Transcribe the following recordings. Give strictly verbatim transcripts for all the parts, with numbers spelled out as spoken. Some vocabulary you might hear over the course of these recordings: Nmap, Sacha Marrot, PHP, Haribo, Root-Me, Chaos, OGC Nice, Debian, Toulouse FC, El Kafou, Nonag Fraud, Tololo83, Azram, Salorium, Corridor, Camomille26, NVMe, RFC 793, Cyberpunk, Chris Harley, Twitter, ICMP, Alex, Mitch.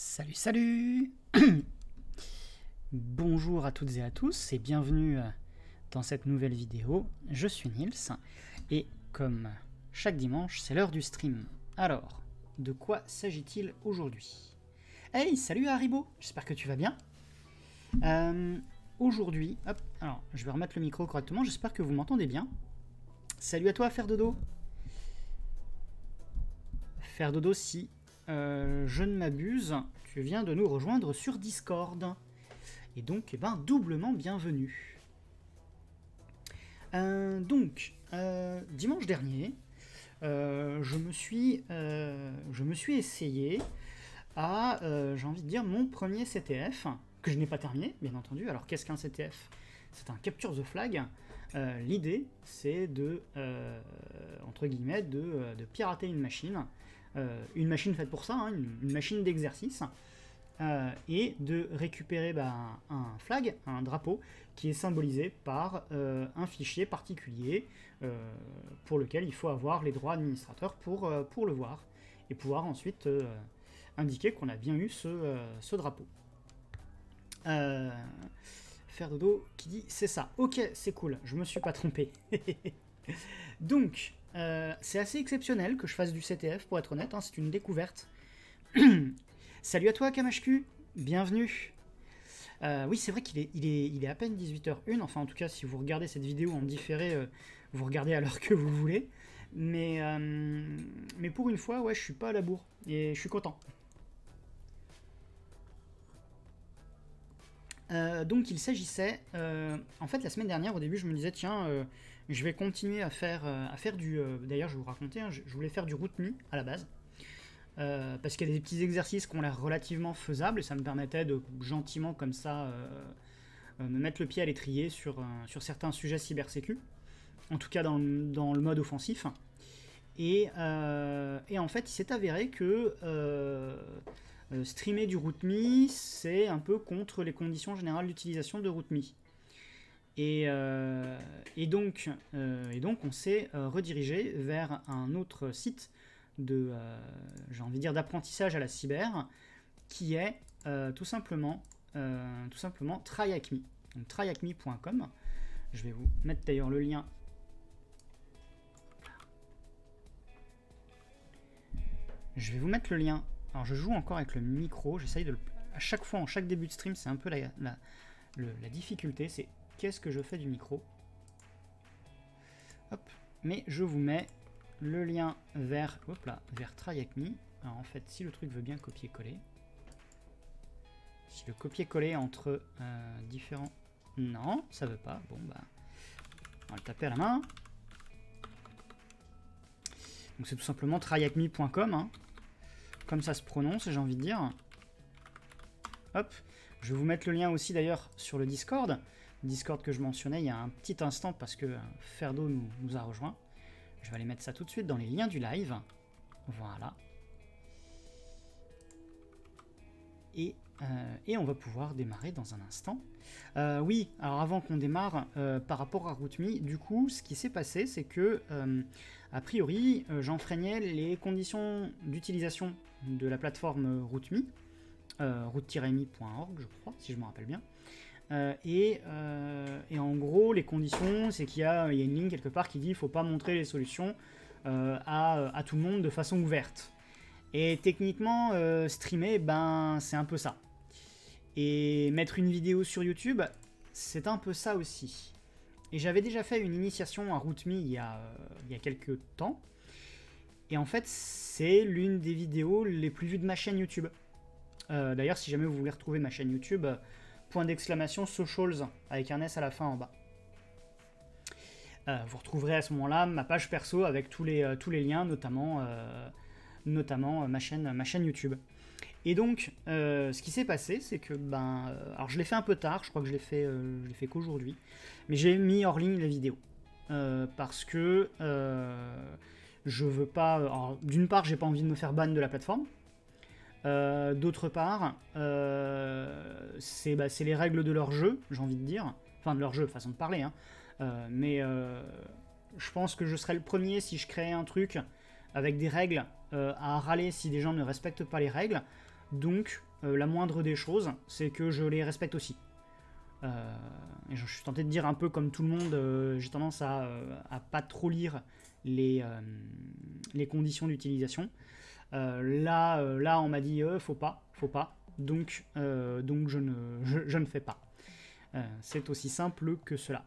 Salut, salut. Bonjour à toutes et à tous et bienvenue dans cette nouvelle vidéo. Je suis Nils et comme chaque dimanche, c'est l'heure du stream. Alors, de quoi s'agit-il aujourd'hui? Hey, salut Haribo, j'espère que tu vas bien. Euh, aujourd'hui, hop, alors je vais remettre le micro correctement, j'espère que vous m'entendez bien. Salut à toi Ferdodo. Ferdodo, si... Euh, je ne m'abuse, tu viens de nous rejoindre sur Discord. Et donc, eh ben, doublement bienvenue. Euh, donc, euh, dimanche dernier, euh, je, me suis, euh, je me suis essayé à, euh, j'ai envie de dire, mon premier C T F, que je n'ai pas terminé, bien entendu. Alors, qu'est-ce qu'un C T F? C'est un Capture the Flag. Euh, L'idée, c'est de, euh, entre guillemets, de, de pirater une machine. Euh, une machine faite pour ça, hein, une, une machine d'exercice, euh, et de récupérer bah, un flag, un drapeau, qui est symbolisé par euh, un fichier particulier euh, pour lequel il faut avoir les droits administrateurs pour, euh, pour le voir, et pouvoir ensuite euh, indiquer qu'on a bien eu ce, euh, ce drapeau. Euh, Ferdodo qui dit « c'est ça, ok, c'est cool, je me suis pas trompé ». Donc... Euh, c'est assez exceptionnel que je fasse du C T F, pour être honnête, hein, c'est une découverte. Salut à toi, Kamashku, bienvenue. Euh, oui, c'est vrai qu'il est, il est, il est à peine dix-huit heures zéro un, enfin en tout cas, si vous regardez cette vidéo en différé, euh, vous regardez à l'heure que vous voulez. Mais, euh, mais pour une fois, ouais, je suis pas à la bourre, et je suis content. Euh, donc il s'agissait, euh, en fait la semaine dernière au début je me disais tiens euh, je vais continuer à faire, euh, à faire du, euh, d'ailleurs je vais vous raconter, hein, je, je voulais faire du Root-Me à la base, euh, parce qu'il y a des petits exercices qui ont l'air relativement faisables et ça me permettait de gentiment comme ça euh, euh, me mettre le pied à l'étrier sur, euh, sur certains sujets cybersécu, en tout cas dans, dans le mode offensif, et, euh, et en fait il s'est avéré que... Euh, Euh, streamer du Root-Me, c'est un peu contre les conditions générales d'utilisation de Root-Me. Et, euh, et, donc, euh, et donc, on s'est euh, redirigé vers un autre site de, euh, j'ai envie de dire, d'apprentissage à la cyber, qui est euh, tout simplement, euh, tout simplement TryHackMe. Donc try hack me point com. Je vais vous mettre d'ailleurs le lien. Je vais vous mettre le lien. Alors je joue encore avec le micro, j'essaye de le... à chaque fois, en chaque début de stream, c'est un peu la, la, le, la difficulté, c'est qu'est-ce que je fais du micro. Hop, mais je vous mets le lien vers, hop là, vers TryHackMe. Alors en fait, si le truc veut bien copier-coller, si le copier-coller entre euh, différents... Non, ça veut pas, bon bah, on va le taper à la main. Donc c'est tout simplement try hack me point com, hein. Comme ça se prononce, j'ai envie de dire. Hop, je vais vous mettre le lien aussi d'ailleurs sur le Discord. Discord que je mentionnais il y a un petit instant parce que Ferdo nous, nous a rejoint. Je vais aller mettre ça tout de suite dans les liens du live. Voilà. Et, euh, et on va pouvoir démarrer dans un instant. Euh, oui, alors avant qu'on démarre, euh, par rapport à Root-Me, du coup, ce qui s'est passé, c'est que, euh, a priori, euh, j'enfreignais les conditions d'utilisation de la plateforme Root-Me, euh, root tiret me point org, je crois, si je me rappelle bien. Euh, et, euh, et en gros, les conditions, c'est qu'il y, y a une ligne quelque part qui dit qu'il ne faut pas montrer les solutions euh, à, à tout le monde de façon ouverte. Et techniquement, euh, streamer, ben, c'est un peu ça. Et mettre une vidéo sur YouTube, c'est un peu ça aussi. Et j'avais déjà fait une initiation à Root-Me il, euh, il y a quelques temps. Et en fait, c'est l'une des vidéos les plus vues de ma chaîne YouTube. Euh, D'ailleurs, si jamais vous voulez retrouver ma chaîne YouTube, euh, point d'exclamation socials, avec un S à la fin en bas. Euh, vous retrouverez à ce moment-là ma page perso avec tous les, euh, tous les liens, notamment... Euh, notamment euh, ma, chaîne, ma chaîne YouTube. Et donc, euh, ce qui s'est passé, c'est que, ben, euh, alors je l'ai fait un peu tard, je crois que je l'ai fait, euh, je l'ai fait qu'aujourd'hui, mais j'ai mis hors ligne la vidéo, euh, parce que euh, je veux pas, d'une part, j'ai pas envie de me faire ban de la plateforme, euh, d'autre part, euh, c'est bah, les règles de leur jeu, j'ai envie de dire, enfin de leur jeu, façon de parler, hein. euh, mais euh, je pense que je serais le premier si je créais un truc avec des règles, Euh, à râler si des gens ne respectent pas les règles, donc euh, la moindre des choses, c'est que je les respecte aussi. Euh, et je suis tenté de dire un peu comme tout le monde, euh, j'ai tendance à, euh, à pas trop lire les, euh, les conditions d'utilisation. Euh, là, euh, là, on m'a dit euh, faut pas, faut pas, donc, euh, donc je, ne, je, je ne fais pas. Euh, c'est aussi simple que cela.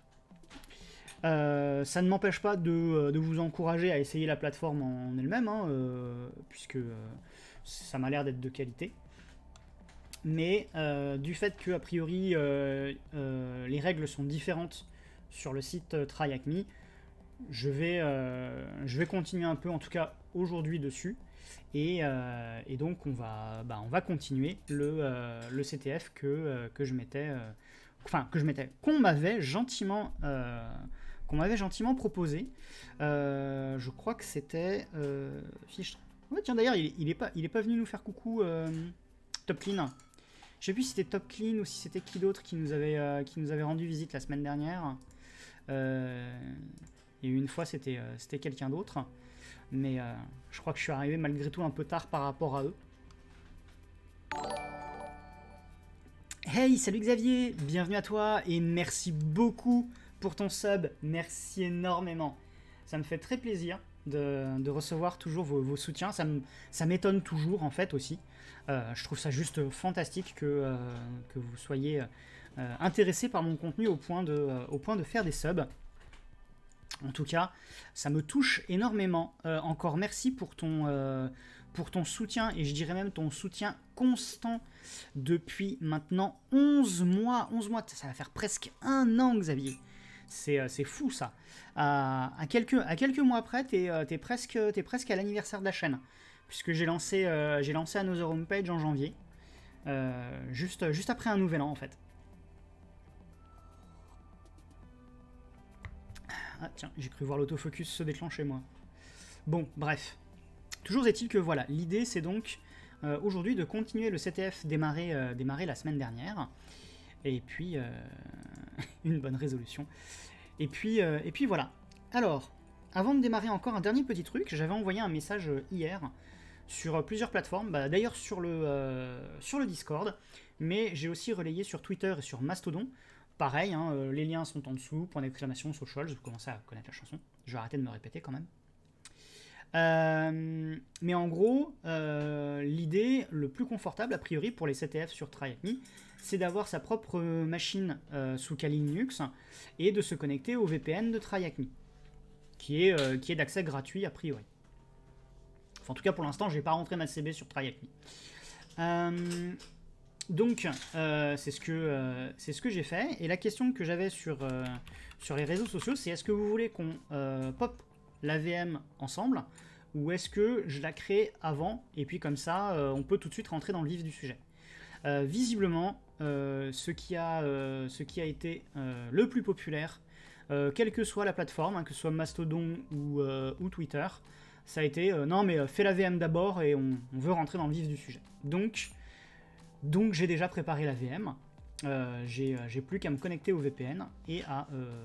Euh, ça ne m'empêche pas de, de vous encourager à essayer la plateforme en elle-même, hein, euh, puisque euh, ça m'a l'air d'être de qualité. Mais euh, du fait que, a priori, euh, euh, les règles sont différentes sur le site euh, TryHackMe, je vais, euh, je vais continuer un peu, en tout cas aujourd'hui, dessus. Et, euh, et donc, on va, bah, on va continuer le, euh, le C T F que, euh, que je m'étais... Euh, enfin, que je m'étais... qu'on m'avait gentiment... Euh, qu'on m'avait gentiment proposé. Euh, je crois que c'était... Euh, fiche... Ouais, tiens, d'ailleurs, il, il, est pas, il est pas venu nous faire coucou... Euh, Topclean. Je sais plus si c'était Topclean ou si c'était qui d'autre qui nous avait euh, qui nous avait rendu visite la semaine dernière. Euh, et une fois c'était euh, c'était quelqu'un d'autre, mais euh, je crois que je suis arrivé malgré tout un peu tard par rapport à eux. Hey, salut Xavier, bienvenue à toi et merci beaucoup pour ton sub, merci énormément. Ça me fait très plaisir de, de recevoir toujours vos, vos soutiens, ça m'étonne toujours en fait aussi. Euh, je trouve ça juste fantastique que, euh, que vous soyez euh, intéressés par mon contenu au point, de, euh, au point de faire des subs. En tout cas, ça me touche énormément. Euh, encore merci pour ton, euh, pour ton soutien, et je dirais même ton soutien constant depuis maintenant onze mois. onze mois, ça va faire presque un an, Xavier. C'est fou ça. À, à, quelques, à quelques mois après, t'es t'es presque, t'es presque à l'anniversaire de la chaîne. Puisque j'ai lancé, euh, j'ai lancé Another Homepage en janvier, euh, juste, juste après un nouvel an en fait. Ah tiens, j'ai cru voir l'autofocus se déclencher moi. Bon, bref. Toujours est-il que voilà, l'idée c'est donc euh, aujourd'hui de continuer le C T F démarré, euh, démarré la semaine dernière. Et puis, euh, une bonne résolution. Et puis, euh, et puis voilà. Alors, avant de démarrer encore un dernier petit truc, j'avais envoyé un message hier sur plusieurs plateformes, bah d'ailleurs sur le euh, sur le Discord, mais j'ai aussi relayé sur Twitter et sur Mastodon. Pareil, hein, euh, les liens sont en dessous, point d'exclamation, social, vous commencez à connaître la chanson. Je vais arrêter de me répéter quand même. Euh, mais en gros, euh, l'idée le plus confortable, a priori, pour les C T F sur TryHackMe, c'est d'avoir sa propre machine euh, sous Kali Linux et de se connecter au V P N de TryHackMe, qui est, euh, qui est d'accès gratuit, a priori. En tout cas, pour l'instant, je n'ai pas rentré ma C B sur TryHackMe. Euh, donc, euh, c'est ce que, euh, c'est ce que j'ai fait. Et la question que j'avais sur, euh, sur les réseaux sociaux, c'est est-ce que vous voulez qu'on euh, pop la V M ensemble, ou est-ce que je la crée avant, et puis comme ça, euh, on peut tout de suite rentrer dans le vif du sujet. Euh, visiblement, euh, ce, qui a, euh, ce qui a été euh, le plus populaire, euh, quelle que soit la plateforme, hein, que ce soit Mastodon ou, euh, ou Twitter, ça a été, euh, non mais euh, fais la V M d'abord et on, on veut rentrer dans le vif du sujet. Donc, donc j'ai déjà préparé la V M, euh, j'ai plus qu'à me connecter au V P N et à, euh,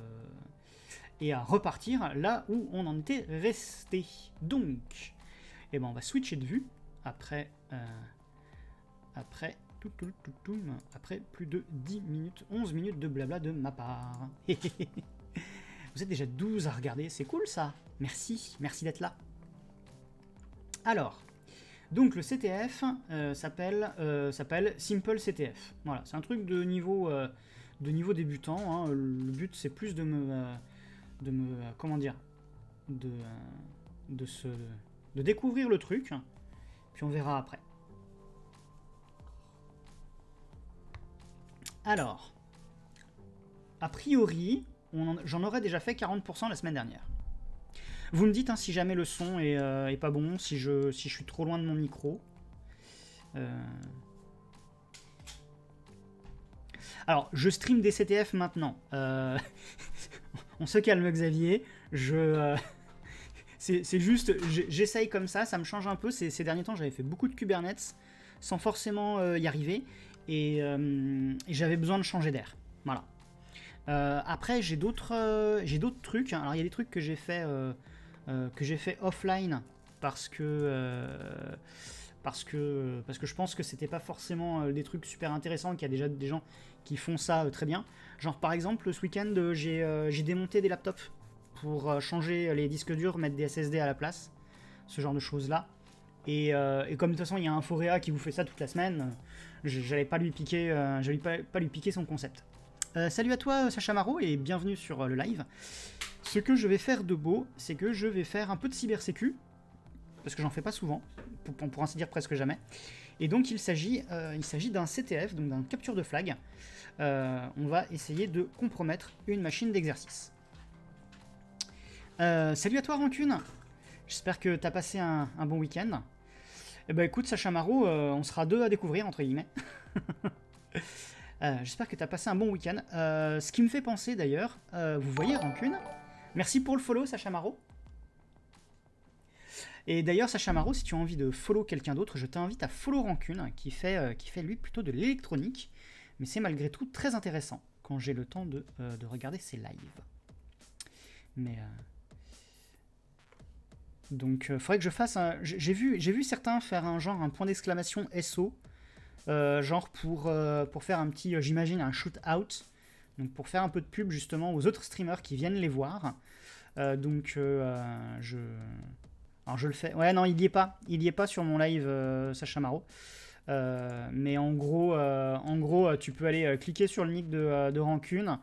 et à repartir là où on en était resté. Donc, et ben on va switcher de vue après, euh, après, tout, tout, tout, tout, après plus de dix minutes, onze minutes de blabla de ma part. Vous êtes déjà douze à regarder, c'est cool ça. Merci, merci d'être là. Alors, donc le C T F euh, s'appelle euh, Simple C T F. Voilà, c'est un truc de niveau, euh, de niveau débutant. Hein. Le but, c'est plus de me, euh, de me, euh, comment dire, de, euh, de se, de découvrir le truc. Puis on verra après. Alors, a priori, j'en aurais déjà fait quarante pour cent la semaine dernière. Vous me dites hein, si jamais le son est, euh, est pas bon, si je, si je suis trop loin de mon micro. Euh... Alors, je stream des C T F maintenant. Euh... On se calme, Xavier. Je, euh... c'est juste, j'essaye comme ça, ça me change un peu. Ces, ces derniers temps, j'avais fait beaucoup de Kubernetes sans forcément euh, y arriver. Et, euh, et j'avais besoin de changer d'air. Voilà. Euh, après, j'ai d'autres euh, j'ai d'autres trucs. Alors, il y a des trucs que j'ai fait... Euh, Euh, que j'ai fait offline parce que, euh, parce que, parce que je pense que c'était pas forcément des trucs super intéressants, qu'il y a déjà des gens qui font ça très bien. Genre par exemple ce week-end j'ai euh, j'ai démonté des laptops pour euh, changer les disques durs, mettre des S S D à la place, ce genre de choses là. Et, euh, et comme de toute façon il y a un Foréa qui vous fait ça toute la semaine, j'allais pas lui piquer, euh, j'allais pas, pas lui piquer son concept. Euh, salut à toi Sacha Marrot et bienvenue sur euh, le live. Ce que je vais faire de beau, c'est que je vais faire un peu de cybersécu, parce que j'en fais pas souvent, pour, pour ainsi dire presque jamais. Et donc il s'agit euh, il s'agit d'un C T F, donc d'un capture de flag. Euh, on va essayer de compromettre une machine d'exercice. Euh, salut à toi Rancune, j'espère que t'as passé un, un bon week-end. Eh ben écoute Sacha Marrot, euh, on sera deux à découvrir entre guillemets. euh, j'espère que tu as passé un bon week-end. Euh, ce qui me fait penser d'ailleurs, euh, vous voyez Rancune, merci pour le follow Sacha Marrot. Et d'ailleurs Sacha Marrot, si tu as envie de follow quelqu'un d'autre, je t'invite à follow Rancune qui fait, euh, qui fait lui plutôt de l'électronique. Mais c'est malgré tout très intéressant quand j'ai le temps de, euh, de regarder ses lives. Mais... Euh... Donc, euh, faudrait que je fasse. Un... J'ai vu, j'ai vu certains faire un genre un point d'exclamation S O, euh, genre pour euh, pour faire un petit, euh, j'imagine un shoot out, donc pour faire un peu de pub justement aux autres streamers qui viennent les voir. Euh, donc euh, je, alors je le fais. Ouais non, il y est pas, il y est pas sur mon live euh, Sacha Marrot. Euh, mais en gros, euh, en gros, tu peux aller euh, cliquer sur le nick de, euh, de Rancune,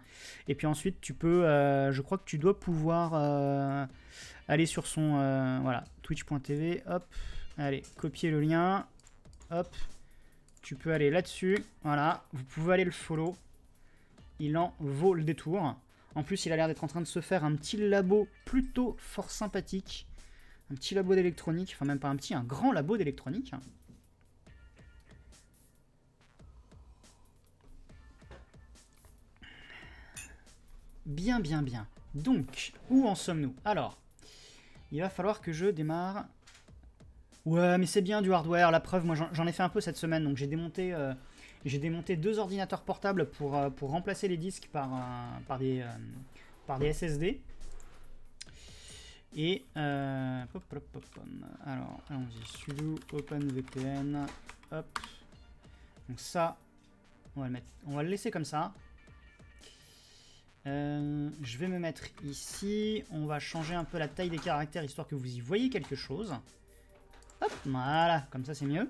et puis ensuite tu peux, euh, je crois que tu dois pouvoir euh, aller sur son, euh, voilà, twitch point t v, hop, allez, copier le lien, hop, tu peux aller là-dessus, voilà, vous pouvez aller le follow, il en vaut le détour. En plus, il a l'air d'être en train de se faire un petit labo plutôt fort sympathique, un petit labo d'électronique, enfin même pas un petit, un grand labo d'électronique. Bien, bien, bien. Donc, où en sommes-nous? Alors, il va falloir que je démarre... Ouais, mais c'est bien du hardware, la preuve, moi j'en ai fait un peu cette semaine, donc j'ai démonté, euh, j'ai démonté deux ordinateurs portables pour, euh, pour remplacer les disques par, euh, par, des, euh, par des S S D. Et... Euh, pop, pop, pop, pop. Alors, allons-y, sudo open V P N, hop. Donc ça, on va le mettre, on va le laisser comme ça. Euh, je vais me mettre ici, on va changer un peu la taille des caractères histoire que vous y voyez quelque chose. Hop, voilà, comme ça c'est mieux.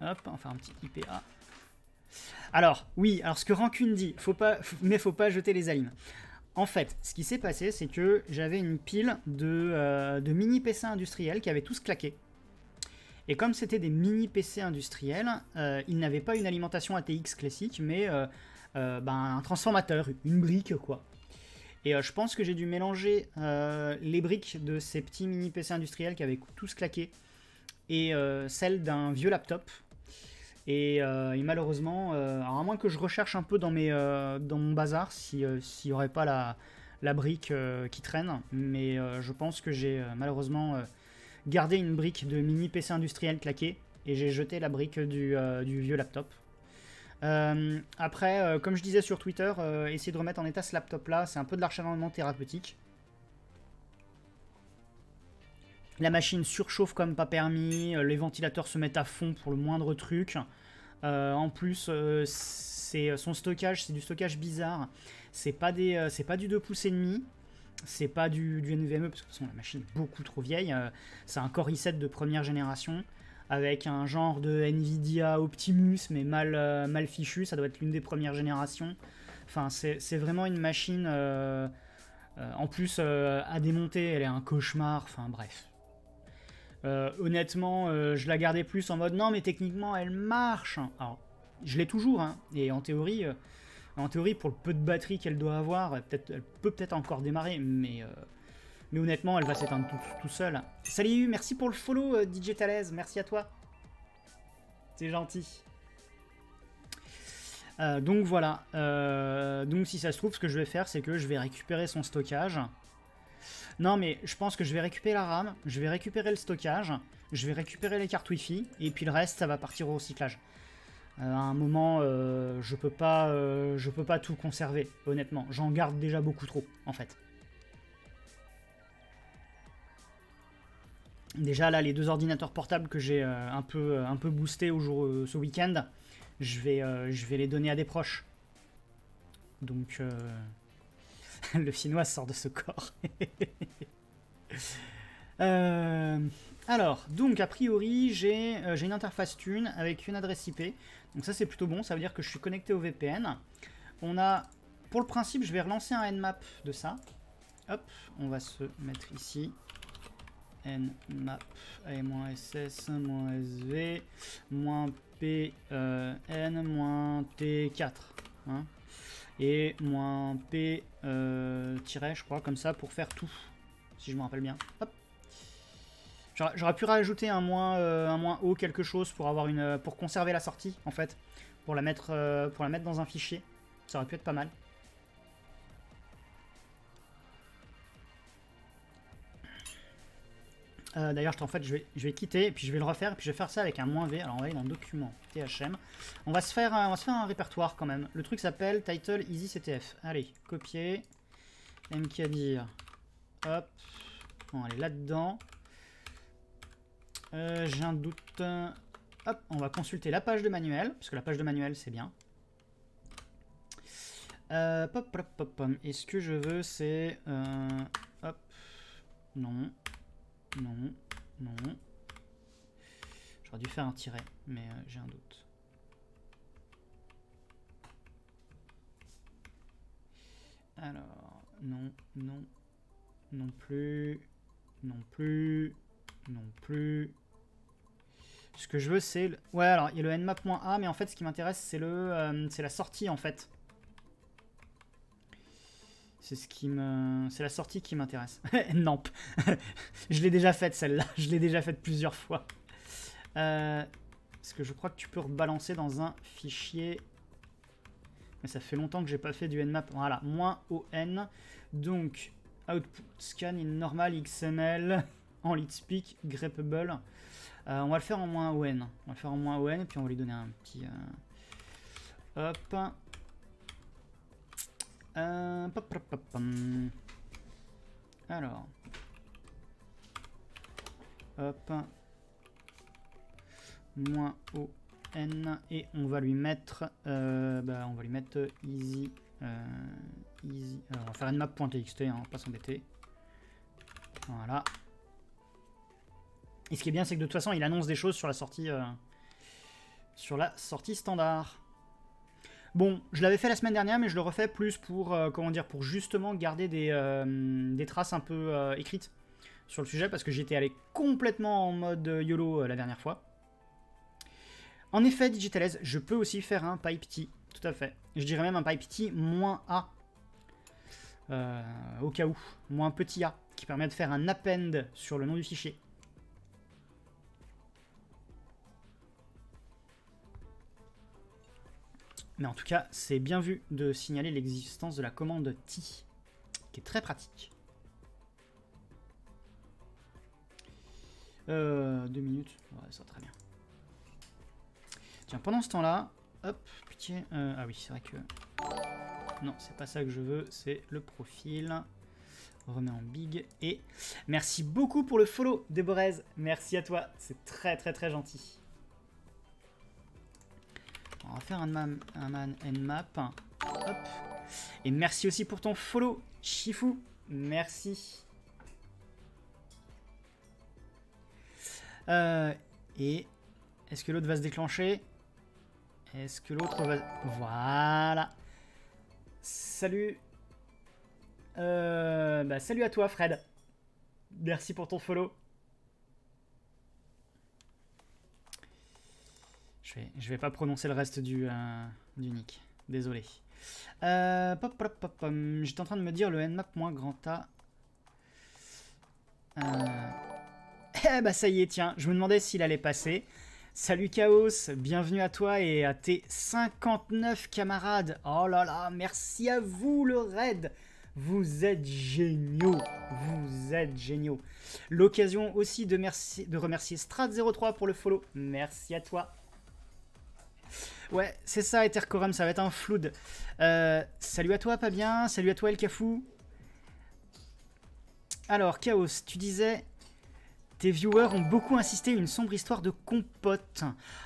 Hop, on va faire un petit I P A. Alors, oui, alors ce que Rancune dit, faut pas, mais faut pas jeter les alim. En fait, ce qui s'est passé, c'est que j'avais une pile de, euh, de mini P C industriels qui avaient tous claqué. Et comme c'était des mini P C industriels, euh, ils n'avaient pas une alimentation A T X classique, mais... Euh, Euh, ben, un transformateur, une brique quoi. Et euh, je pense que j'ai dû mélanger euh, les briques de ces petits mini P C industriels qui avaient tous claqué et euh, celles d'un vieux laptop. Et, euh, et malheureusement, euh, alors à moins que je recherche un peu dans, mes, euh, dans mon bazar s'il euh, s'il n'y aurait pas la, la brique euh, qui traîne, mais euh, je pense que j'ai euh, malheureusement euh, gardé une brique de mini P C industriel claqué et j'ai jeté la brique du, euh, du vieux laptop. Euh, après, euh, comme je disais sur Twitter, euh, essayer de remettre en état ce laptop-là, c'est un peu de l'archivement thérapeutique. La machine surchauffe comme pas permis, euh, les ventilateurs se mettent à fond pour le moindre truc. Euh, en plus, euh, son stockage, c'est du stockage bizarre. C'est pas, euh, pas du deux pouces et demi, c'est pas du, du N V M E, parce que de toute façon la machine est beaucoup trop vieille. Euh, c'est un Core i sept de première génération, avec un genre de Nvidia Optimus, mais mal, euh, mal fichu, ça doit être l'une des premières générations. Enfin, c'est vraiment une machine, euh, euh, en plus, euh, à démonter, elle est un cauchemar, enfin bref. Euh, honnêtement, euh, je la gardais plus en mode, non mais techniquement, elle marche. Alors, je l'ai toujours, hein, et en théorie, euh, en théorie, pour le peu de batterie qu'elle doit avoir, elle peut peut-être peut-être encore démarrer, mais... Euh, Mais honnêtement, elle va s'éteindre tout, tout seul. Salut, merci pour le follow, euh, Digitalez. Merci à toi. C'est gentil. Euh, donc voilà. Euh, donc si ça se trouve, ce que je vais faire, c'est que je vais récupérer son stockage. Non, mais je pense que je vais récupérer la RAM. Je vais récupérer le stockage. Je vais récupérer les cartes Wi-Fi. Et puis le reste, ça va partir au recyclage. Euh, à un moment, euh, je peux pas, euh, je peux pas tout conserver, honnêtement. J'en garde déjà beaucoup trop, en fait. Déjà là, les deux ordinateurs portables que j'ai euh, un peu, un peu boostés au jour, euh, ce week-end, je vais, euh, je vais les donner à des proches. Donc euh... le chinois sort de ce corps. euh... Alors, donc a priori, j'ai euh, une interface Thune avec une adresse I P. Donc ça c'est plutôt bon, ça veut dire que je suis connecté au V P N. On a, pour le principe, je vais relancer un Nmap de ça. Hop, on va se mettre ici. Nmap A S S S V P N T quatre hein, et moins P euh, tiret, je crois, comme ça pour faire tout, si je me rappelle bien. J'aurais pu rajouter un moins, euh, un moins haut quelque chose pour avoir une, pour conserver la sortie en fait, pour la mettre, euh, pour la mettre dans un fichier. Ça aurait pu être pas mal. Euh, D'ailleurs, en fait, je vais, je vais quitter, et puis je vais le refaire, et puis je vais faire ça avec un moins V. Alors, on va aller dans Documents, T H M. On va se faire, on va se faire un répertoire quand même. Le truc s'appelle Title Easy C T F. Allez, copier. Mkdir. Hop. On est là-dedans. Euh, J'ai un doute. Hop, on va consulter la page de manuel, parce que la page de manuel, c'est bien. Euh, pop, pop, pop, pop. Et ce que je veux, c'est... Euh, hop. Non. Non, non. J'aurais dû faire un tiret, mais euh, j'ai un doute. Alors, non, non, non plus, non plus, non plus. Ce que je veux, c'est... Le... Ouais, alors, il y a le nmap-a, mais en fait, ce qui m'intéresse, c'est le, euh, c'est la sortie, en fait. C'est ce qui me... C'est la sortie qui m'intéresse. Namp. Je l'ai déjà faite celle-là. Je l'ai déjà faite plusieurs fois. Euh, parce que je crois que tu peux rebalancer dans un fichier. Mais ça fait longtemps que j'ai pas fait du nmap. Voilà. Moins on. Donc, output scan in normal X M L. En litspeak. Grepable. Euh, on va le faire en moins on. On va le faire en moins on. Et puis on va lui donner un petit... Euh... Hop. Euh, pop, pop, pop, pop. Alors, hop, moins O N et on va lui mettre, euh, bah, on va lui mettre easy, euh, easy. Alors, on va faire une nmap.txt, hein, on va pas s'embêter. Voilà. Et ce qui est bien, c'est que de toute façon, il annonce des choses sur la sortie, euh, sur la sortie standard. Bon, je l'avais fait la semaine dernière, mais je le refais plus pour, euh, comment dire, pour justement garder des, euh, des traces un peu euh, écrites sur le sujet, parce que j'étais allé complètement en mode YOLO euh, la dernière fois. En effet, Digitalez, je peux aussi faire un pipe-t, tout à fait. Je dirais même un pipe-t moins A, euh, au cas où, moins petit a, qui permet de faire un append sur le nom du fichier. Mais en tout cas, c'est bien vu de signaler l'existence de la commande T, qui est très pratique. Euh, deux minutes, ouais, ça va très bien. Tiens, pendant ce temps-là, hop, pitié, euh, ah oui, c'est vrai que... Non, c'est pas ça que je veux, c'est le profil. On remet en big, et merci beaucoup pour le follow, Déborez, merci à toi, c'est très très très gentil. On va faire un man, un man nmap. Hop. Et merci aussi pour ton follow, Chifou. Merci. Euh, et est-ce que l'autre va se déclencher? Est-ce que l'autre va... Voilà. Salut. Euh, bah, salut à toi, Fred. Merci pour ton follow. Je vais, je vais pas prononcer le reste du, euh, du nick, désolé. Euh, pop, pop, pop, pop. J'étais en train de me dire le nmap moins grand A. Euh... Eh bah ça y est, tiens, je me demandais s'il allait passer. Salut Chaos, bienvenue à toi et à tes cinquante-neuf camarades. Oh là là, merci à vous le raid. Vous êtes géniaux, vous êtes géniaux. L'occasion aussi de, merci, de remercier Strat zéro trois pour le follow. Merci à toi. Ouais, c'est ça, Ethercorum, ça va être un flood. Euh, salut à toi, pas bien. Salut à toi, El Kafou. Alors, Chaos, tu disais Tes viewers ont beaucoup insisté, une sombre histoire de compote.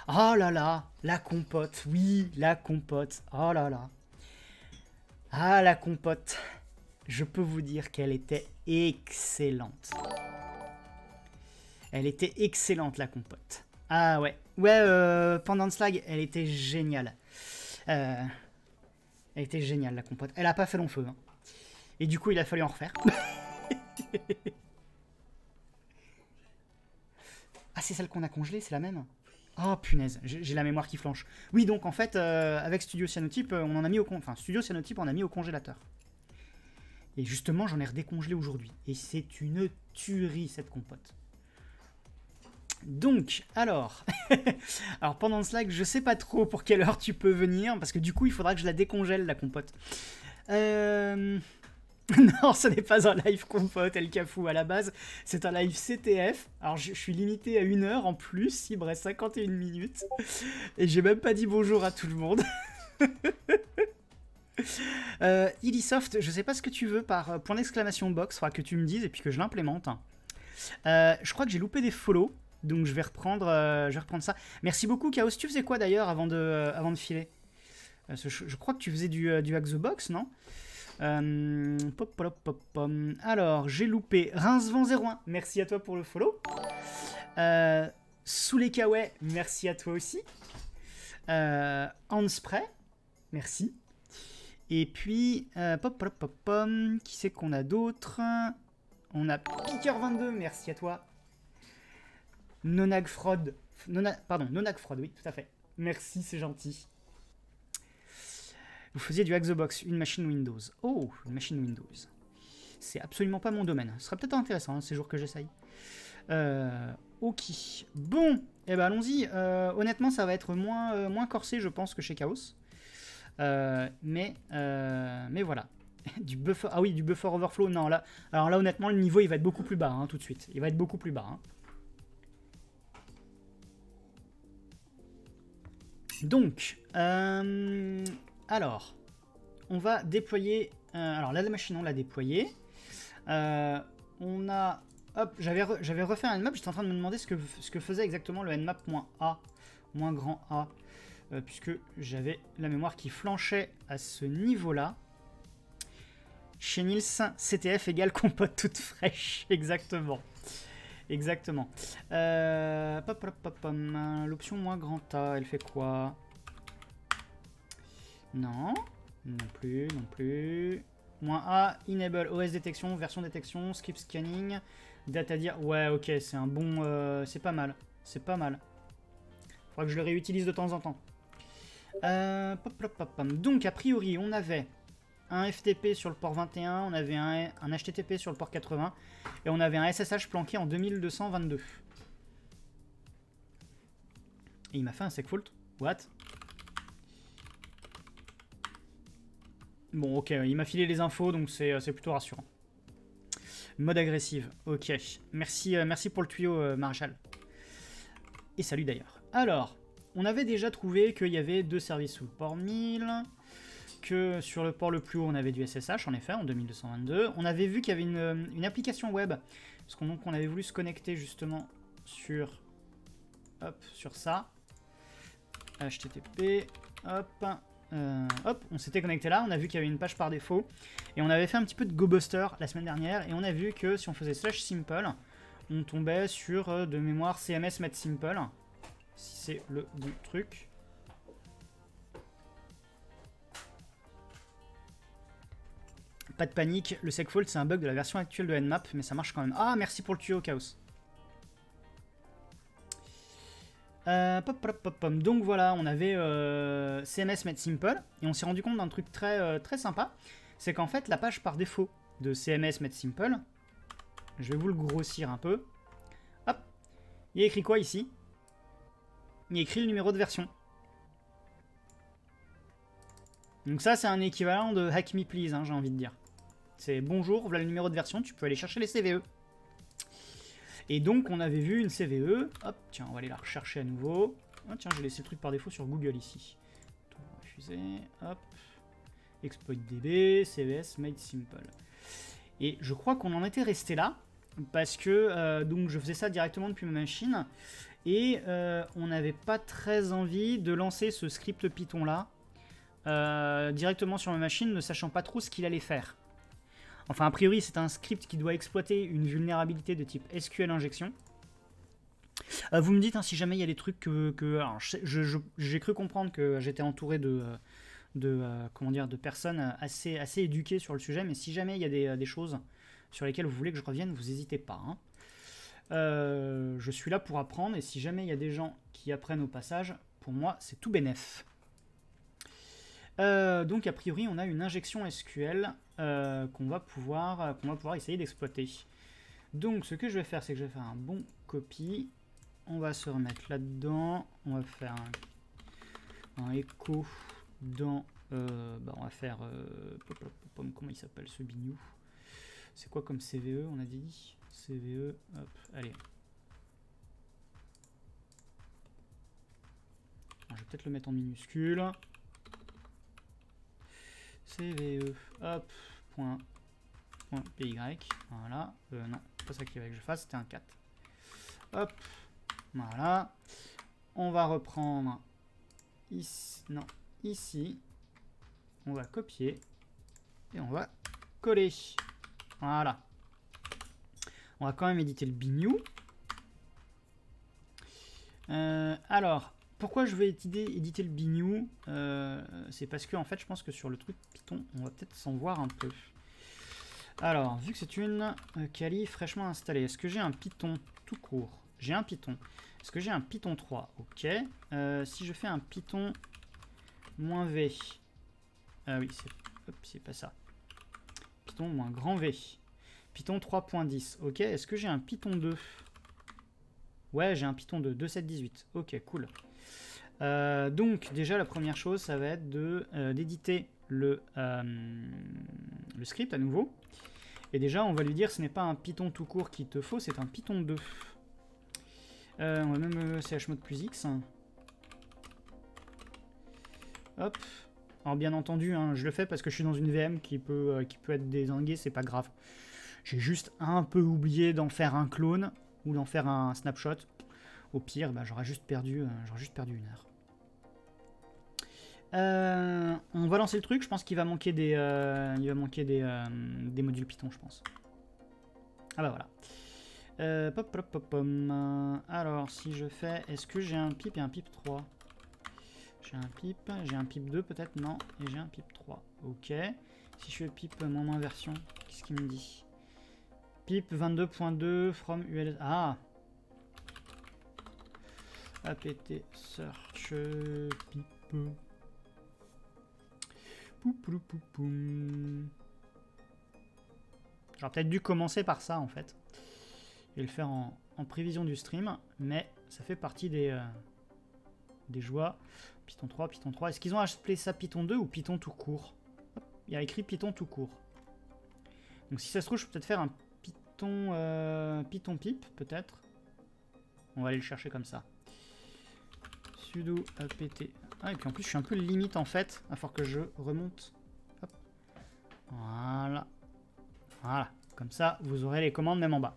Oh là là, la compote, oui, la compote. Oh là là. Ah, la compote. Je peux vous dire qu'elle était excellente. Elle était excellente, la compote. Ah ouais. Ouais, euh, pendant le slag, elle était géniale. Euh, elle était géniale, la compote. Elle a pas fait long feu. Hein. Et du coup, il a fallu en refaire. Ah, c'est celle qu'on a congelée, c'est la même? Oh punaise, j'ai la mémoire qui flanche. Oui, donc en fait, euh, avec Studio Cyanotype, on en a mis au con... enfin, Studio Cyanotype, on a mis au congélateur. Et justement, j'en ai redécongelé aujourd'hui. Et c'est une tuerie, cette compote. Donc, alors... alors, pendant le Slack, je sais pas trop pour quelle heure tu peux venir, parce que du coup, il faudra que je la décongèle, la compote. Euh... non, ce n'est pas un live compote, El Kafou, à la base. C'est un live C T F. Alors, je, je suis limité à une heure en plus. Il me reste cinquante et une minutes. Et j'ai même pas dit bonjour à tout le monde. euh, Illisoft, je sais pas ce que tu veux par point d'exclamation box. Il faudra que tu me dises et puis que je l'implémente. Euh, je crois que j'ai loupé des follow. Donc, je vais reprendre, euh, je vais reprendre ça. Merci beaucoup, Chaos. Tu faisais quoi d'ailleurs avant de, euh, avant de filer? euh, je, je crois que tu faisais du, euh, du Hack the Box, non? Euh, pop, pop, pop, pop. Alors, j'ai loupé Reims vingt zéro un, merci à toi pour le follow. Euh, Sous les Kawaii, merci à toi aussi. Euh, Handspray, merci. Et puis, euh, pop, pop, pop, pop. Qui c'est qu'on a d'autres? On a Picker vingt-deux, merci à toi. Nonag Fraud, Nona, pardon, Nonag Fraud, oui, tout à fait. Merci, c'est gentil. Vous faisiez du Hack the Box, une machine Windows. Oh, une machine Windows. C'est absolument pas mon domaine. Ce serait peut-être intéressant hein, ces jours que j'essaye. Euh, ok. Bon, eh ben allons-y. Euh, honnêtement, ça va être moins, euh, moins corsé, je pense, que chez Chaos. Euh, mais, euh, mais voilà. du buffer. Ah oui, du buffer overflow. Non, là. Alors là, honnêtement, le niveau, il va être beaucoup plus bas hein, tout de suite. Il va être beaucoup plus bas. Hein. Donc. Euh... Alors, on va déployer... Euh, alors là, la machine, on l'a déployée. Euh, on a... Hop, j'avais re, refait un Nmap. J'étais en train de me demander ce que, ce que faisait exactement le Nmap-A, moins grand A, euh, puisque j'avais la mémoire qui flanchait à ce niveau-là. Chez Nils, C T F égale compote toute fraîche. Exactement. Exactement. Euh, pop, pop, pop, pop. L'option moins grand A, elle fait quoi ? Non, non plus, non plus. Moins A, enable, O S détection, version détection, skip scanning, data dire. Ouais, ok, c'est un bon... Euh, c'est pas mal, c'est pas mal. Faudra que je le réutilise de temps en temps. Euh, pop, pop, pop, pop. Donc, a priori, on avait un F T P sur le port vingt et un, on avait un, un H T T P sur le port quatre-vingts, et on avait un S S H planqué en deux mille deux cent vingt-deux. Et il m'a fait un segfault. What? Bon, ok, il m'a filé les infos, donc c'est plutôt rassurant. Mode agressive, ok. Merci, euh, merci pour le tuyau, euh, Maréchal. Et salut d'ailleurs. Alors, on avait déjà trouvé qu'il y avait deux services sous le port mille, que sur le port le plus haut, on avait du S S H, en effet, en deux mille deux cent vingt-deux. On avait vu qu'il y avait une, une application web, parce qu'on on avait voulu se connecter justement sur, hop, sur ça. H T T P, hop... Euh, hop, on s'était connecté là, on a vu qu'il y avait une page par défaut. Et on avait fait un petit peu de GoBuster la semaine dernière. Et on a vu que si on faisait slash simple, on tombait sur euh, de mémoire C M S Made Simple. Si c'est le bon truc. Pas de panique, le segfault c'est un bug de la version actuelle de Nmap, mais ça marche quand même. Ah, merci pour le tuyau, Chaos. Euh, pop, pop, pop, pop. Donc voilà, on avait euh, C M S Made Simple et on s'est rendu compte d'un truc très, euh, très sympa, c'est qu'en fait la page par défaut de C M S Made Simple, je vais vous le grossir un peu, hop, il y a écrit quoi ici? Il y a écrit le numéro de version. Donc ça c'est un équivalent de Hack Me Please, hein, j'ai envie de dire. C'est bonjour, voilà le numéro de version, tu peux aller chercher les C V E. Et donc, on avait vu une C V E. Hop, tiens, on va aller la rechercher à nouveau. Oh, tiens, j'ai laissé le truc par défaut sur Google ici. Donc, on va refuser. Hop. Exploit D B, C V S Made Simple. Et je crois qu'on en était resté là. parce que euh, donc je faisais ça directement depuis ma machine et euh, on n'avait pas très envie de lancer ce script Python là euh, directement sur ma machine, ne sachant pas trop ce qu'il allait faire. Enfin, a priori, c'est un script qui doit exploiter une vulnérabilité de type S Q L injection. Euh, vous me dites hein, si jamais il y a des trucs que... que alors, je, je, j'ai cru comprendre que j'étais entouré de... Euh, de, euh, comment dire, de personnes assez, assez éduquées sur le sujet, mais si jamais il y a des, des choses sur lesquelles vous voulez que je revienne, vous n'hésitez pas. Hein. Euh, je suis là pour apprendre, et si jamais il y a des gens qui apprennent au passage, pour moi, c'est tout bénef. Euh, donc, a priori, on a une injection S Q L euh, qu'on va pouvoir, euh, qu'on va pouvoir essayer d'exploiter. Donc, ce que je vais faire, c'est que je vais faire un bon copy. On va se remettre là-dedans. On va faire un, un écho dans... Euh, bah on va faire... Euh, pop, pop, pop, comment il s'appelle ce bignou? C'est quoi comme C V E, on a dit? C V E, hop, allez. Alors, je vais peut-être le mettre en minuscule. C V E, hop, point, point P Y, voilà. Euh, non, c'est pas ça qu'il fallait que je fasse, c'était un quatre. Hop, voilà. On va reprendre ici, non, ici. On va copier et on va coller. Voilà. On va quand même éditer le bignou. Euh, alors, pourquoi je vais éditer, éditer le bignou? euh, C'est parce que, en fait, je pense que sur le truc Python, on va peut-être s'en voir un peu. Alors, vu que c'est une euh, Kali fraîchement installée, est-ce que j'ai un Python tout court? J'ai un Python. Est-ce que j'ai un Python trois? Ok. Euh, si je fais un Python moins V. Ah oui, c'est pas ça. Python moins grand V. Python trois point dix. Ok. Est-ce que j'ai un Python deux? Ouais, j'ai un Python deux. deux point sept point dix-huit. Ok, cool. Euh, donc, déjà, la première chose, ça va être de euh, d'éditer le, euh, le script à nouveau. Et déjà, on va lui dire ce n'est pas un Python tout court qu'il te faut, c'est un Python deux. Euh, on va même euh, chmod plus X. Hop. Alors, bien entendu, hein, je le fais parce que je suis dans une V M qui peut, euh, qui peut être dézinguée, c'est pas grave. J'ai juste un peu oublié d'en faire un clone ou d'en faire un snapshot. Au pire, bah, j'aurais juste perdu, euh, j'aurais juste perdu une heure. Euh, on va lancer le truc. Je pense qu'il va manquer des, euh, il va manquer des, euh, des modules Python, je pense. Ah bah voilà. Euh, pop, pop, pop, pop. Alors, si je fais, est-ce que j'ai un pip et un pip trois? J'ai un pip, j'ai un pip deux peut-être, non, et j'ai un pip trois. Ok. Si je fais pip moins moins version, qu'est-ce qu'il me dit? Pip vingt-deux point deux from U L S. Ah. Apt search pip. J'aurais peut-être dû commencer par ça en fait et le faire en, en prévision du stream, mais ça fait partie des euh, des joies. Python trois, Python trois. Est-ce qu'ils ont appelé ça Python deux ou Python tout court? Il y a écrit Python tout court. Donc si ça se trouve, je peux peut-être faire un Python euh, Python pip peut-être. On va aller le chercher comme ça. Sudo apt. Ah, et puis en plus, je suis un peu limite en fait. Il va falloir que je remonte. Hop. Voilà. Voilà. Comme ça, vous aurez les commandes même en bas.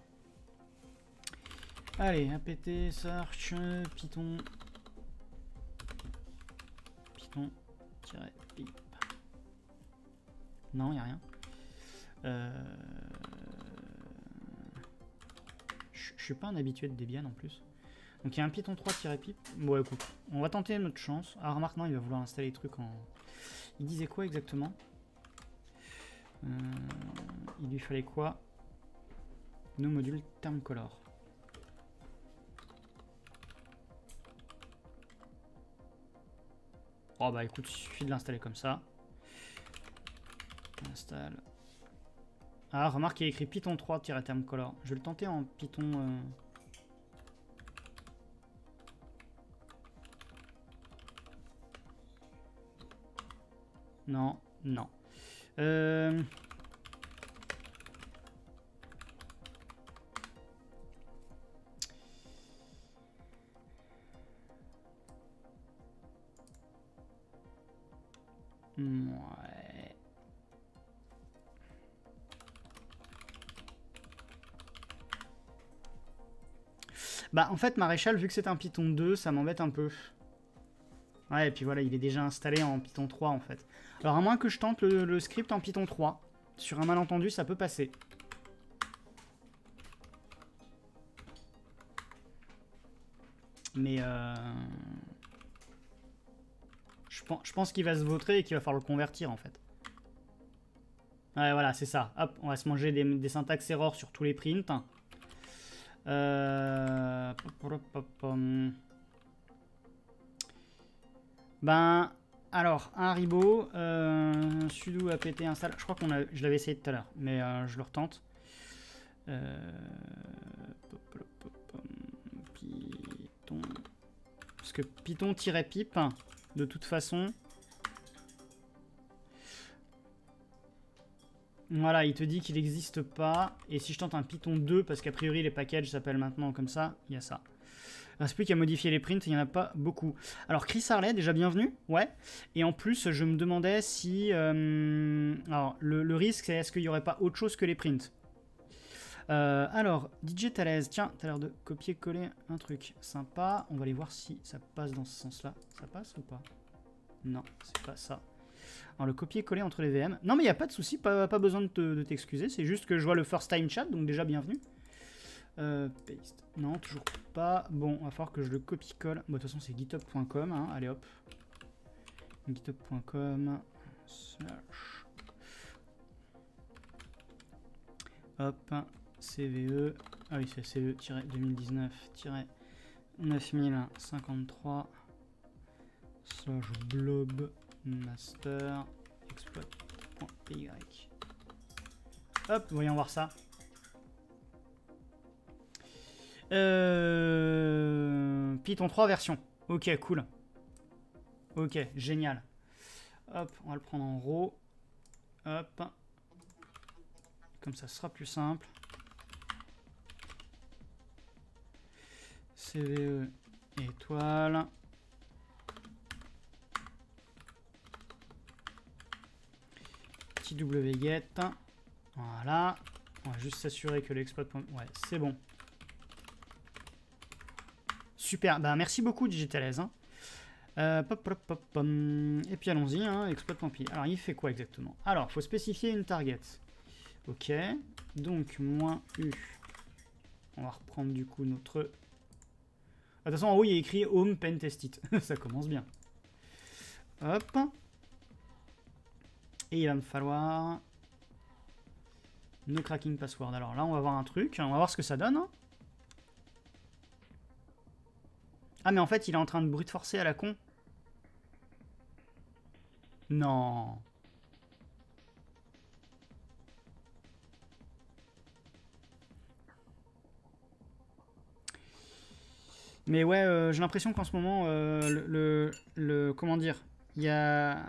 Allez, apt search python. Python-pip. Non, il n'y a rien. Euh... Je suis pas un habitué de Debian en plus. Donc il y a un Python trois-pip. Bon, écoute, on va tenter notre chance. Ah, remarque, non, il va vouloir installer les trucs en... Il disait quoi exactement? euh, Il lui fallait quoi? Nos modules TermColor. Oh bah écoute, il suffit de l'installer comme ça. Installe. Ah, remarque, il y a écrit Python trois-termcolor. Je vais le tenter en Python... Euh... Non, non. Euh... Ouais. Bah en fait Maréchal, vu que c'est un Python deux, ça m'embête un peu. Ouais, et puis voilà, il est déjà installé en Python trois en fait. Alors à moins que je tente le, le script en Python trois, sur un malentendu ça peut passer. Mais euh... je pense, je pense qu'il va se vautrer et qu'il va falloir le convertir en fait. Ouais voilà, c'est ça. Hop, on va se manger des, des syntaxes erreurs sur tous les prints. Euh... Ben, alors, un Haribo, euh, sudo apt install, je crois qu'on a, je l'avais essayé tout à l'heure, mais euh, je le retente. Euh, Python, parce que Python-pip, de toute façon, voilà, il te dit qu'il n'existe pas, et si je tente un Python deux, parce qu'a priori les packages s'appellent maintenant comme ça, il y a ça. Il ne reste plus qu'à modifier les prints, il n'y en a pas beaucoup. Alors Chris Harley, déjà bienvenue, ouais. Et en plus, je me demandais si... Euh, alors, le, le risque, c'est est-ce qu'il n'y aurait pas autre chose que les prints. euh, Alors, Digitalez, tiens, t'as l'air de copier-coller un truc sympa. On va aller voir si ça passe dans ce sens-là. Ça passe ou pas? Non, c'est pas ça. Alors, le copier-coller entre les V M. Non, mais il n'y a pas de souci, pas, pas besoin de t'excuser. Te, c'est juste que je vois le first time chat, donc déjà bienvenue. Euh, paste. Non, toujours pas. Bon, il va falloir que je le copie-colle. Bon, de toute façon, c'est github point com. Hein. Allez, hop. github point com. Slash. Hop. C V E. Ah oui, c'est C V E deux mille dix-neuf neuf mille cinquante-trois. Slash blob master exploit.py. Hop, voyons voir ça. Euh... Python trois version. Ok, cool. Ok, génial. Hop, on va le prendre en raw. Hop. Comme ça, ce sera plus simple. C V E étoile. T W get. Voilà. On va juste s'assurer que l'exploit... Ouais, c'est bon. Super, bah merci beaucoup Digitalez. Hein. Euh, pop, pop, pop, pop. Et puis allons-y, hein, exploit.py. Alors il fait quoi exactement? Alors il faut spécifier une target. Ok, donc moins U. On va reprendre du coup notre... De toute façon en haut il y a écrit home pen test it. Ça commence bien. Hop. Et il va me falloir... No cracking password. Alors là on va voir un truc, on va voir ce que ça donne. Ah mais en fait il est en train de brute forcer à la con. Non. Mais ouais, euh, j'ai l'impression qu'en ce moment, euh, le, le, le... Comment dire, il y a...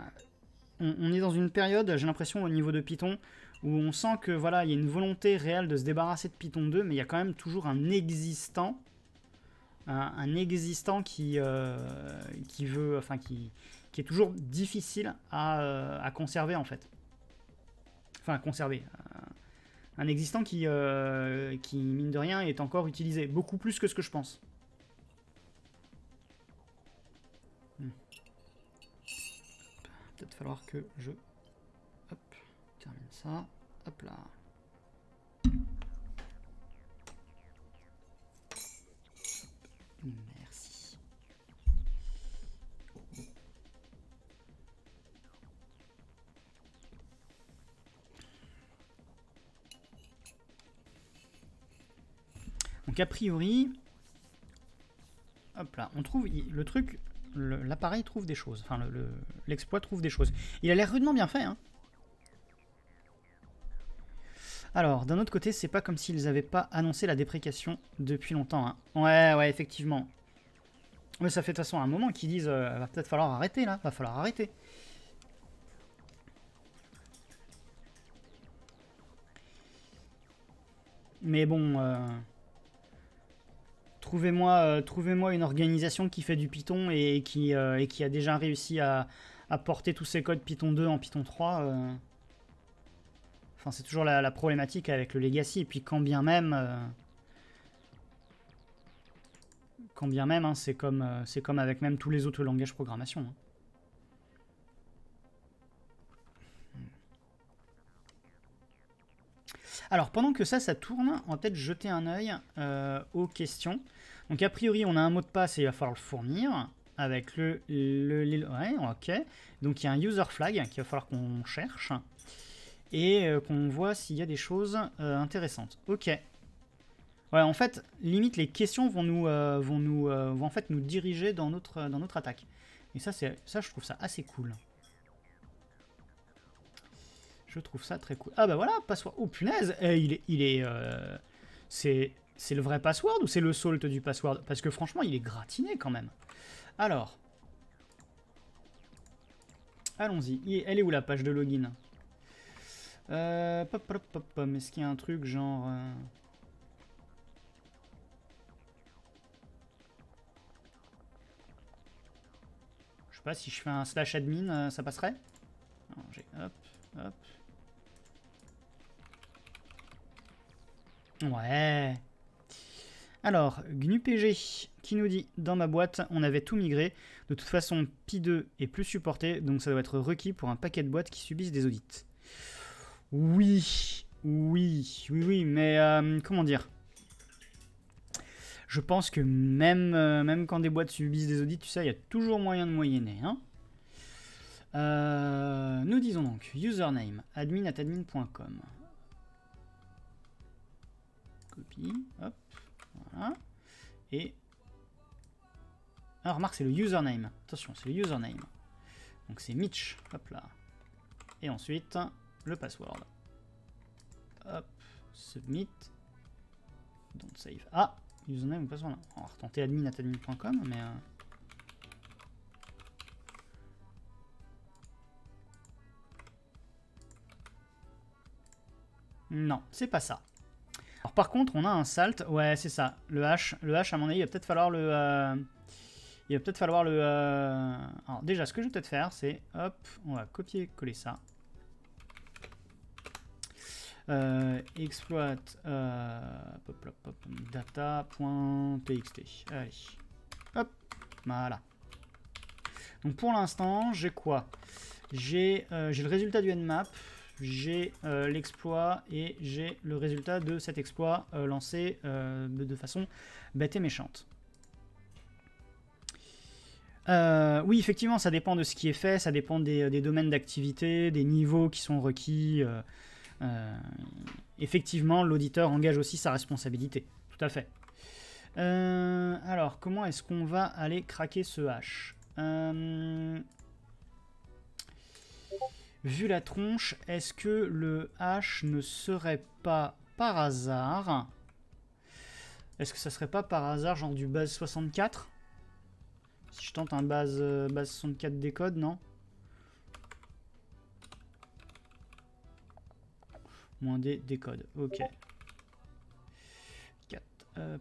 On, on est dans une période, j'ai l'impression, au niveau de Python, où on sent que voilà, il y a une volonté réelle de se débarrasser de Python deux, mais il y a quand même toujours un existant. Un, un existant qui, euh, qui veut, enfin qui, qui est toujours difficile à, euh, à conserver en fait. Enfin à conserver. Un, un existant qui, euh, qui, mine de rien, est encore utilisé. Beaucoup plus que ce que je pense. Hmm. Peut-être falloir que je... Hop, termine ça. Hop là. Merci. Donc a priori, hop là, on trouve le truc, l'appareil trouve des choses, enfin le, le, l'exploit trouve des choses. Il a l'air rudement bien fait, hein. Alors, d'un autre côté, c'est pas comme s'ils n'avaient pas annoncé la déprécation depuis longtemps. Hein. Ouais, ouais, effectivement. Mais ça fait de toute façon un moment qu'ils disent euh, « va peut-être falloir arrêter, là, va falloir arrêter ». Mais bon, euh, trouvez-moi euh, trouvez-moi une organisation qui fait du Python et qui, euh, et qui a déjà réussi à, à porter tous ses codes Python deux en Python trois. Euh. Enfin, c'est toujours la, la problématique avec le legacy, et puis quand bien même... Euh, Quand bien même, hein, c'est comme, euh, c'est comme avec même tous les autres langages de programmation. Hein. Alors, pendant que ça, ça tourne, on va peut-être jeter un œil euh, aux questions. Donc, a priori, on a un mot de passe et il va falloir le fournir avec le... le, le ouais, ok. Donc, il y a un user flag qu'il va falloir qu'on cherche et euh, qu'on voit s'il y a des choses euh, intéressantes. Ok. Ouais, en fait, limite, les questions vont nous, euh, vont nous, euh, vont en fait nous diriger dans notre, dans notre attaque. Et ça, c'est, ça, je trouve ça assez cool. Je trouve ça très cool. Ah bah voilà, password. Oh punaise, eh, il est... il est euh, c'est le vrai password ou c'est le salt du password? Parce que franchement, il est gratiné quand même. Alors. Allons-y. Elle est où la page de login? euh, pop, pop, pop, pop. Est-ce qu'il y a un truc genre... Euh... Je sais pas, si je fais un slash admin, ça passerait? Non, j'ai... Hop, hop... Ouais. Alors, G N U P G qui nous dit, dans ma boîte, on avait tout migré. De toute façon, P deux est plus supporté, donc ça doit être requis pour un paquet de boîtes qui subissent des audits. Oui, oui, oui, oui, mais euh, comment dire? Je pense que même, euh, même quand des boîtes subissent des audits, tu sais, il y a toujours moyen de moyenner. Hein, euh, nous disons donc, username, admin at admin point com. Copie, hop, voilà. Et. Ah, remarque, c'est le username. Attention, c'est le username. Donc c'est Mitch, hop là. Et ensuite, le password. Hop, submit. Don't save. Ah, username ou password là. On va retenter admin at admin point com, mais. Euh... Non, c'est pas ça. Alors par contre, on a un salt, ouais c'est ça, le H, le H à mon avis, il va peut-être falloir le... Euh... Il va peut-être falloir le... Euh... Alors déjà, ce que je vais peut-être faire, c'est, hop, on va copier-coller ça. Euh, exploit euh... data point t x t, allez, hop, voilà. Donc pour l'instant, j'ai quoi? J'ai euh, j'ai le résultat du Nmap. J'ai euh, l'exploit et j'ai le résultat de cet exploit euh, lancé euh, de façon bête et méchante. Euh, oui, effectivement, ça dépend de ce qui est fait, ça dépend des, des domaines d'activité, des niveaux qui sont requis. Euh, euh, effectivement, l'auditeur engage aussi sa responsabilité, tout à fait. Euh, alors, comment est-ce qu'on va aller craquer ce hash? euh, Vu la tronche, est-ce que le H ne serait pas par hasard? Est-ce que ça serait pas par hasard genre du base soixante-quatre? Si je tente un base, euh, base soixante-quatre décode, non? Moins des décodes, ok. quatre. Euh,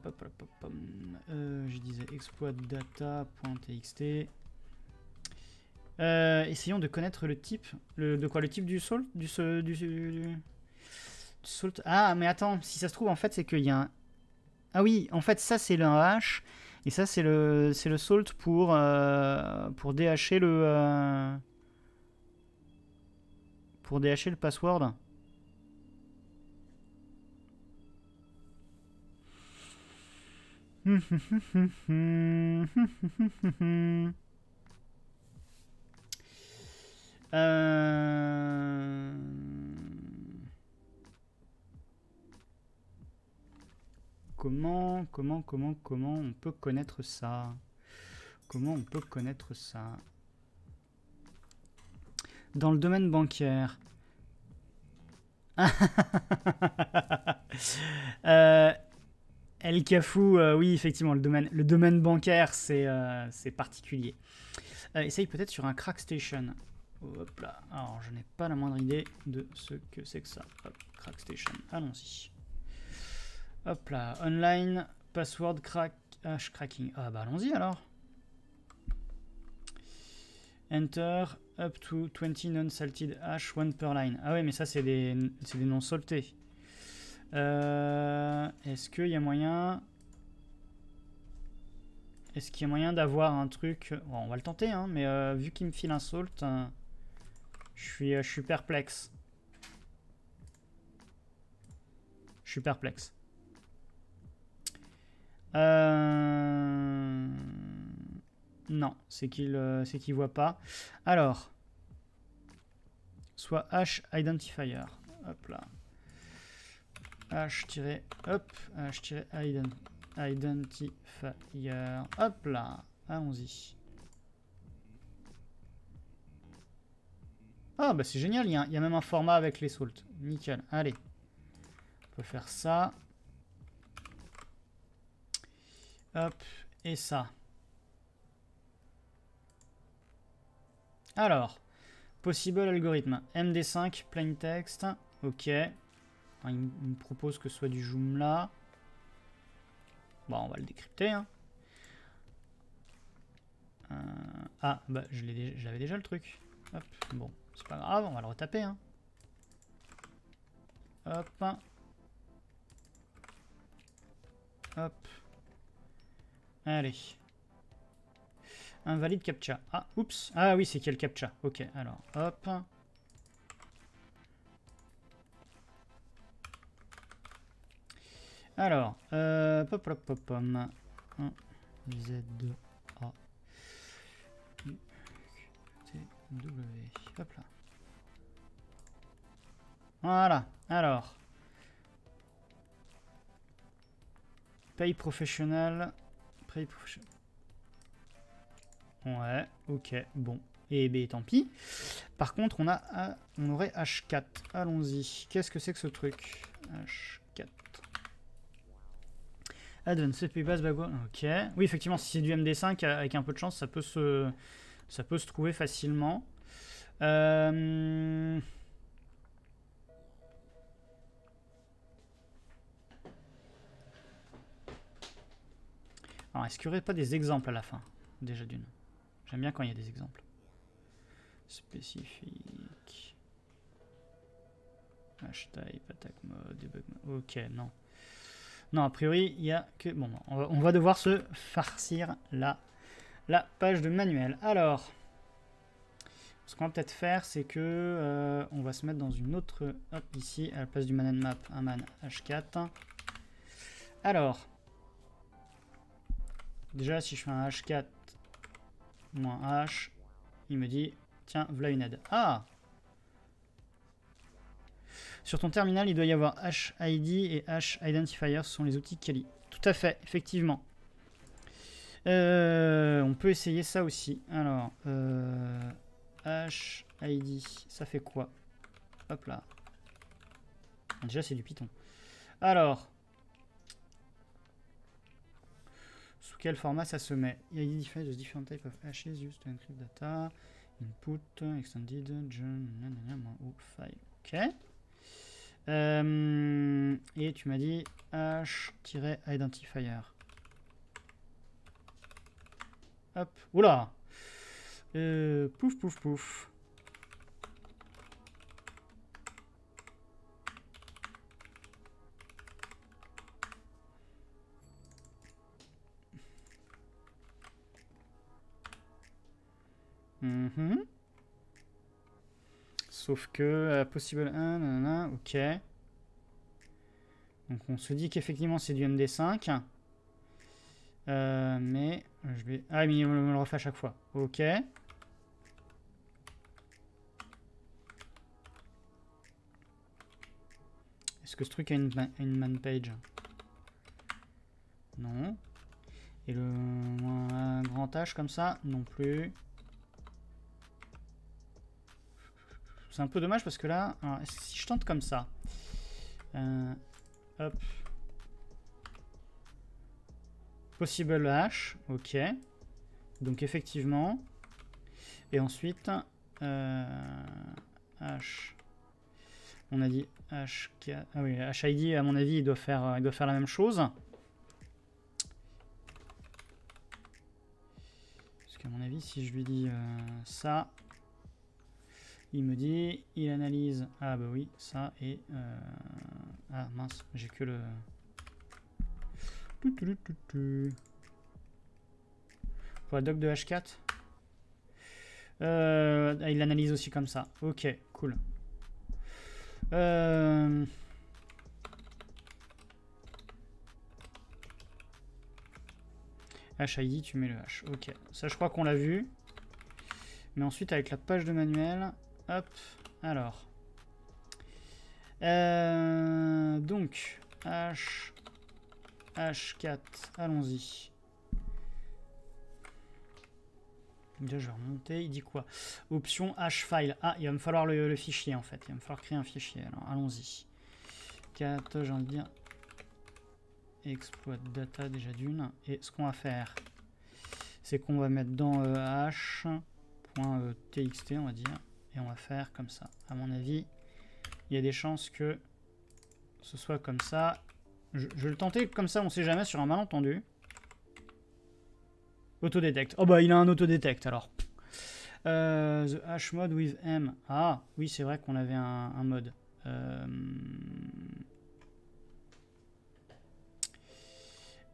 euh, je disais exploit data point t x t. Euh, essayons de connaître le type, le, de quoi le type du salt, du, du, du, du salt. Ah mais attends, si ça se trouve en fait c'est qu'il y a un... Ah oui, en fait ça c'est le H et ça c'est le c'est le salt pour euh, pour déhacher le euh, pour déhacher le password. Euh... Comment, comment, comment, comment on peut connaître ça? Comment on peut connaître ça? Dans le domaine bancaire. euh, El Kafou, euh, oui, effectivement, le domaine, le domaine bancaire, c'est euh, c'est particulier. Euh, essaye peut-être sur un crack station. Hop là, alors je n'ai pas la moindre idée de ce que c'est que ça. Hop, crack station, allons-y. Hop là, online, password, crack, hash cracking. Ah bah allons-y alors. Enter up to twenty non-salted hash, one per line. Ah ouais, mais ça c'est des, des non-saltés. Est-ce euh, qu'il y a moyen... Est-ce qu'il y a moyen d'avoir un truc... Bon, on va le tenter, hein, mais euh, vu qu'il me file un salt, euh, je suis, euh, je suis perplexe. Je suis perplexe. Euh... Non, c'est qu'il euh, c'est qu'il voit pas. Alors, soit hash identifier. Hop là. H tiré hop H tiré identifier. Hop là. Allons-y. Ah bah c'est génial, il y, y a même un format avec les salts. Nickel. Allez. On peut faire ça. Hop et ça. Alors, possible algorithme. M D cinq, plain text. Ok. Il me propose que ce soit du Joomla. Bon, on va le décrypter. Hein. Euh, ah, bah, je l'ai, j'avais déjà le truc. Hop, bon, c'est pas grave, on va le retaper. Hein. Hop. Hop. Allez. Invalide captcha. Ah, oups. Ah oui, c'est quel captcha? Ok, alors, hop. Alors, euh, pop, pop, pop, pom. un, Z, A, U, T, W. Hop là. Voilà. Alors. Pay professionnel. Pay professionnel. Ouais, ok, bon. Et ben, tant pis. Par contre, on a, on aurait H quatre. Allons-y. Qu'est-ce que c'est que ce truc? H quatre. Advanced C P U base bagua. Ok. Oui, effectivement, si c'est du M D cinq, avec un peu de chance, ça peut se, ça peut se trouver facilement. Euh... Alors, est-ce qu'il n'y aurait pas des exemples à la fin? Déjà d'une. J'aime bien quand il y a des exemples. Spécifique. Hashtag, attack mode, debug mode. Ok, non. Non, a priori, il y a que... Bon, on va, on va devoir se farcir la, la page de manuel. Alors, ce qu'on va peut-être faire, c'est que euh, on va se mettre dans une autre... Hop, ici, à la place du man Nmap, un man H quatre. Alors, déjà, si je fais un H quatre moins H, il me dit, tiens, voilà une aide. Ah! Sur ton terminal, il doit y avoir H I D et H Identifier, ce sont les outils Kali. Tout à fait, effectivement. Euh, on peut essayer ça aussi. Alors, euh, H I D, ça fait quoi? Hop là. Déjà, c'est du Python. Alors, sous quel format ça se met? I D differs the different types of hashes used to encrypt data, input, extended, journal, file. Ok. Euh, et tu m'as dit H-identifier. Hop, oula euh, pouf, pouf, pouf. Mmh. Sauf que euh, possible un, ok. Donc on se dit qu'effectivement c'est du M D cinq. Euh, mais je vais. Ah mais on me le refait à chaque fois. Ok. Est-ce que ce truc a une, une man page? Non. Et le euh, grand H comme ça? Non plus. C'est un peu dommage parce que là, alors, si je tente comme ça, euh, hop, possible H, ok, donc effectivement, et ensuite, euh, H, on a dit H, ah oui, H I D, à mon avis, il doit faire, il doit faire la même chose, parce qu'à mon avis, si je lui dis euh, ça, il me dit, il analyse, ah bah oui, ça et... Euh... Ah mince, j'ai que le... Pour la doc de H quatre. Euh, il l'analyse aussi comme ça. Ok, cool. Euh... H I D, tu mets le H. Ok, ça je crois qu'on l'a vu. Mais ensuite avec la page de manuel, hop, alors. Euh, donc, H, H quatre, allons-y. Déjà, je vais remonter, il dit quoi? Option H-File. Ah, il va me falloir le, le fichier, en fait. Il va me falloir créer un fichier. Alors, allons-y. quatre, j'ai envie de dire, exploit data, déjà d'une. Et ce qu'on va faire, c'est qu'on va mettre dans euh, h.txt, on va dire. Et on va faire comme ça. À mon avis, il y a des chances que ce soit comme ça. Je, je vais le tenter comme ça, on sait jamais, sur un malentendu. Autodetect. Oh bah il a un autodetect alors. Euh, the H mode with M. Ah oui, c'est vrai qu'on avait un, un mode. Euh...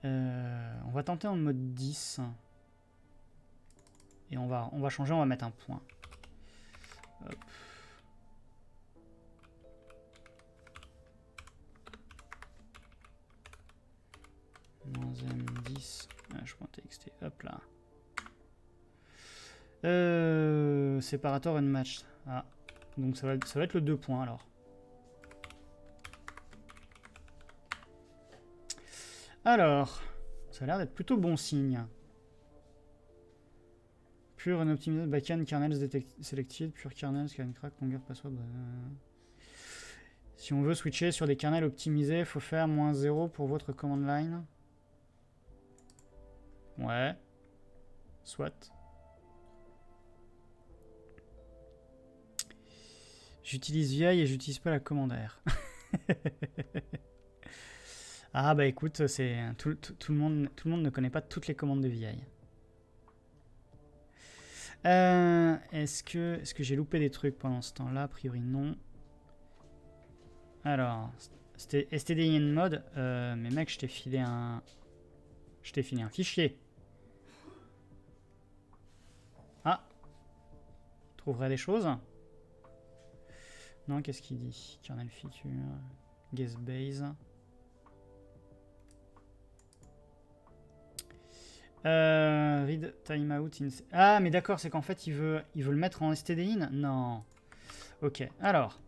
Euh, on va tenter en mode dix. Et on va, on va changer, on va mettre un point. Hop. M dix. H.txt, hop là. Euh, séparateur unmatched. Ah, donc ça va, ça va être le deux points alors. Alors, ça a l'air d'être plutôt bon signe. Pure and optimized backend kernels selected, pure kernels, can crack, longer password. Euh... Si on veut switcher sur des kernels optimisés, il faut faire moins zéro pour votre command line. Ouais, soit. J'utilise vieille et j'utilise pas la commande R. Ah bah écoute, c'est tout, tout, tout le monde, tout le monde ne connaît pas toutes les commandes de vieille. Euh, est-ce que, est-ce que j'ai loupé des trucs pendant ce temps-là? A priori non. Alors, c'était stdin mode, euh, mais mec, je t'ai filé un, je t'ai filé un fichier. Ah, trouverai des choses. Non, qu'est-ce qu'il dit? Kernel feature, guest base. Euh, read timeout. In... Ah, mais d'accord, c'est qu'en fait, il veut, il veut le mettre en stdin. Non. Ok, alors.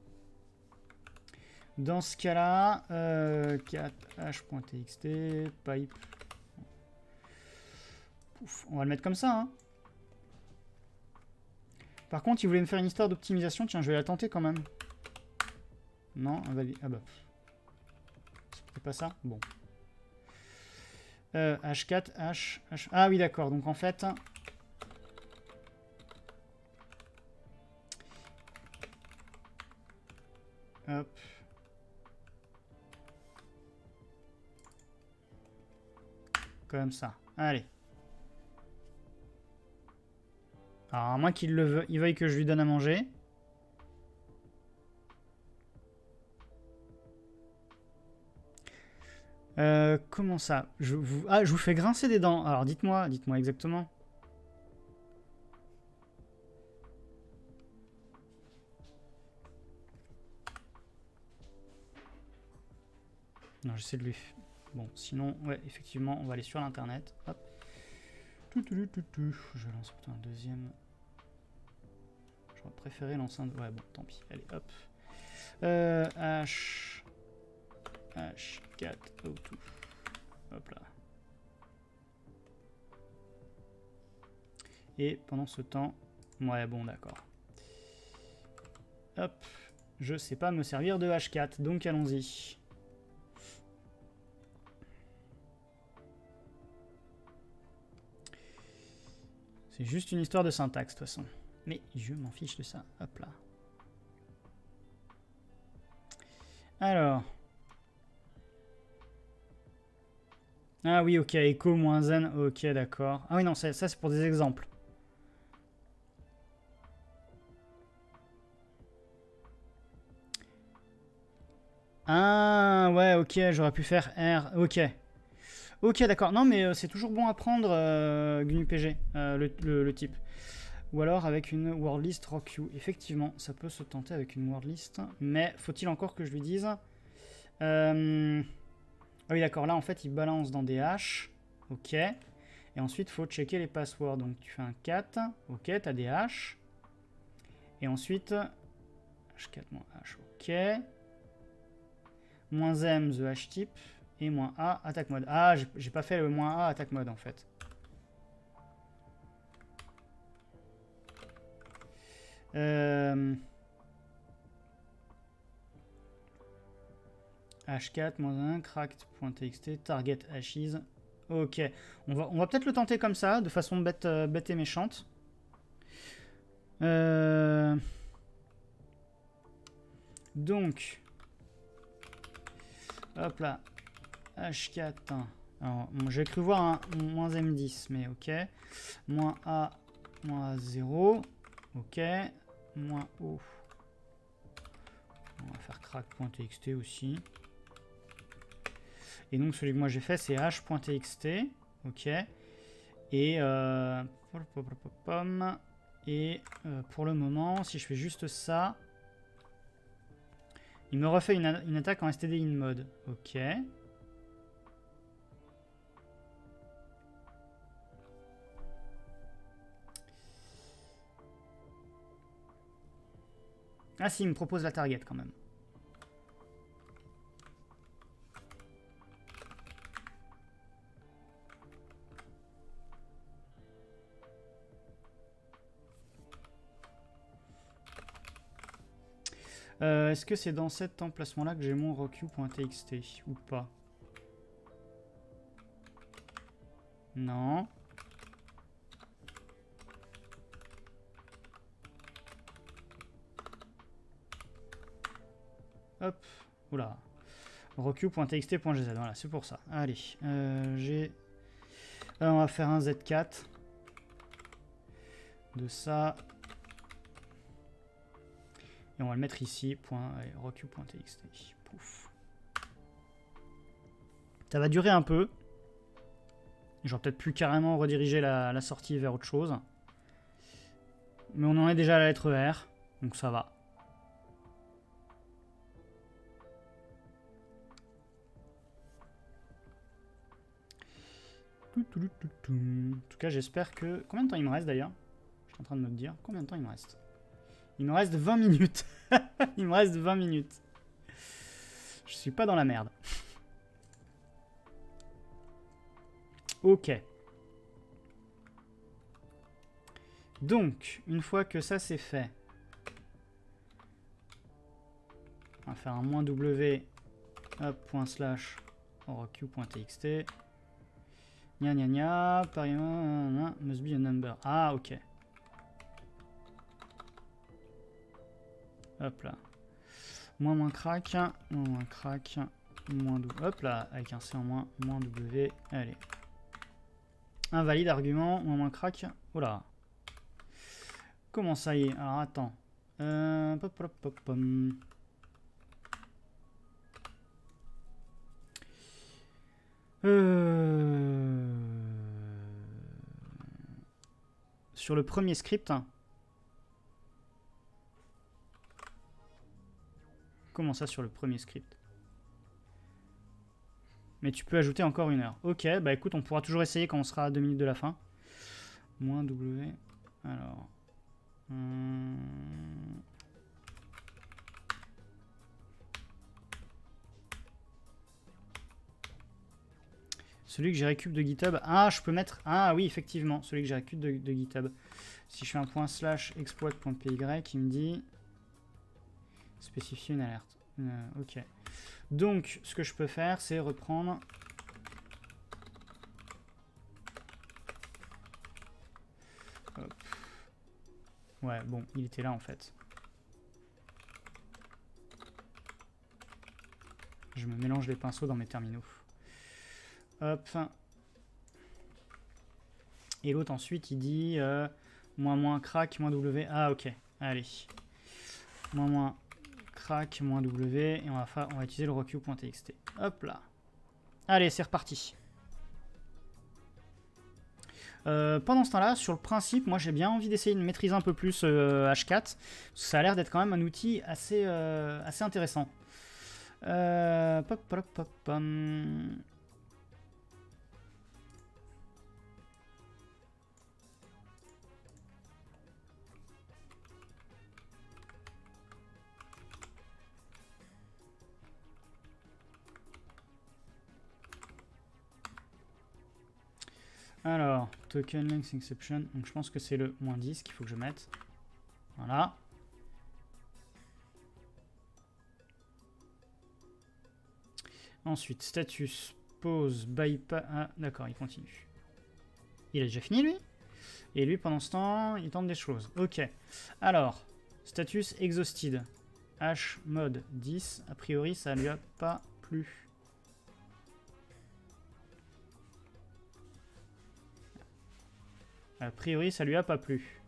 Dans ce cas-là, euh, quatre h.txt, pipe. Pouf, on va le mettre comme ça. Hein. Par contre, il voulait me faire une histoire d'optimisation. Tiens, je vais la tenter quand même. Non, on va... Ah bah. C'était pas ça. Bon. Euh, H quatre, H, H... Ah oui, d'accord. Donc en fait... Hop. Comme ça. Allez. Alors, à moins qu'il le veuille, il veuille que je lui donne à manger. Euh, comment ça? Je vous... Ah, je vous fais grincer des dents. Alors, dites-moi, dites-moi exactement. Non, j'essaie de lui... Bon, sinon, ouais, effectivement, on va aller sur l'internet. Hop. Je lance plutôt un deuxième. J'aurais préféré lancer un... Ouais, bon, tant pis. Allez, hop. Euh, H... H quatre, O deux. Hop là. Et pendant ce temps... Ouais, bon, d'accord. Hop. Je sais pas me servir de H quatre, donc allons-y. C'est juste une histoire de syntaxe, de toute façon. Mais je m'en fiche de ça. Hop là. Alors. Ah oui, ok. Echo, moins zen. Ok, d'accord. Ah oui, non, ça, ça c'est pour des exemples. Ah, ouais, ok. J'aurais pu faire R. Ok. Ok, d'accord. Non, mais c'est toujours bon à prendre euh, G N U P G, euh, le, le, le type. Ou alors avec une wordlist rock you. Effectivement, ça peut se tenter avec une wordlist. Mais faut-il encore que je lui dise euh... Ah oui, d'accord. Là, en fait, il balance dans des haches. Ok. Et ensuite, il faut checker les passwords. Donc, tu fais un cat. Ok, tu as des haches. Et ensuite, h quatre moins h, ok. Moins m, the hash type. Et moins a, attack mode. Ah, j'ai pas fait le moins a, attack mode, en fait. Euh... h quatre moins un, cracked point t x t, target hashes. Ok. On va, on va peut-être le tenter comme ça, de façon bête, bête et méchante. Euh... Donc, hop là, h quatre, alors bon, j'ai cru voir un moins m dix, mais ok, moins a, moins a zéro, ok, moins o, on va faire crack point t x t aussi, et donc celui que moi j'ai fait c'est h point t x t, ok, et euh, et euh, pour le moment, si je fais juste ça, il me refait une, une attaque en std in mode. Ok. Ah si, il me propose la target quand même. Euh, Est-ce que c'est dans cet emplacement-là que j'ai mon rock you point t x t ou pas? Non. Hop. Oula. rock you point t x t point g z. Voilà, c'est pour ça. Allez. Euh, j'ai... Alors, on va faire un z quatre. De ça... Et on va le mettre ici, point, allez, rock you point t x t, pouf. Ça va durer un peu. J'aurais peut-être pu carrément rediriger la, la sortie vers autre chose. Mais on en est déjà à la lettre R, donc ça va. En tout cas, j'espère que... Combien de temps il me reste d'ailleurs? Je suis en train de me dire combien de temps il me reste. Il me reste vingt minutes. Il me reste vingt minutes. Je suis pas dans la merde. Ok. Donc, une fois que ça c'est fait, on va faire un moins w, hop, point slash, rock you point t x t, gna gna gna, pari, must be a number. Ah, ok. Hop là. Moins moins crack. Moins moins crack. Moins double. Hop là. Avec un C en moins. Moins W. Allez. Invalide argument. Moins moins crack. Oh là. Comment ça y est? Alors attends. Euh, pop, pop, pop, pop. Euh... Sur le premier script. Comment ça sur le premier script? Mais tu peux ajouter encore une heure. Ok, bah écoute, on pourra toujours essayer quand on sera à deux minutes de la fin. Moins W. Alors. Hum... Celui que j'ai récup de GitHub. Ah, je peux mettre. Ah oui, effectivement, celui que j'ai récup de, de GitHub. Si je fais un point slash exploit point p y, il me dit. Spécifier une alerte. Euh, ok. Donc, ce que je peux faire, c'est reprendre hop. Ouais, bon, il était là en fait. Je me mélange les pinceaux dans mes terminaux. Hop. Et l'autre ensuite, il dit euh, moins moins crack, moins w. Ah, ok. Allez. Moins moins crack, moins w, et on va, on va utiliser le rock you point t x t. Hop là. Allez, c'est reparti. Euh, pendant ce temps-là, sur le principe, moi j'ai bien envie d'essayer de maîtriser un peu plus euh, H quatre, parce que ça a l'air d'être quand même un outil assez, euh, assez intéressant. Euh, pop, pop, pop, hum. Alors, token length exception, donc je pense que c'est le moins dix qu'il faut que je mette. Voilà. Ensuite, status, pause, bypass. Ah, d'accord, il continue. Il a déjà fini, lui. Et lui, pendant ce temps, il tente des choses. Ok. Alors, status exhausted. H mode dix. A priori, ça lui a pas plu. A priori, ça lui a pas plu.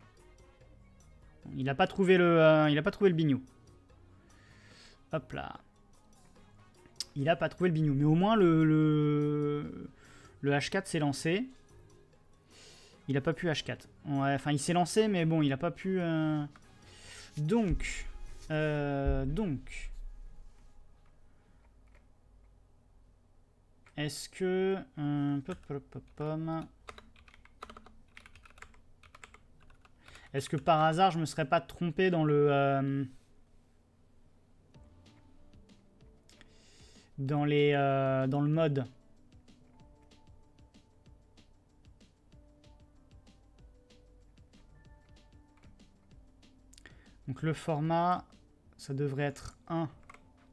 Il n'a pas trouvé le, euh, il a pas trouvé le bignou. Hop là. Il n'a pas trouvé le bignou. Mais au moins, le, le, le H quatre s'est lancé. Il n'a pas pu H quatre. Ouais, enfin, il s'est lancé, mais bon, il n'a pas pu... Euh... Donc. Euh, donc. Est-ce que... Euh... Est-ce que par hasard, je me serais pas trompé dans le... Euh, dans les... Euh, dans le mode. Donc le format, ça devrait être un.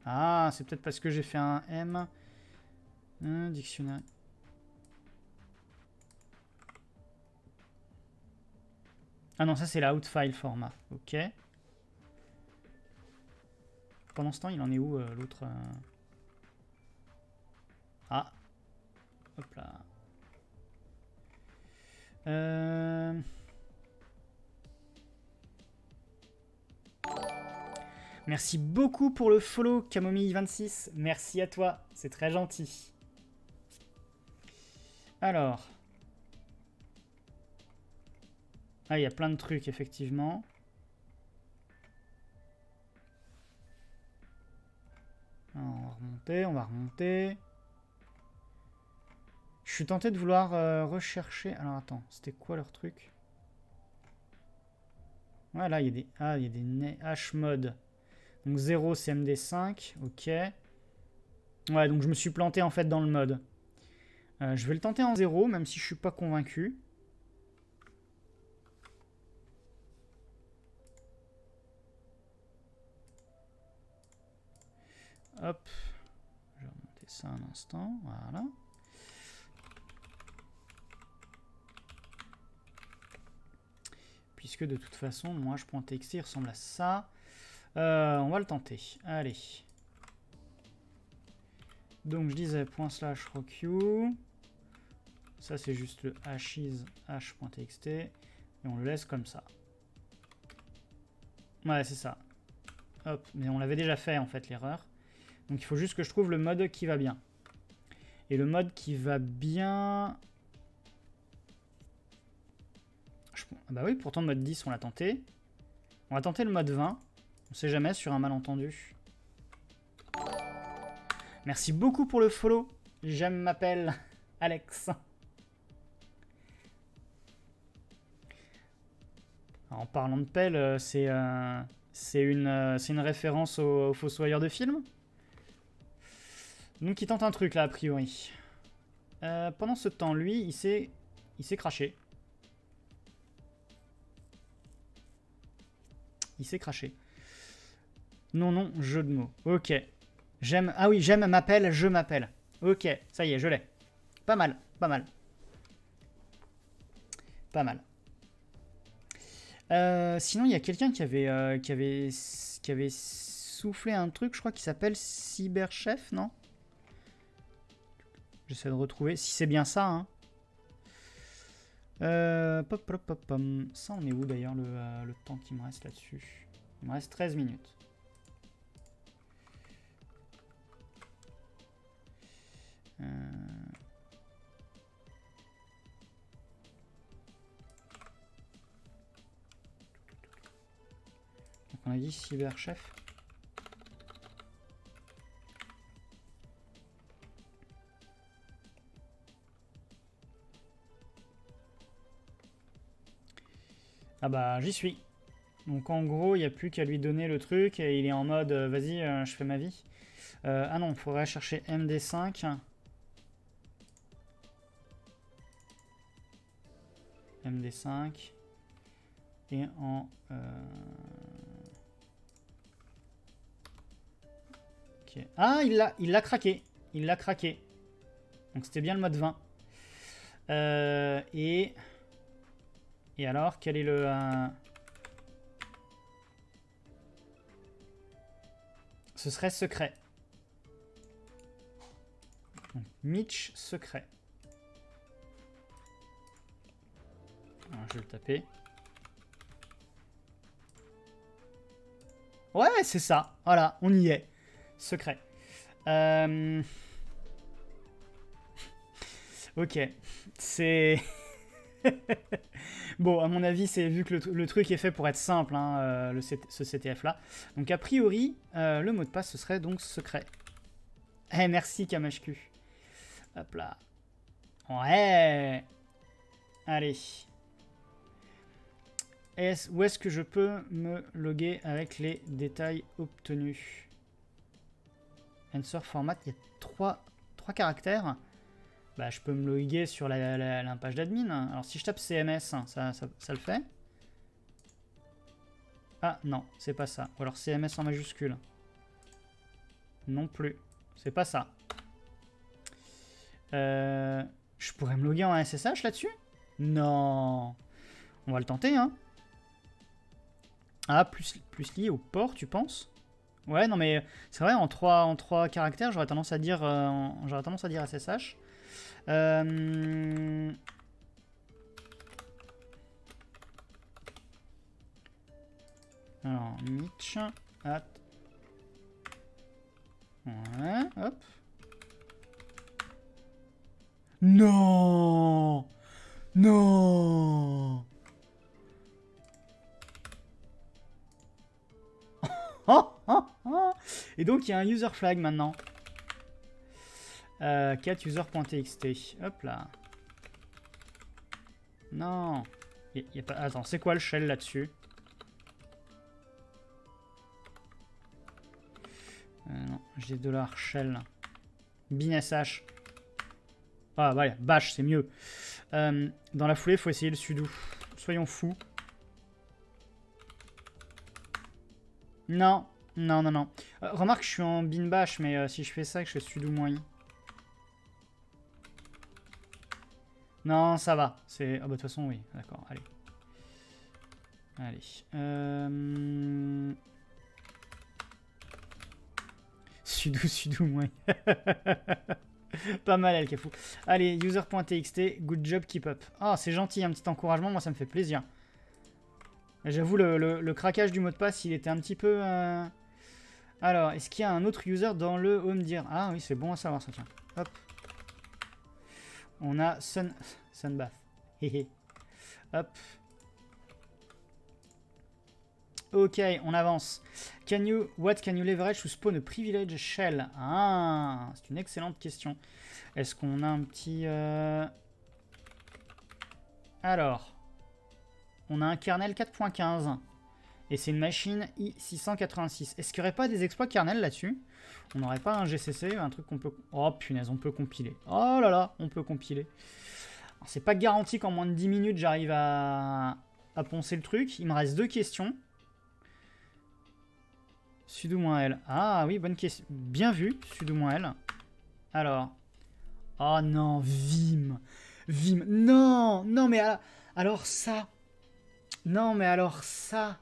Ah, c'est peut-être parce que j'ai fait un M. Un dictionnaire. Ah non, ça c'est la outfile format. Ok. Pendant ce temps, il en est où euh, l'autre euh... Ah. Hop là. Euh... Merci beaucoup pour le follow, Camomille vingt-six. Merci à toi, c'est très gentil. Alors... Ah, il y a plein de trucs, effectivement. Alors, on va remonter, on va remonter. Je suis tenté de vouloir euh, rechercher... Alors, attends, c'était quoi leur truc? Ouais, là, il y a des... Ah, il y a des H-mode. Donc, zéro C M D cinq, ok. Ouais, donc je me suis planté, en fait, dans le mode. Euh, je vais le tenter en zéro, même si je suis pas convaincu. Hop, je vais remonter ça un instant, voilà. Puisque de toute façon, moi, je prends T X T, il ressemble à ça. Euh, on va le tenter, allez. Donc, je disais point slash roq. Ça, c'est juste le hashes h.txt. Et on le laisse comme ça. Ouais, c'est ça. Hop, mais on l'avait déjà fait, en fait, l'erreur. Donc il faut juste que je trouve le mode qui va bien. Et le mode qui va bien... Je... Ah bah oui, pourtant mode dix, on l'a tenté. On va tenter le mode vingt. On sait jamais sur un malentendu. Merci beaucoup pour le follow. Je m'appelle Alex. Alors, en parlant de pelle, c'est euh, c'est une, euh, c'est une référence aux, aux Fossoyeurs de films. Donc il tente un truc là, a priori. Euh, pendant ce temps, lui, il s'est il s'est craché. Il s'est craché. Non, non, jeu de mots. Ok. J'aime... Ah oui, j'aime, m'appelle, je m'appelle. Ok, ça y est, je l'ai. Pas mal, pas mal. Pas mal. Euh, sinon, il y a quelqu'un qui avait... Euh, qui avait... qui avait soufflé un truc, je crois, qui s'appelle Cyberchef, non ? J'essaie de retrouver, si c'est bien ça. Hein. Euh, pop, pop, pop, pop. Ça, on est où d'ailleurs le, euh, le temps qui me reste là-dessus? Il me reste treize minutes. Euh... On a dit cyberchef. Ah bah j'y suis. Donc en gros il n'y a plus qu'à lui donner le truc et il est en mode euh, vas-y euh, je fais ma vie. Euh, ah non, il faudrait chercher M D cinq. M D cinq. Et en... Euh... Okay. Ah il l'a il l'a craqué. Il l'a craqué. Donc c'était bien le mode vingt. Euh, et... Et alors, quel est le... Euh... Ce serait secret. Donc, Mitch secret. Alors, je vais le taper. Ouais, c'est ça. Voilà, on y est. Secret. Euh... Ok. C'est... Bon, à mon avis, c'est vu que le, le truc est fait pour être simple, hein, euh, le, ce C T F-là. Donc, a priori, euh, le mot de passe, ce serait donc secret. Eh, merci, K M H Q. Hop là. Ouais. Allez. Est où est-ce que je peux me loguer avec les détails obtenus? Answer format, il y a trois, trois caractères. Bah, je peux me loguer sur la, la, la page d'admin. Alors si je tape C M S, ça, ça, ça le fait. Ah non, c'est pas ça. Ou alors C M S en majuscule. Non plus. C'est pas ça. Euh, je pourrais me loguer en S S H là-dessus? Non. On va le tenter, hein. Ah, plus, plus lié au port, tu penses? Ouais, non mais c'est vrai, en trois, en trois caractères, j'aurais tendance à dire, euh, j'aurais tendance à dire S S H. Euh... Alors, Mitch, at... Ouais, hop. Non, non. Et donc, il y a un user flag maintenant. Euh, cat user point t x t. Hop là. Non. Y a, y a pas... Attends, c'est quoi le shell là-dessus? euh, Non, j'ai dollar shell. bin s h. Ah, voilà, bash, c'est mieux. Euh, dans la foulée, il faut essayer le sudo. Soyons fous. Non, non, non, non. Euh, remarque, je suis en bin bash, mais euh, si je fais ça, que je fais sudo moins i. Non, ça va. C'est... Ah bah de toute façon, oui. D'accord, allez. Allez. Euh... Sudo, sudo, moi. Pas mal, El Kafou. Allez, user point t x t, good job, keep up. Ah, oh, c'est gentil, un petit encouragement, moi ça me fait plaisir. J'avoue, le, le, le craquage du mot de passe, il était un petit peu... Euh... Alors, est-ce qu'il y a un autre user dans le home dire? Ah oui, c'est bon à savoir ça, tiens. Hop. On a sun, Sunbath. Hop. Ok, on avance. Can you, what can you leverage to spawn a privilege shell? Ah, c'est une excellente question. Est-ce qu'on a un petit... Euh... Alors, on a un kernel quatre point quinze. Et c'est une machine i six cent quatre-vingt-six. Est-ce qu'il n'y aurait pas des exploits kernel là-dessus? On n'aurait pas un G C C, un truc qu'on peut... Oh punaise, on peut compiler. Oh là là, on peut compiler. C'est pas garanti qu'en moins de dix minutes, j'arrive à... à poncer le truc. Il me reste deux questions. sudo-l. Ah oui, bonne question. Bien vu, sudo-l. Alors. Oh non, Vim. Vim. Non, non mais alors, alors ça. Non mais alors ça.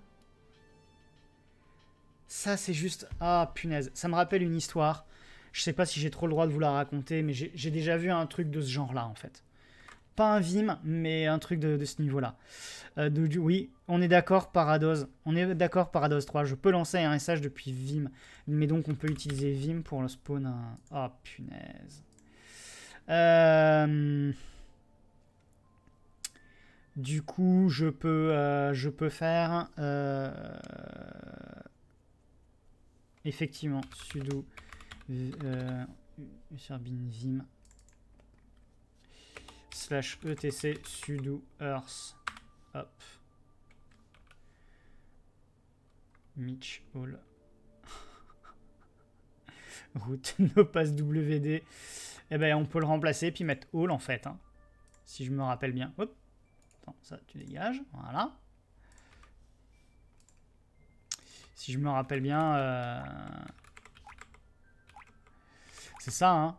Ça, c'est juste... Ah, punaise. Ça me rappelle une histoire. Je sais pas si j'ai trop le droit de vous la raconter, mais j'ai déjà vu un truc de ce genre-là, en fait. Pas un Vim, mais un truc de, de ce niveau-là. Euh, du... Oui, on est d'accord, Parados. On est d'accord, Parados trois. Je peux lancer un S H depuis Vim. Mais donc, on peut utiliser Vim pour le spawn. À... Ah, punaise. Euh... Du coup, je peux, euh, je peux faire... Euh... effectivement, sudo euh, Serbin vim slash etc sudo earth hop Mitch all root no pass wd et eh ben on peut le remplacer puis mettre all en fait hein, si je me rappelle bien. Hop, attends, ça tu dégages, voilà. Si je me rappelle bien, euh... c'est ça, hein.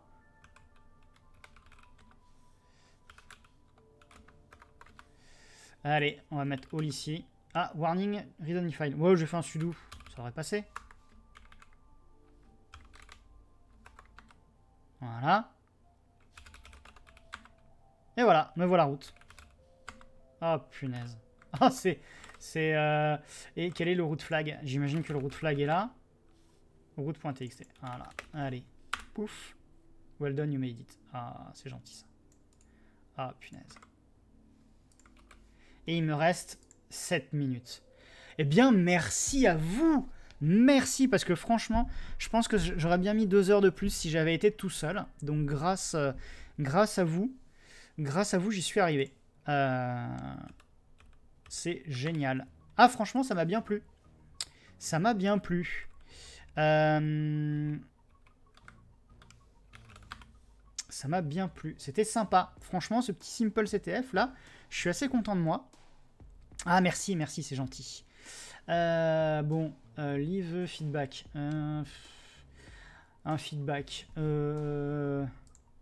Allez, on va mettre all ici. Ah, warning, read only file. Wow, j'ai fait un sudo, ça aurait passé. Voilà. Et voilà, me voilà route. Oh, punaise. Ah, c'est... C'est euh... Et quel est le root flag? J'imagine que le root flag est là. Root.txt. Voilà. Allez. Pouf. Well done, you made it. Ah, c'est gentil ça. Ah, punaise. Et il me reste sept minutes. Eh bien, merci à vous. Merci, parce que franchement, je pense que j'aurais bien mis deux heures de plus si j'avais été tout seul. Donc, grâce, euh, grâce à vous, grâce à vous, j'y suis arrivé. Euh... C'est génial. Ah, franchement, ça m'a bien plu. Ça m'a bien plu. Euh... Ça m'a bien plu. C'était sympa. Franchement, ce petit Simple C T F, là, je suis assez content de moi. Ah, merci, merci, c'est gentil. Euh, bon, euh, leave feedback. Euh, un feedback. Euh...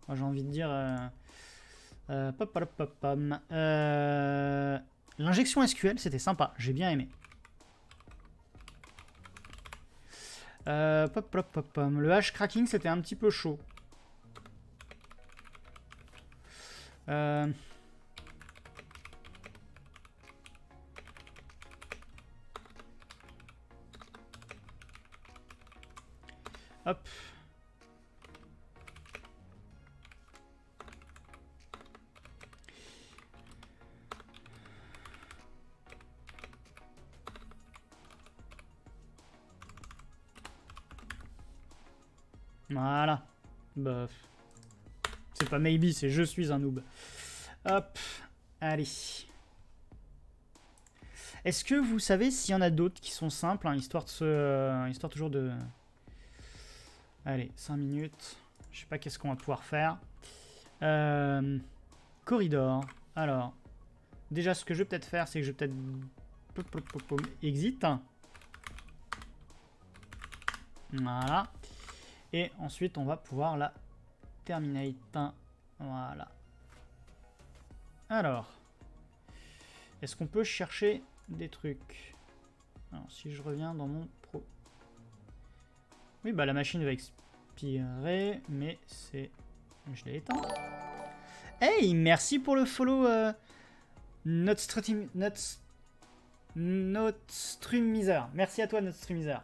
Oh, j'ai envie de dire... Euh... Euh, pop, pop, pop, pop. Euh... L'injection S Q L, c'était sympa, j'ai bien aimé. Euh, pop, pop, pop, pop. Le hash cracking, c'était un petit peu chaud. Euh... Hop. Voilà. Bof. C'est pas maybe, c'est je suis un noob. Hop. Allez. Est-ce que vous savez s'il y en a d'autres qui sont simples, hein, histoire de se... Euh, histoire toujours de... Allez, cinq minutes. Je sais pas qu'est-ce qu'on va pouvoir faire. Euh, corridor. Alors. Déjà, ce que je vais peut-être faire, c'est que je vais peut-être... Exit. Voilà. Et ensuite, on va pouvoir la terminer. Voilà. Alors, est-ce qu'on peut chercher des trucs? Alors, si je reviens dans mon pro... Oui, bah la machine va expirer, mais c'est... Je l'ai éteint. Hey, merci pour le follow. Euh, notre stream... Notre... Notre streamiser. Merci à toi, notre streamiser.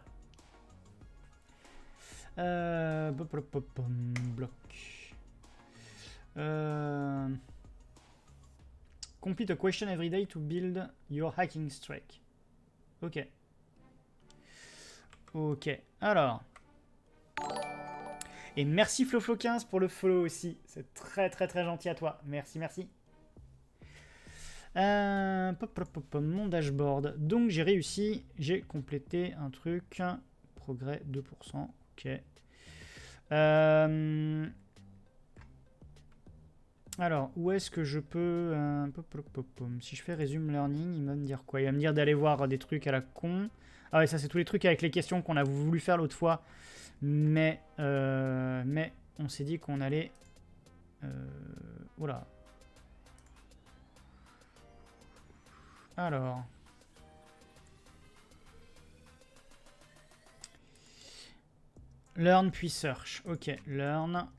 Euh, bop, bop, bop, bop, bloc. Euh, complete a question every day to build your hacking streak. Ok. Ok. Alors. Et merci Floflo quinze pour le follow aussi. C'est très très très gentil à toi. Merci, merci. Euh, pop, pop, pop, mon dashboard. Donc j'ai réussi. J'ai complété un truc. Progrès deux pour cent. Ok. Euh... Alors, où est-ce que je peux... Euh... Si je fais Resume Learning, il va me dire quoi? Il va me dire d'aller voir des trucs à la con. Ah ouais, ça c'est tous les trucs avec les questions qu'on a voulu faire l'autre fois. Mais, euh... mais on s'est dit qu'on allait... Euh... Voilà. Alors... Learn puis search. Ok, learn,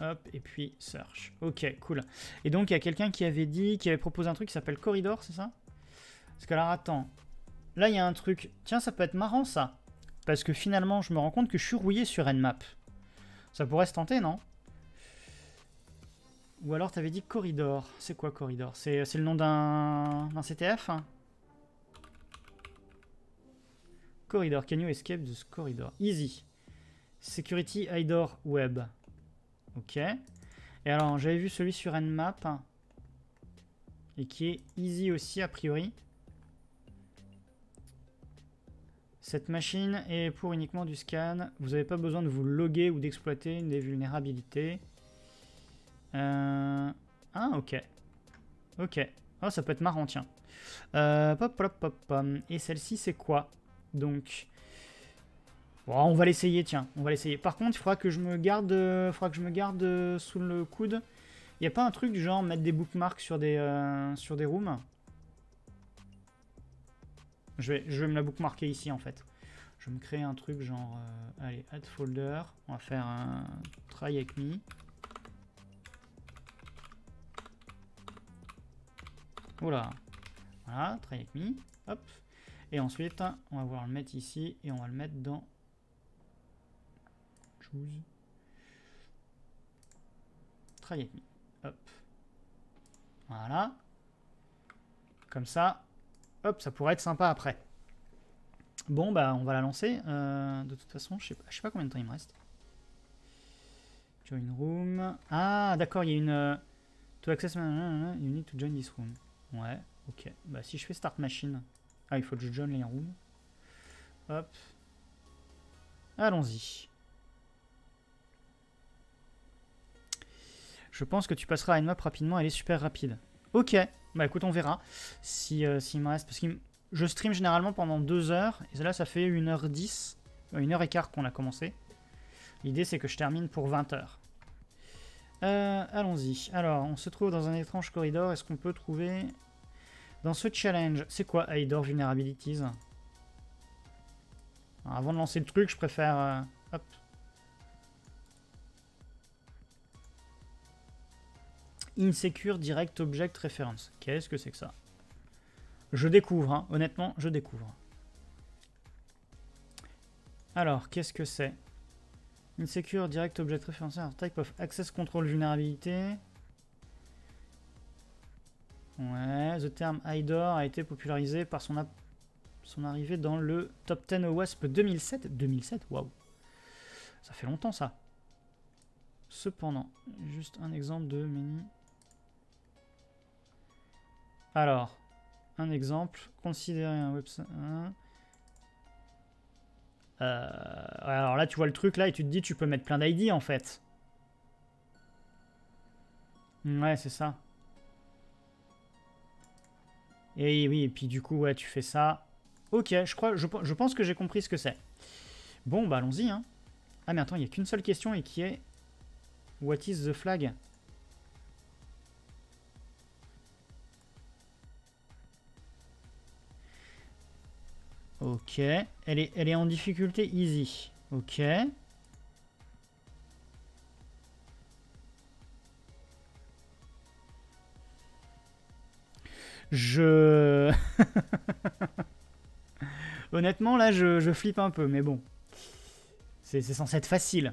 hop, et puis search. Ok, cool. Et donc, il y a quelqu'un qui avait dit, qui avait proposé un truc qui s'appelle Corridor, c'est ça? Parce que alors, attends. Là, il y a un truc. Tiens, ça peut être marrant, ça. Parce que finalement, je me rends compte que je suis rouillé sur Nmap. Ça pourrait se tenter, non? Ou alors, tu avais dit Corridor. C'est quoi, Corridor? C'est le nom d'un C T F, hein? Corridor. Can you escape this corridor? Easy. Security I D O R Web. Ok. Et alors, j'avais vu celui sur Nmap. Et qui est easy aussi, a priori. Cette machine est pour uniquement du scan. Vous n'avez pas besoin de vous loguer ou d'exploiter une des vulnérabilités. Euh... Ah, ok. Ok. Oh, ça peut être marrant, tiens. Euh... Pop, pop, pop, pop. Et celle-ci, c'est quoi? Donc... Bon, on va l'essayer, tiens. On va l'essayer. Par contre, il faudra que je me garde, euh, faudra que je me garde euh, sous le coude. Il n'y a pas un truc du genre mettre des bookmarks sur des, euh, sur des rooms? Je vais, je vais me la bookmarker ici, en fait. Je vais me créer un truc genre... Euh, allez, add folder. On va faire un TryHackMe. Oula. Voilà, TryHackMe. Hop. Et ensuite, on va vouloir le mettre ici. Et on va le mettre dans... TryHackMe. Hop. Voilà. Comme ça. Hop, ça pourrait être sympa après. Bon, bah, on va la lancer. Euh, de toute façon, je sais pas, je sais pas combien de temps il me reste. Join room. Ah, d'accord, il y a une... Euh, to access... You need to join this room. Ouais, ok. Bah, si je fais start machine... Ah, il faut que je join les rooms. Hop. Allons-y. Je pense que tu passeras à Nmap rapidement, elle est super rapide. Ok, bah écoute, on verra si, euh, s'il me reste. Parce que je stream généralement pendant deux heures, et là ça fait une heure dix, une heure quinze qu'on a commencé. L'idée c'est que je termine pour vingt heures. Euh, Allons-y. Alors, on se trouve dans un étrange corridor, est-ce qu'on peut trouver... Dans ce challenge, c'est quoi I D O R Vulnerabilities? Alors, avant de lancer le truc, je préfère... Euh, hop. Insecure Direct Object Reference. Qu'est-ce que c'est que ça? Je découvre, hein. Honnêtement, je découvre. Alors, qu'est-ce que c'est? Insecure Direct Object Reference, type of access control vulnérabilité. Ouais, le terme I D O R a été popularisé par son, son arrivée dans le top dix au W A S P deux mille sept. deux mille sept, waouh. Ça fait longtemps ça. Cependant, juste un exemple de menu. Alors, un exemple, considérer un website. Euh, alors là, tu vois le truc là et tu te dis, tu peux mettre plein d'I D en fait. Ouais, c'est ça. Et oui, et puis du coup, ouais, tu fais ça. Ok, je crois, je, je pense que j'ai compris ce que c'est. Bon, bah allons-y, hein. Ah mais attends, il n'y a qu'une seule question et qui est... What is the flag? Ok. Elle est, elle est en difficulté easy. Ok. Je... Honnêtement, là, je, je flippe un peu, mais bon. C'est censé être facile.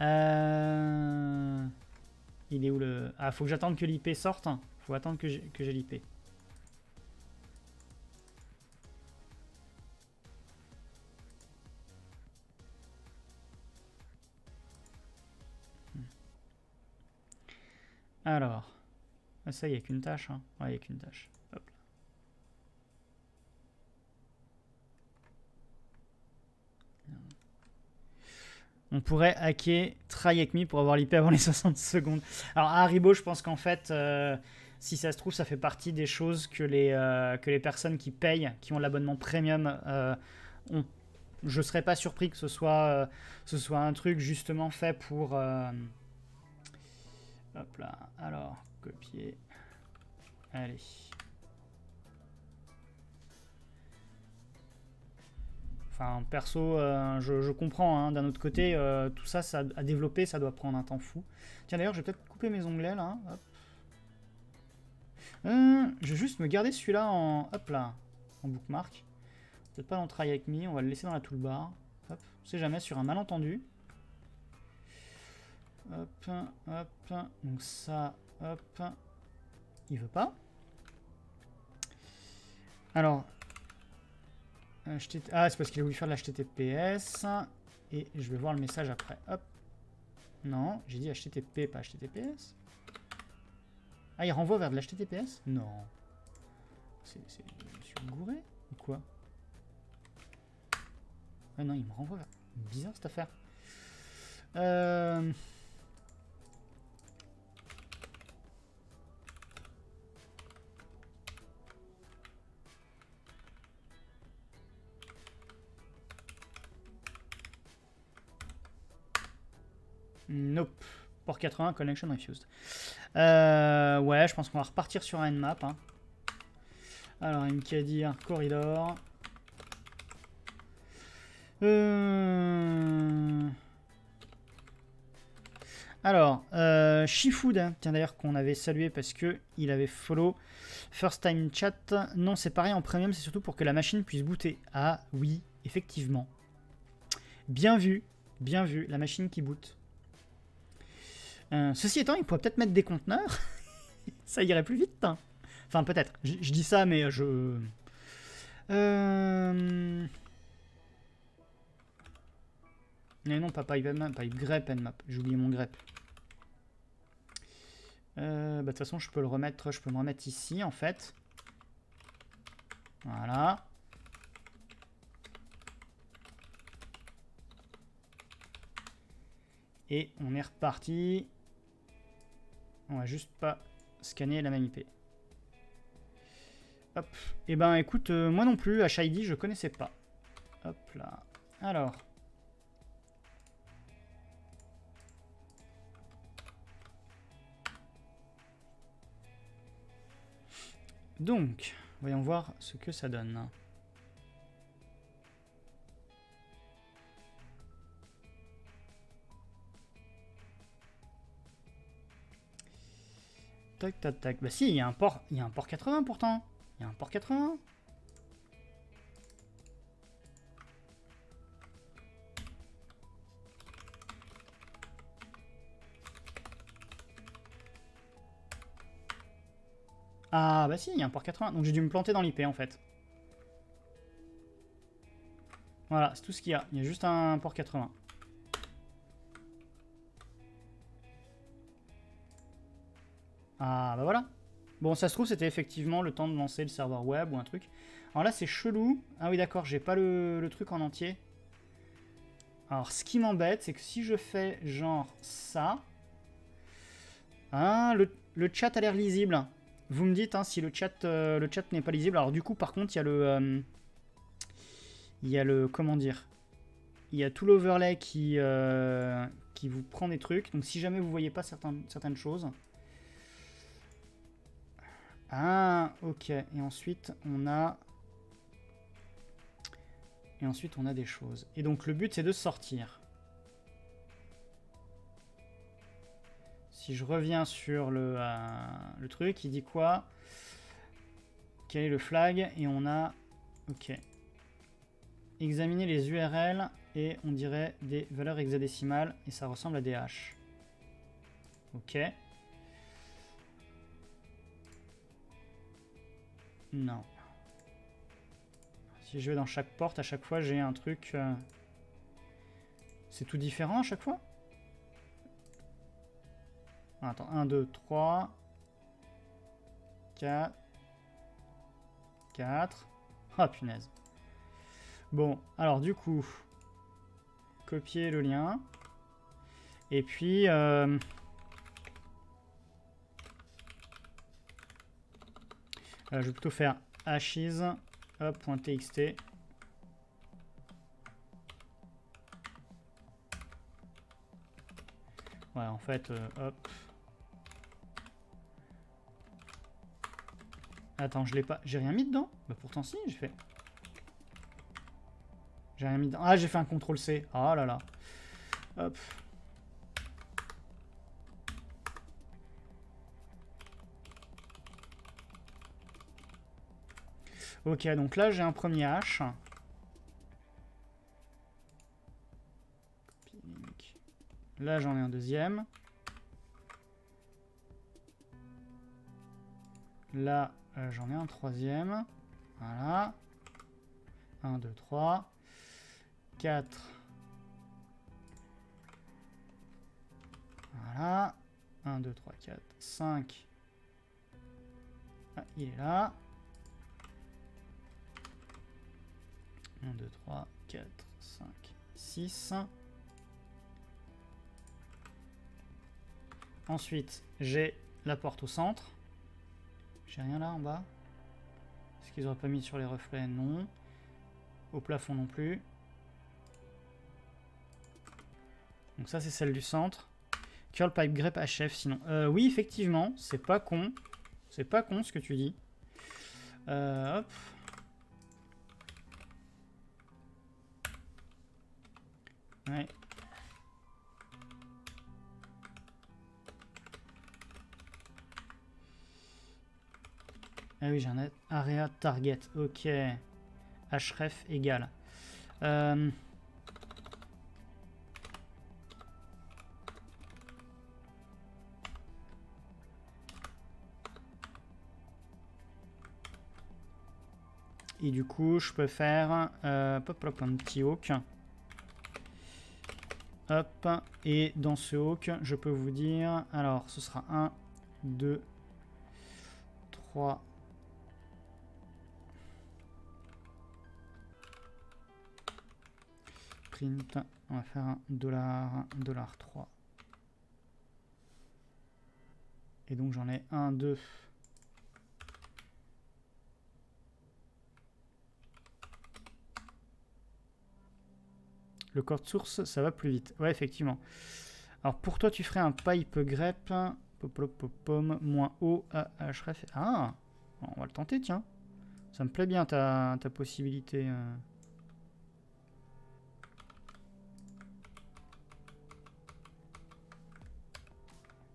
Euh... Il est où le... Ah, faut que j'attende que l'I P sorte. Faut attendre que j'ai l'I P. Alors... Ah, ça, il n'y a qu'une tâche. Hein. Ouais, il n'y a qu'une tâche. Hop. On pourrait hacker TryHackMe pour avoir l'I P avant les soixante secondes. Alors à Haribo, je pense qu'en fait, euh, si ça se trouve, ça fait partie des choses que les, euh, que les personnes qui payent, qui ont l'abonnement premium, euh, ont. Je ne serais pas surpris que ce soit, euh, ce soit un truc justement fait pour... Euh... Hop là, alors, copier. Allez. Enfin, perso, euh, je, je comprends, hein, d'un autre côté, euh, tout ça, ça à développer, ça doit prendre un temps fou. Tiens, d'ailleurs, je vais peut-être couper mes onglets, là. Hop. Hum, je vais juste me garder celui-là en... Hop là, en bookmark. Peut-être pas dans TryHackMe, on va le laisser dans la toolbar. Hop, on sait jamais, sur un malentendu. Hop, hop, donc ça, hop. Il veut pas. Alors... Ah, c'est parce qu'il a voulu faire de l'H T T P S. Et je vais voir le message après. Hop. Non, j'ai dit H T T P, pas H T T P S. Ah, il renvoie vers de l'H T T P S? Non. C'est... Je suis gouré ou quoi? Ah non, il me renvoie vers... Bizarre cette affaire. Euh... Nope. Port quatre-vingts, connection refused. Euh, ouais, je pense qu'on va repartir sur un Nmap. Hein. Alors, il me dit dire corridor. Euh... Alors, euh, Shifood, hein. Tiens d'ailleurs qu'on avait salué parce que il avait follow first time chat. Non, c'est pareil en premium, c'est surtout pour que la machine puisse booter. Ah oui, effectivement. Bien vu, bien vu, la machine qui boot. Euh, ceci étant, il pourrait peut-être mettre des conteneurs. Ça irait plus vite. Hein. Enfin, peut-être. Je, je dis ça, mais je... Euh... Mais non, pas pipe Nmap, pipe grep Nmap. J'ai oublié mon grep. Euh, bah, de toute façon, je peux le remettre. Je peux me remettre ici, en fait. Voilà. Et on est reparti. On va juste pas scanner la même I P. Hop. Et eh ben écoute, euh, moi non plus, H I D, je connaissais pas. Hop là. Alors. Donc, voyons voir ce que ça donne. Tac, tac, tac. Bah si, il y a un port, il y a un port quatre-vingts pourtant. Il y a un port quatre-vingts. Ah bah si, il y a un port quatre-vingts. Donc j'ai dû me planter dans l'I P en fait. Voilà, c'est tout ce qu'il y a. Il y a juste un port quatre-vingts. Ah bah voilà. Bon, ça se trouve c'était effectivement le temps de lancer le serveur web ou un truc. Alors là c'est chelou. Ah oui d'accord, j'ai pas le, le truc en entier. Alors ce qui m'embête c'est que si je fais genre ça, hein, le, le chat a l'air lisible. Vous me dites hein, si le chat, euh, le chat n'est pas lisible. Alors du coup par contre il y a le euh, il y a le comment dire, il y a tout l'overlay qui, euh, qui vous prend des trucs. Donc si jamais vous voyez pas certaines, certaines choses. Ah, ok. Et ensuite, on a... Et ensuite, on a des choses. Et donc, le but, c'est de sortir. Si je reviens sur le, euh, le truc, il dit quoi? Quel est le flag? Et on a... Ok. Examiner les U R L et on dirait des valeurs hexadécimales. Et ça ressemble à des hash. Ok. Non. Si je vais dans chaque porte, à chaque fois, j'ai un truc... Euh... C'est tout différent à chaque fois? Ah, attends, un, deux, trois, quatre, quatre... Ah, punaise. Bon, alors du coup... Copier le lien. Et puis... Euh... Euh, je vais plutôt faire hashes.txt. Ouais, en fait, euh, hop. Attends, je l'ai pas. J'ai rien mis dedans? Bah, pourtant, si, j'ai fait. J'ai rien mis dedans. Ah, j'ai fait un contrôle C. Ah là là. Hop. Ok, donc là j'ai un premier hash. Là j'en ai un deuxième. Là euh, j'en ai un troisième. Voilà. un, deux, trois, quatre. Voilà. un, deux, trois, quatre, cinq. Ah, il est là. un, deux, trois, quatre, cinq, six. Ensuite, j'ai la porte au centre. J'ai rien là en bas. Est-ce qu'ils auraient pas mis sur les reflets? Non. Au plafond non plus. Donc ça, c'est celle du centre. Curl pipe grep H F sinon. Euh, oui, effectivement, c'est pas con. C'est pas con ce que tu dis. Euh, hop. Ouais. Ah oui, j'ai un area target. Ok. href égale. Euh... Et du coup, je peux faire euh, pop, pop, un petit hook. Hop. Et dans ce hook, je peux vous dire... Alors, ce sera un, deux, trois... Print. On va faire un dollar, dollar trois. Et donc, j'en ai un, deux... Le code source, ça va plus vite. Ouais, effectivement. Alors, pour toi, tu ferais un pipe grep, popopopom, moins O, A, href. Ah, on va le tenter, tiens. Ça me plaît bien, ta, ta possibilité. Euh...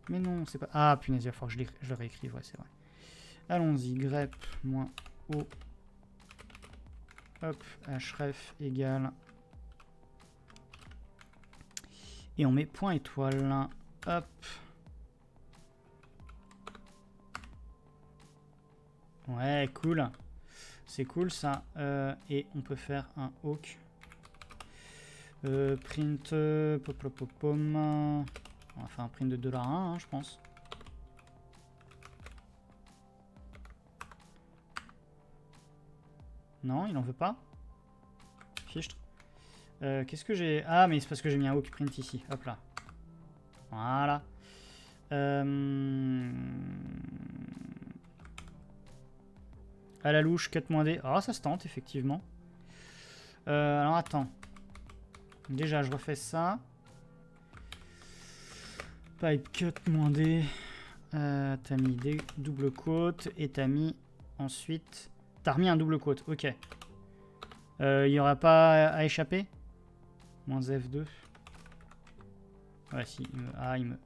Mais non, c'est pas... Ah, punaise, il va falloir que je, je le réécrive, ouais, c'est vrai. Allons-y, grep, moins O, hop, href, égale... Et on met point étoile, hop. Ouais, cool. C'est cool ça. Euh, et on peut faire un hook. Euh, print, popopopom. On va faire un print de dollar un, hein, je pense. Non, il n'en veut pas. Fichtre. Euh, Qu'est-ce que j'ai... Ah, mais c'est parce que j'ai mis un hook print ici. Hop là. Voilà. Euh... À la louche, quatre D. Ah, oh, ça se tente, effectivement. Euh, alors, attends. Déjà, je refais ça. Pipe cut-D. Euh, t'as mis des double quotes. Et t'as mis ensuite... T'as remis un double quote. Ok. Il euh, n'y aura pas à échapper. Moins F deux. Ouais, si, il me... Ah, il me...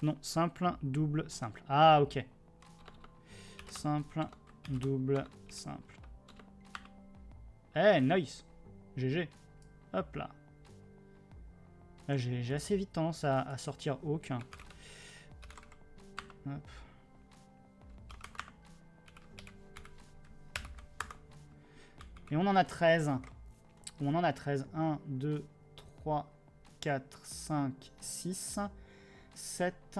Non, simple, double, simple. Ah, ok. Simple, double, simple. Eh, hey, nice. G G. Hop là. Là, j'ai assez vite tendance à, à sortir Hawk. Hop. Et on en a treize. On en a treize. un, deux, trois, quatre, cinq, six, sept,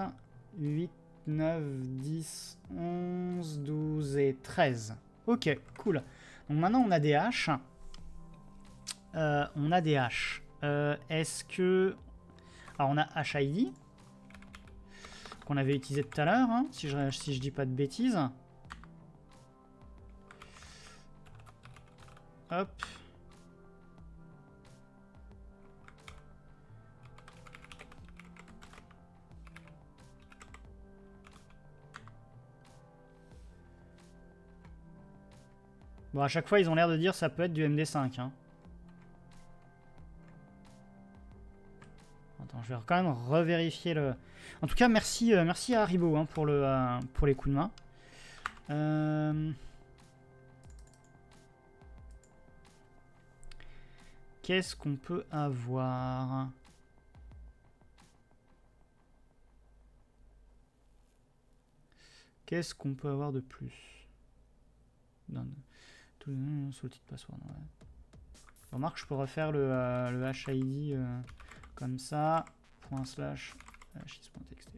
huit, neuf, dix, onze, douze et treize. Ok, cool. Donc maintenant, on a des haches. Euh, on a des haches. Euh, Est-ce que... Alors, on a H I D, qu'on avait utilisé tout à l'heure, hein, si je, si je dis pas de bêtises. Hop. Bon, à chaque fois, ils ont l'air de dire ça peut être du M D cinq. Hein. Attends, je vais quand même revérifier le... En tout cas, merci, euh, merci à Haribo hein, pour, le, euh, pour les coups de main. Euh... Qu'est-ce qu'on peut avoir? Qu'est-ce qu'on peut avoir de plus? Non, tout le sur le titre password. Ouais. Remarque, je pourrais faire le, euh, le H I D euh, comme ça. Point slash his.txt.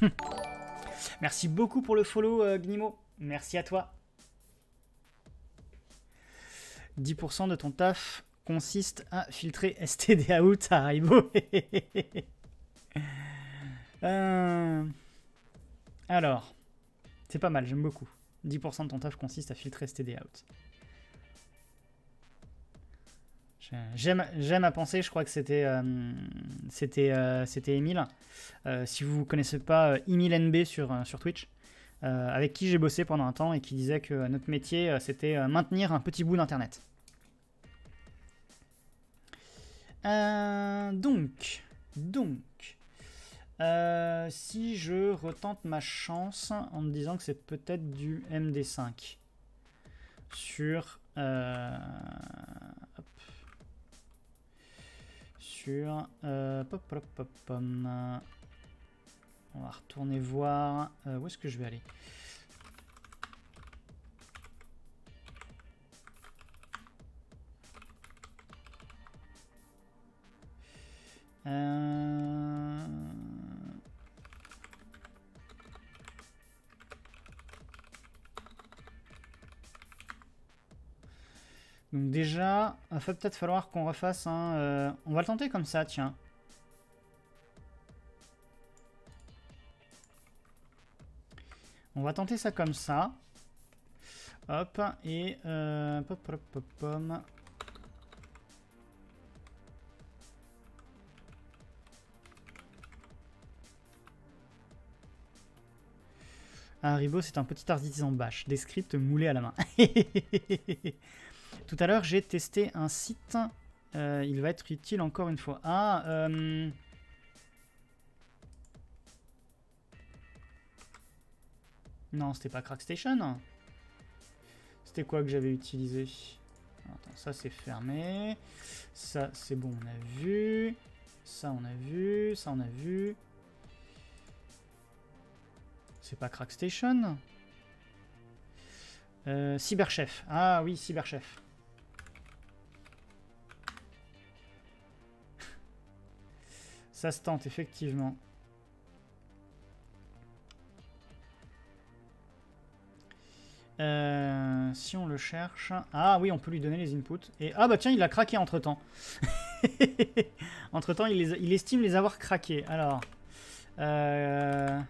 Ouais. Hum. Merci beaucoup pour le follow, euh, Gnimo. Merci à toi. dix pour cent de ton taf consiste à filtrer S T D out à Haribo. euh... Alors, c'est pas mal, j'aime beaucoup. dix pour cent de ton taf consiste à filtrer S T D out. J'aime j'aime à penser, je crois que c'était euh, c'était euh, c'était Emile. Euh, si vous ne connaissez pas Emile N B sur, euh, sur Twitch, euh, avec qui j'ai bossé pendant un temps et qui disait que notre métier, euh, c'était euh, maintenir un petit bout d'internet. Euh, donc, donc euh, si je retente ma chance en me disant que c'est peut-être du M D cinq sur... Euh, hop. Sur, euh, pop, pop, pop, pop. On va retourner voir euh, où est-ce que je vais aller. Euh... Donc déjà, il va peut-être falloir qu'on refasse un... Euh, on va le tenter comme ça, tiens. On va tenter ça comme ça. Hop, et... Euh, pop, pop, pop, pop. Haribo, c'est un petit artisan bâche. Des scripts moulés à la main. Tout à l'heure, j'ai testé un site. Euh, il va être utile encore une fois. Ah, euh... non, c'était pas Crackstation. C'était quoi que j'avais utilisé? Attends, ça c'est fermé. Ça c'est bon, on a vu. Ça on a vu. Ça on a vu. C'est pas Crackstation. Euh, Cyberchef. Ah oui, Cyberchef. Ça se tente, effectivement. Euh, si on le cherche... Ah oui, on peut lui donner les inputs. Et ah bah tiens, il a craqué entre-temps. Entre-temps, il, les... il estime les avoir craqués. Alors... Euh...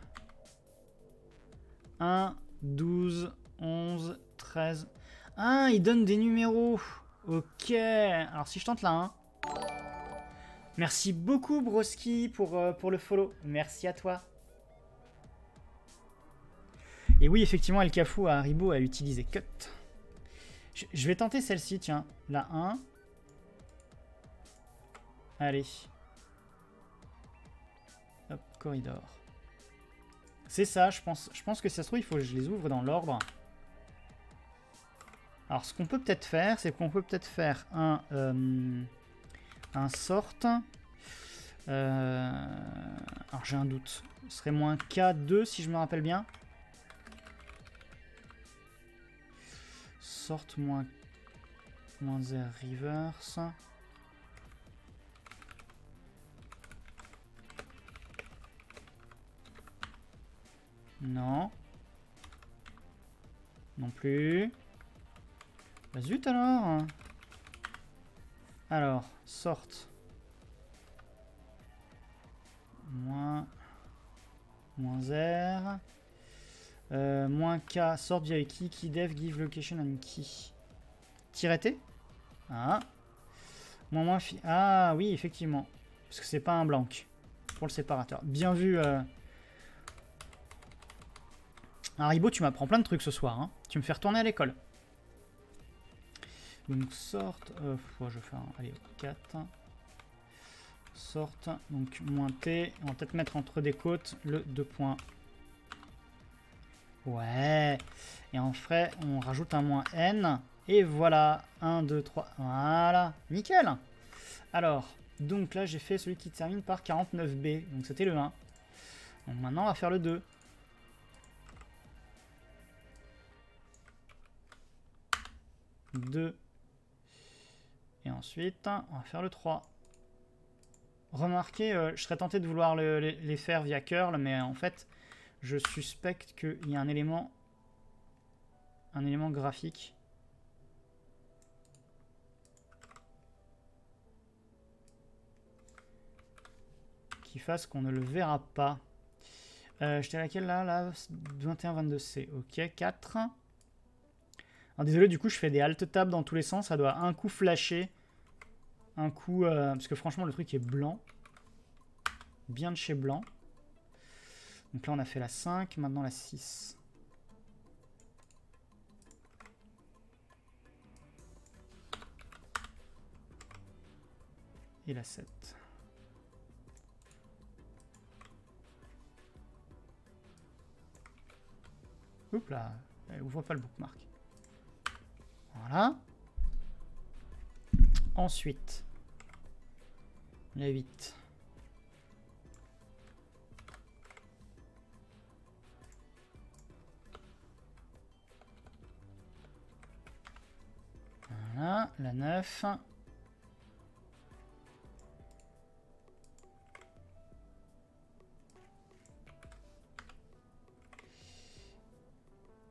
un, douze, onze, treize... Ah, il donne des numéros. Ok. Alors si je tente là, hein. Merci beaucoup, Broski, pour, euh, pour le follow. Merci à toi. Et oui, effectivement, El Kafou à Haribo a utilisé Cut. Je, je vais tenter celle-ci, tiens. La un. Allez. Hop, Corridor. C'est ça, je pense, je pense que si ça se trouve, il faut que je les ouvre dans l'ordre. Alors, ce qu'on peut peut-être faire, c'est qu'on peut peut-être faire un... Euh, un sort. Euh, alors j'ai un doute. Ce serait moins K deux si je me rappelle bien. Sort moins moins R reverse. Non. Non plus. Bah zut alors. Alors, sorte moins, moins R, euh, moins K, sort via key, key dev, give location and key. Tiret T. Ah. Moins moins fi. Ah oui, effectivement. Parce que c'est pas un blanc pour le séparateur. Bien vu. Euh... Haribo, tu m'apprends plein de trucs ce soir. Hein. Tu me fais retourner à l'école. Donc sorte, euh, ouais, je vais faire un, allez, quatre, sorte, donc moins T, on va peut-être mettre entre des côtes le deux points. Ouais, et en frais, on rajoute un moins N, et voilà, un, deux, trois, voilà, nickel. Alors, Donc là, j'ai fait celui qui termine par quarante-neuf B. Donc c'était le un. Donc maintenant, on va faire le deux. deux. Et ensuite, on va faire le trois. Remarquez, euh, je serais tenté de vouloir le, les, les faire via curl, mais en fait, je suspecte qu'il y a un élément, un élément graphique. Qui fasse qu'on ne le verra pas. Euh, J'étais à laquelle là, là vingt et un, vingt-deux C. Ok, quatre. Alors, désolé, du coup, je fais des alt-tab dans tous les sens. Ça doit un coup flasher. Un coup... Euh, parce que franchement, le truc est blanc. Bien de chez blanc. Donc là, on a fait la cinq. Maintenant, la six. Et la sept. Oups là. Elle ouvre pas le bookmark. Voilà. Ensuite... La huit. Voilà, la neuf.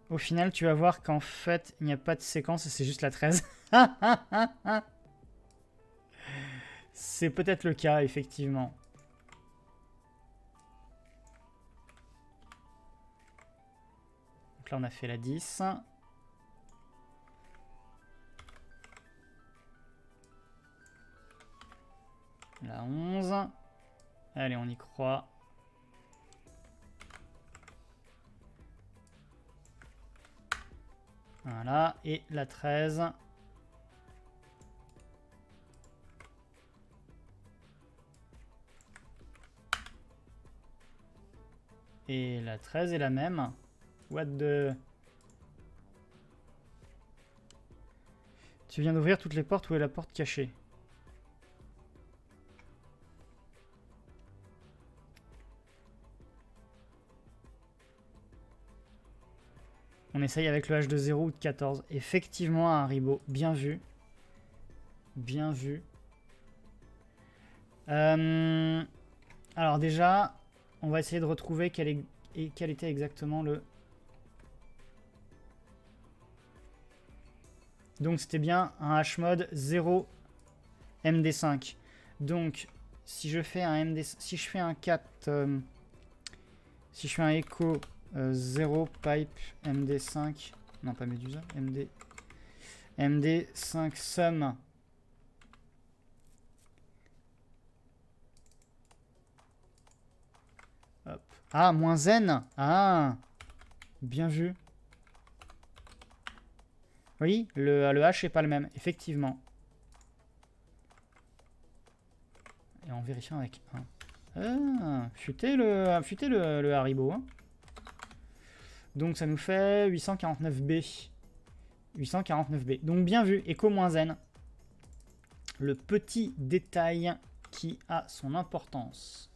Au final, tu vas voir qu'en fait, il n'y a pas de séquence et c'est juste la treize. C'est peut-être le cas, effectivement. Donc là, on a fait la dix. La onze. Allez, on y croit. Voilà, et la treize. Et la treize est la même. What the... Tu viens d'ouvrir toutes les portes, où est la porte cachée? On essaye avec le H de zéro ou de quatorze. Effectivement, un Haribo. Bien vu. Bien vu. Euh... Alors déjà... On va essayer de retrouver quel, est, et quel était exactement le... Donc c'était bien un hmod zéro M D cinq. Donc si je fais un M D... Si je fais un cat... Euh, si je fais un echo euh, zéro pipe M D cinq... Non, pas Medusa. M D... M D cinq sum... Ah, moins N. Ah, bien vu. Oui, le, le H n'est pas le même, effectivement. Et on vérifie avec un. Ah, futez le, futez le, le Haribo. Hein. Donc ça nous fait huit cent quarante-neuf B. huit cent quarante-neuf B. Donc bien vu, écho moins N. Le petit détail qui a son importance.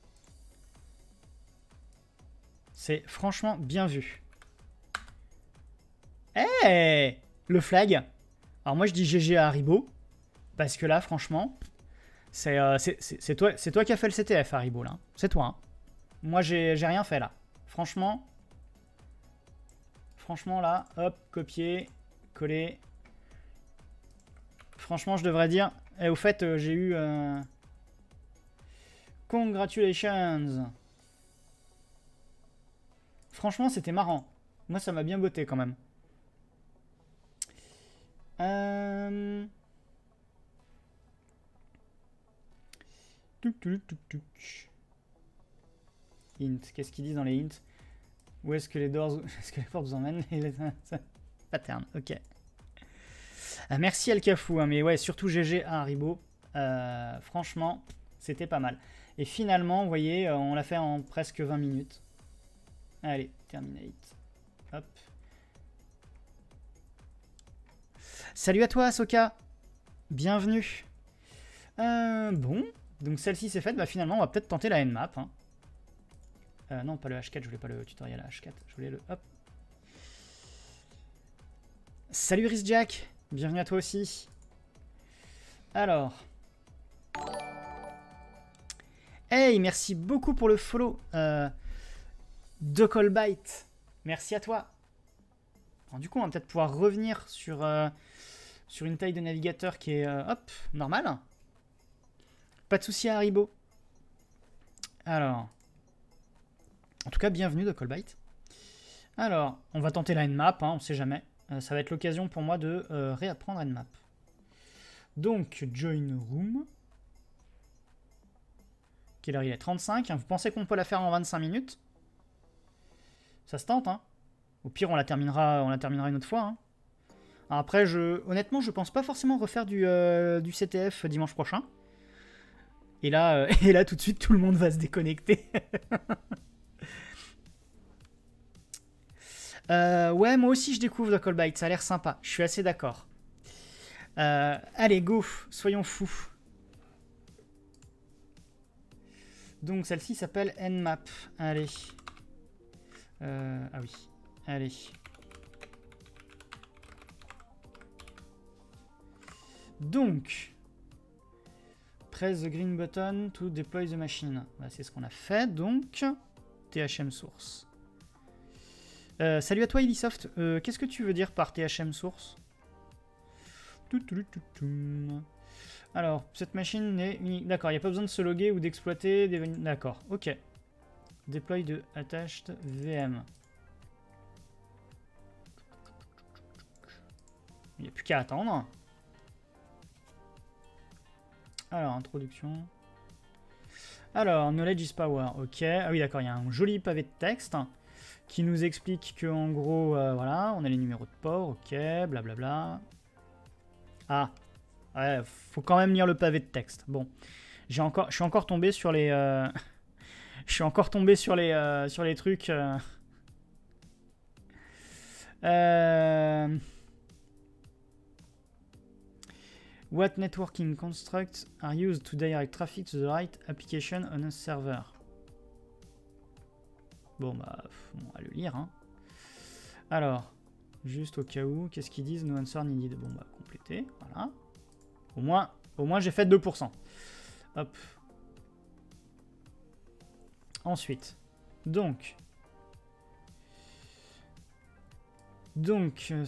C'est franchement bien vu. Eh hey, le flag. Alors moi je dis G G à Haribo. Parce que là franchement, c'est euh, toi, toi qui as fait le C T F Haribo là. C'est toi. Hein. Moi j'ai rien fait là. Franchement. Franchement là. Hop, copier, coller. Franchement je devrais dire. Et au fait euh, j'ai eu... Euh... Congratulations. Franchement, c'était marrant. Moi, ça m'a bien botté quand même. Euh... Tuc, tuc, tuc, tuc. Int. Qu'est-ce qu'ils disent dans les hints? Où est-ce que les doors... Est-ce que les portes vous emmènent les... Pattern. Ok. Ah, merci El Kafou. Hein, mais ouais, surtout G G à Haribo. Euh, franchement, c'était pas mal. Et finalement, vous voyez, on l'a fait en presque vingt minutes. Allez, terminate. Hop. Salut à toi, Soka. Bienvenue. Euh, bon, Donc celle-ci c'est faite, bah finalement on va peut-être tenter la Nmap. Hein. Euh, non, pas le H quatre, je voulais pas le tutoriel à H quatre, je voulais le... Hop. Salut RiskJack, bienvenue à toi aussi. Alors... Hey, merci beaucoup pour le follow euh, de Colbyte. Merci à toi. Alors, du coup, on va peut-être pouvoir revenir sur, euh, sur une taille de navigateur qui est euh, hop, normale. Pas de souci à Haribo. Alors, en tout cas, bienvenue de Colbyte. Alors, on va tenter la Nmap, hein, on ne sait jamais. Euh, ça va être l'occasion pour moi de euh, réapprendre Nmap. Donc, join room. Quelle heure il est? Trente-cinq. Vous pensez qu'on peut la faire en vingt-cinq minutes? Ça se tente, hein. Au pire, on la terminera, on la terminera une autre fois. Hein. Après, je, honnêtement, je pense pas forcément refaire du, euh, du C T F dimanche prochain. Et là, euh, et là, tout de suite, tout le monde va se déconnecter. euh, ouais, moi aussi, je découvre The Callbyte. Ça a l'air sympa. Je suis assez d'accord. Euh, allez, go. Soyons fous. Donc celle-ci s'appelle Nmap. Allez. Euh, ah oui. Allez. Donc. Press the green button to deploy the machine. Bah, c'est ce qu'on a fait. Donc. T H M source. Euh, salut à toi Elisoft. Euh, Qu'est-ce que tu veux dire par T H M source? Alors, cette machine est unique. D'accord, il n'y a pas besoin de se loguer ou d'exploiter des... D'accord, ok. Deploy de attached V M. Il n'y a plus qu'à attendre. Alors, introduction. Alors, knowledge is power, ok. Ah oui, d'accord, il y a un joli pavé de texte qui nous explique que, en gros, euh, voilà, on a les numéros de port, ok, blablabla. Ah ouais, faut quand même lire le pavé de texte. Bon, j'ai encore, je suis encore tombé sur les, euh, je suis encore tombé sur les, euh, sur les trucs. Euh, euh, what networking constructs are used to direct traffic to the right application on a server? Bon bah, on va le lire. Hein. Alors, juste au cas où, qu'est-ce qu'ils disent? No answer needed. Bon bah, compléter, voilà. Au moins, au moins j'ai fait deux pour cent. Hop. Ensuite. Donc. Donc, on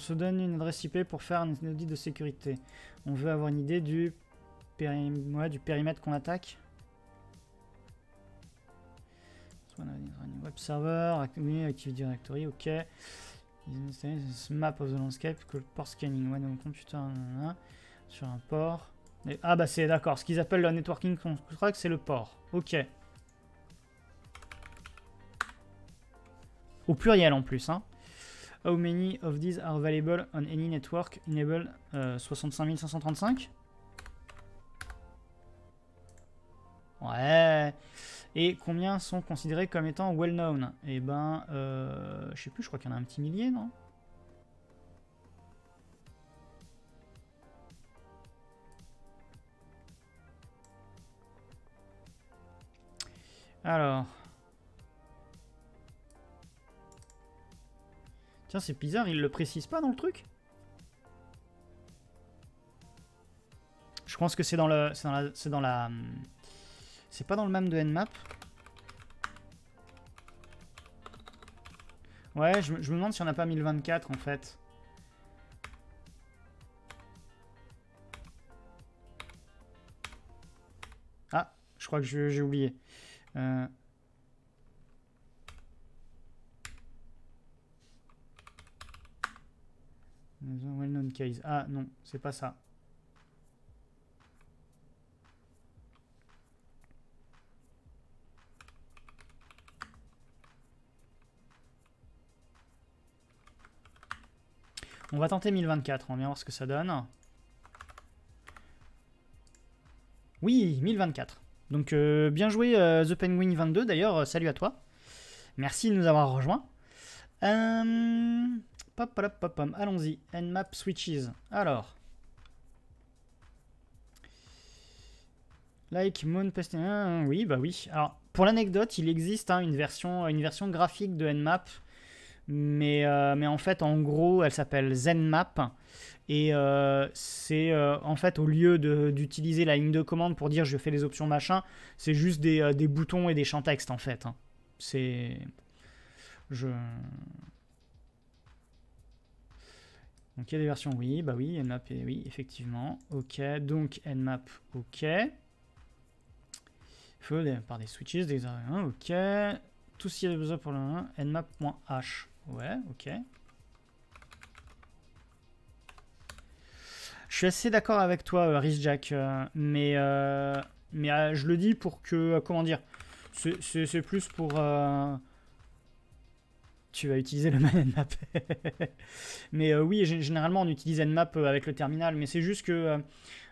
se donne une adresse I P pour faire un audit de sécurité. On veut avoir une idée du, péri ouais, du périmètre qu'on attaque. Web server, Active Directory, ok. Map of the landscape, port scanning, ouais, donc computer, nanana. Sur un port. Et, ah bah c'est d'accord. Ce qu'ils appellent le networking construct, c'est le port. Ok. Au pluriel en plus. Hein. How many of these are available on any network? Enable euh, soixante-cinq mille cinq cent trente-cinq. Ouais. Et combien sont considérés comme étant well known? Eh ben, euh, je sais plus. Je crois qu'il y en a un petit millier, non? Alors. Tiens, c'est bizarre, il le précise pas dans le truc. Je pense que c'est dans le. C'est dans la. C'est dans la. C'est pas dans le M A M de Nmap. Ouais, je, je me demande si on a pas mille vingt-quatre en fait. Ah, je crois que j'ai oublié. Euh... Well-known case. Ah non, c'est pas ça. On va tenter mille vingt-quatre, on va bien voir ce que ça donne. Oui, mille vingt-quatre. Donc euh, bien joué euh, The Penguin vingt-deux, d'ailleurs euh, salut à toi. Merci de nous avoir rejoints. Euh... Allons-y, Nmap switches. Alors, Like Moon Pestin. Ah, oui, bah oui. Alors, pour l'anecdote, il existe hein, une, version, une version graphique de Nmap. Mais, euh, mais en fait, en gros, elle s'appelle Nmap. Et euh, c'est euh, en fait, au lieu d'utiliser la ligne de commande pour dire je fais les options machin, c'est juste des, euh, des boutons et des champs texte en fait. Hein. C'est. Je. Donc il y a des versions, oui, bah oui, Nmap, et oui, effectivement. Ok, donc Nmap, ok. Feu par des switches, des hein, ok. Tout ce qu'il y a besoin pour le un, nmap.h. Ouais, ok. Je suis assez d'accord avec toi, Richjack, mais, euh, mais euh, je le dis pour que, comment dire, c'est plus pour... Euh, tu vas utiliser le même Nmap. Mais euh, oui, généralement, on utilise Nmap avec le terminal, mais c'est juste que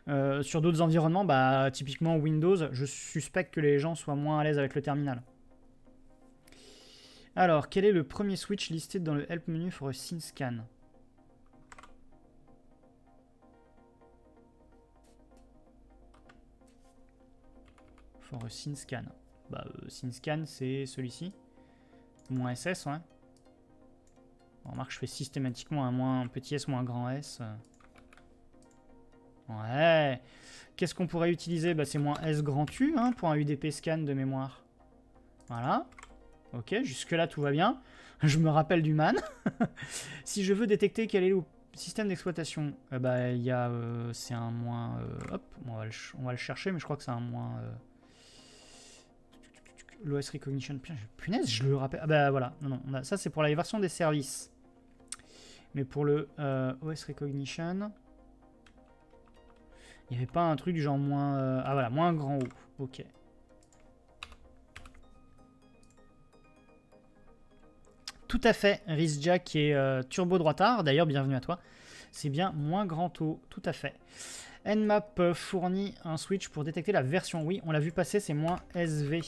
euh, sur d'autres environnements, bah, typiquement Windows, je suspecte que les gens soient moins à l'aise avec le terminal. Alors, quel est le premier switch listé dans le help menu for a synscan? For a synscan. Bah, euh, synscan, c'est celui-ci. Moins S S, ouais. On remarque, je fais systématiquement un moins petit S, moins grand S. Ouais. Qu'est-ce qu'on pourrait utiliser? Bah, c'est moins S grand U hein, pour un U D P scan de mémoire. Voilà. Ok, jusque-là, tout va bien. Je me rappelle du man. Si je veux détecter quel est le système d'exploitation, euh, bah, il y a... Euh, c'est un moins... Euh, hop, on va, le on va le chercher, mais je crois que c'est un moins... Euh, l'O S Recognition... Punaise, je le rappelle... Ah bah voilà, non, non. On a, ça, c'est pour la version des services. Mais pour le euh, O S Recognition... Il n'y avait pas un truc genre moins... Euh, ah voilà, moins grand O. Ok. Tout à fait, Rizjack et euh, Turbo Droitard, d'ailleurs bienvenue à toi, c'est bien moins grand O, tout à fait. Nmap fournit un switch pour détecter la version, oui on l'a vu passer, c'est moins S V.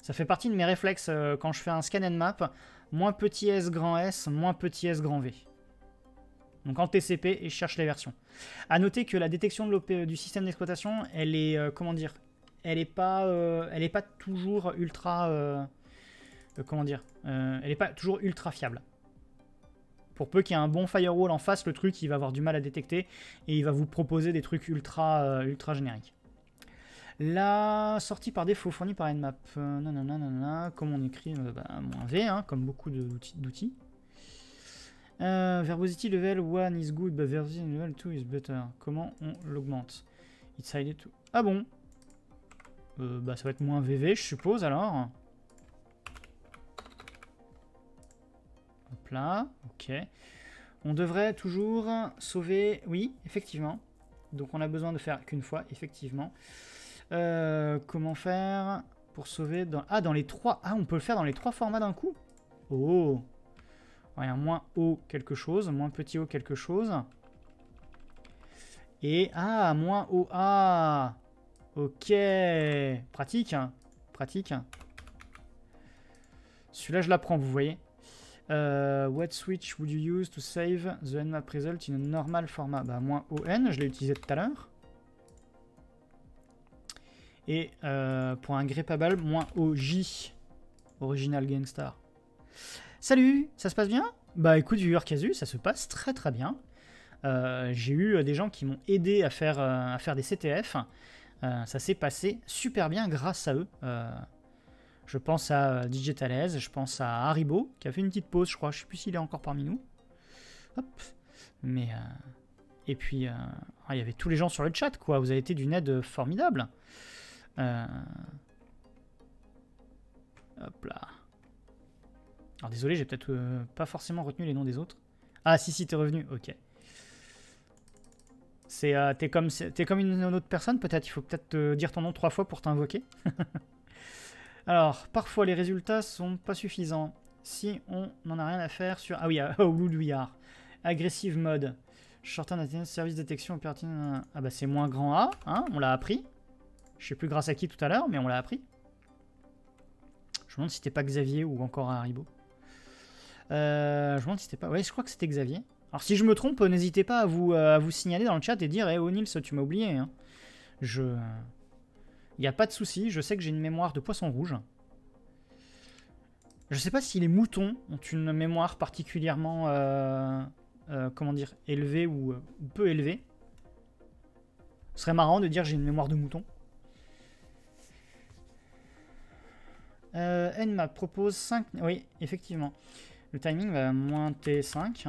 Ça fait partie de mes réflexes euh, quand je fais un scan Nmap, moins petit s grand s, moins petit s grand v. Donc en T C P et je cherche les versions. A noter que la détection de du système d'exploitation, elle est, euh, comment dire, elle n'est pas, euh, pas toujours ultra... Euh, Comment dire euh, elle n'est pas toujours ultra fiable. Pour peu qu'il y ait un bon firewall en face, le truc, il va avoir du mal à détecter et il va vous proposer des trucs ultra, euh, ultra génériques. La sortie par défaut fournie par Nmap. Euh, nanana, nanana, comme on écrit, euh, bah, moins V, hein, comme beaucoup d'outils. Euh, verbosity level one is good, but verbosity level two is better. Comment on l'augmente? It's highly to... Ah bon euh, bah, ça va être moins V V, je suppose, alors. Hop là, ok. On devrait toujours sauver... Oui, effectivement. Donc on a besoin de faire qu'une fois, effectivement. Euh, comment faire pour sauver dans... Ah, dans les trois... Ah, on peut le faire dans les trois formats d'un coup. Oh ouais, un moins O quelque chose, moins petit O quelque chose. Et... Ah, moins O A. Ok. Pratique, hein. Pratique. Celui-là, je l'apprends, vous voyez. Uh, what switch would you use to save the Nmap result in a normal format? Bah, moins O N, je l'ai utilisé tout à l'heure. Et uh, pour un grippable, moins O J, Original Gangstar. Salut, ça se passe bien? Bah écoute, viewer casu, ça se passe très très bien. Uh, J'ai eu des gens qui m'ont aidé à faire, uh, à faire des C T F. Uh, ça s'est passé super bien grâce à eux. Uh, Je pense à Digitalez, je pense à Haribo, qui a fait une petite pause, je crois. Je sais plus s'il est encore parmi nous. Hop. Mais, euh... Et puis, euh... ah, il y avait tous les gens sur le chat, quoi. Vous avez été d'une aide formidable. Euh... Hop là. Alors, désolé, j'ai peut-être euh, pas forcément retenu les noms des autres. Ah, si, si, t'es revenu. Ok. C'est, euh, t'es comme, t'es comme une, une autre personne, peut-être. Il faut peut-être te dire ton nom trois fois pour t'invoquer. Alors, parfois les résultats sont pas suffisants. Si on n'en a rien à faire sur... Ah oui, oh, où we are. Aggressive mode. Short-term attendance, service détection opérative... Ah bah c'est moins grand A, hein, on l'a appris. Je sais plus grâce à qui tout à l'heure, mais on l'a appris. Je me demande si c'était pas Xavier ou encore Haribo. Euh, je me demande si c'était pas... Ouais, je crois que c'était Xavier. Alors si je me trompe, n'hésitez pas à vous, à vous signaler dans le chat et dire hey, « Eh, Nils, tu m'as oublié hein. ». Je... Il n'y a pas de souci. Je sais que j'ai une mémoire de poisson rouge. Je ne sais pas si les moutons ont une mémoire particulièrement euh, euh, comment dire, élevée ou euh, peu élevée. Ce serait marrant de dire j'ai une mémoire de mouton. Euh, Nmap propose cinq... Oui, effectivement. Le timing va à moins T cinq.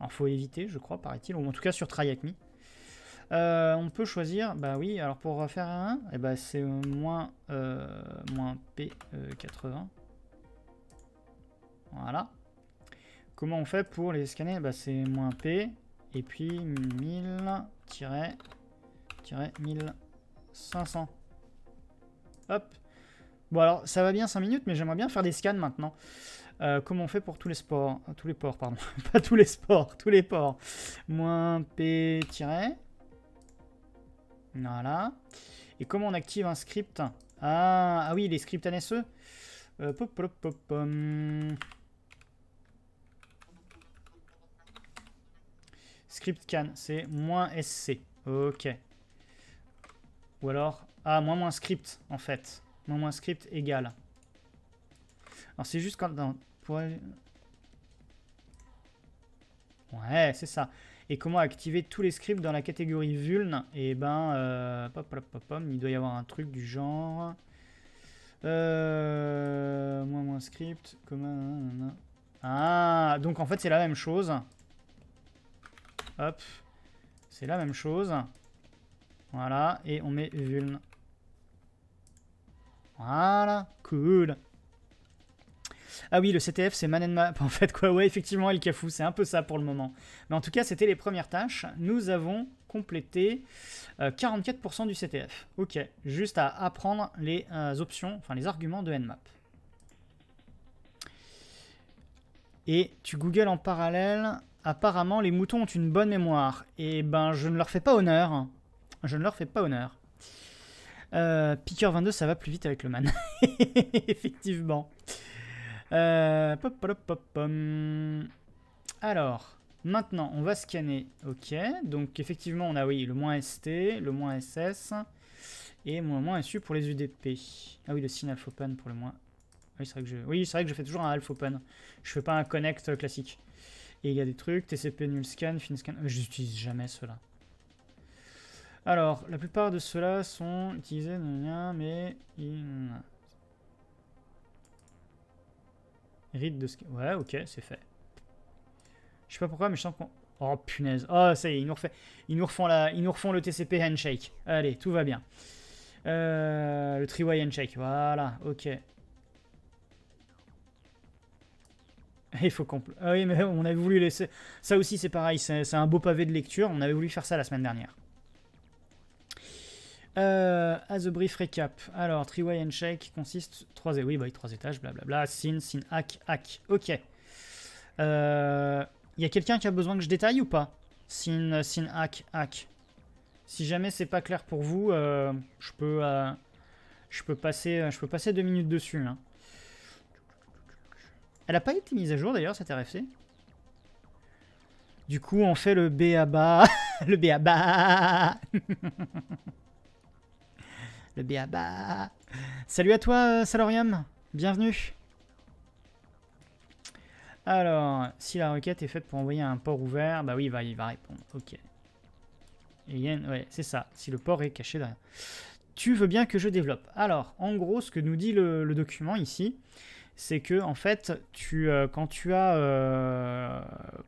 Alors, faut éviter, je crois, paraît-il. Ou en tout cas, sur TryHackMe. Euh, on peut choisir... Bah oui, alors pour faire un... Eh ben, c'est moins, euh, moins P quatre-vingts. Voilà. Comment on fait pour les scanner? Eh ben, c'est moins P. Et puis, mille mille cinq cents. Hop. Bon alors ça va bien cinq minutes, mais j'aimerais bien faire des scans maintenant. Euh, comment on fait pour tous les sports, tous les ports pardon, pas tous les sports, tous les ports. Moins p tiret. Voilà. Et comment on active un script? Ah, ah oui les scripts N S E. Euh, pop, pop, pop, um. Script can, c'est moins sc. Ok. Ou alors ah, moins moins script, en fait. Moins moins script égale. Alors, c'est juste quand... Non, pour... Ouais, c'est ça. Et comment activer tous les scripts dans la catégorie vuln? Et ben, euh, pop, pop, pop, pop, il doit y avoir un truc du genre... Euh, moins moins script, comment... Ah, donc en fait, c'est la même chose. Hop. C'est la même chose. Voilà, et on met vuln. Voilà, cool. Ah oui, le C T F, c'est man and map, en fait, quoi. Ouais, effectivement, El Kafou, c'est un peu ça pour le moment. Mais en tout cas, c'était les premières tâches. Nous avons complété euh, quarante-quatre pour cent du C T F. Ok, juste à apprendre les euh, options, enfin les arguments de Nmap. Et tu googles en parallèle. Apparemment, les moutons ont une bonne mémoire. Et ben, je ne leur fais pas honneur. Je ne leur fais pas honneur. Euh, Picker vingt-deux, ça va plus vite avec le man. Effectivement. Euh, pop, pop, pop, pop. Alors, maintenant, on va scanner. Ok. Donc, effectivement, on a oui, le moins S T, le moins S S et moins moins S U pour les U D P. Ah oui, le sign alpha open pour le moins. Oui, c'est vrai que je, oui, c'est vrai que je fais toujours un alpha open. Je fais pas un connect classique. Et il y a des trucs T C P null scan, fin scan. Euh, J'utilise jamais cela. Alors, la plupart de ceux-là sont utilisés, mais in... Read de scan. Ouais, ok, c'est fait. Je sais pas pourquoi, mais je sens qu'on... Oh, punaise. Oh, ça y est, ils nous, refait... ils nous, refont, la... ils nous refont le T C P handshake. Allez, tout va bien. Euh, le three-way handshake, voilà, ok. Il faut qu'on... Ah oui, mais on avait voulu laisser... Ça aussi, c'est pareil, c'est un beau pavé de lecture. On avait voulu faire ça la semaine dernière. Euh, as a brief recap. Alors, three-way handshake consiste trois et oui, bah, trois étages, blablabla. Sin, sin, hack, hack. Ok. Il euh, y a quelqu'un qui a besoin que je détaille ou pas? Sin, sin, hack, hack. Si jamais c'est pas clair pour vous, euh, je peux, euh, je peux passer, je peux passer deux minutes dessus. Hein. Elle a pas été mise à jour d'ailleurs cette R F C. Du coup, on fait le B A B A, le B A B A. Le B A B A. Salut à toi, euh, Salorium. Bienvenue. Alors, si la requête est faite pour envoyer un port ouvert, bah oui, il va, il va répondre. Ok. Et il y a une... Ouais, c'est ça. Si le port est caché derrière. Tu veux bien que je développe. Alors, en gros, ce que nous dit le, le document ici, c'est que, en fait, tu, euh, quand, tu as, euh,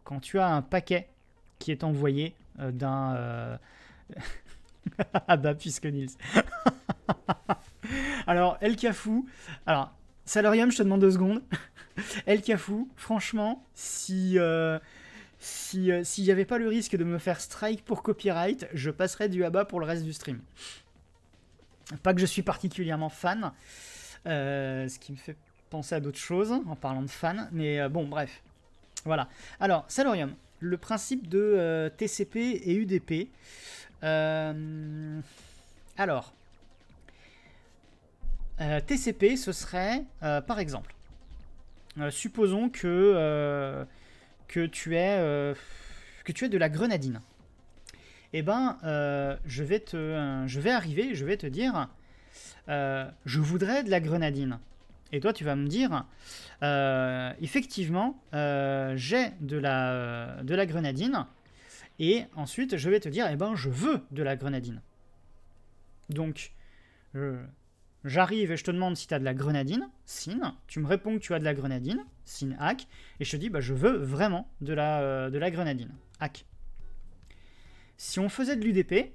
quand tu as un paquet qui est envoyé euh, d'un... Euh... ah bah, puisque Nils... Alors, El Kafou, alors, Salorium, je te demande deux secondes. El Kafou, franchement, si euh, si euh, s'il n'y avait pas le risque de me faire strike pour copyright, je passerais du A B A pour le reste du stream. Pas que je suis particulièrement fan, euh, ce qui me fait penser à d'autres choses en parlant de fan, mais euh, bon, bref. Voilà. Alors, Salorium, le principe de euh, T C P et U D P. Euh, alors... Euh, T C P, ce serait, euh, par exemple, euh, supposons que, euh, que, tu aies, euh, que tu aies de la grenadine eh ben, euh, je, vais te, euh, je vais arriver, je vais te dire, euh, je voudrais de la grenadine. Et toi, tu vas me dire, euh, effectivement, euh, j'ai de la, euh, de la grenadine. Et ensuite, je vais te dire, eh ben, je veux de la grenadine. Donc, j'arrive et je te demande si tu as de la grenadine, sin. Tu me réponds que tu as de la grenadine, sin hack. Et je te dis, bah, je veux vraiment de la, euh, de la grenadine, hack. Si on faisait de l'U D P,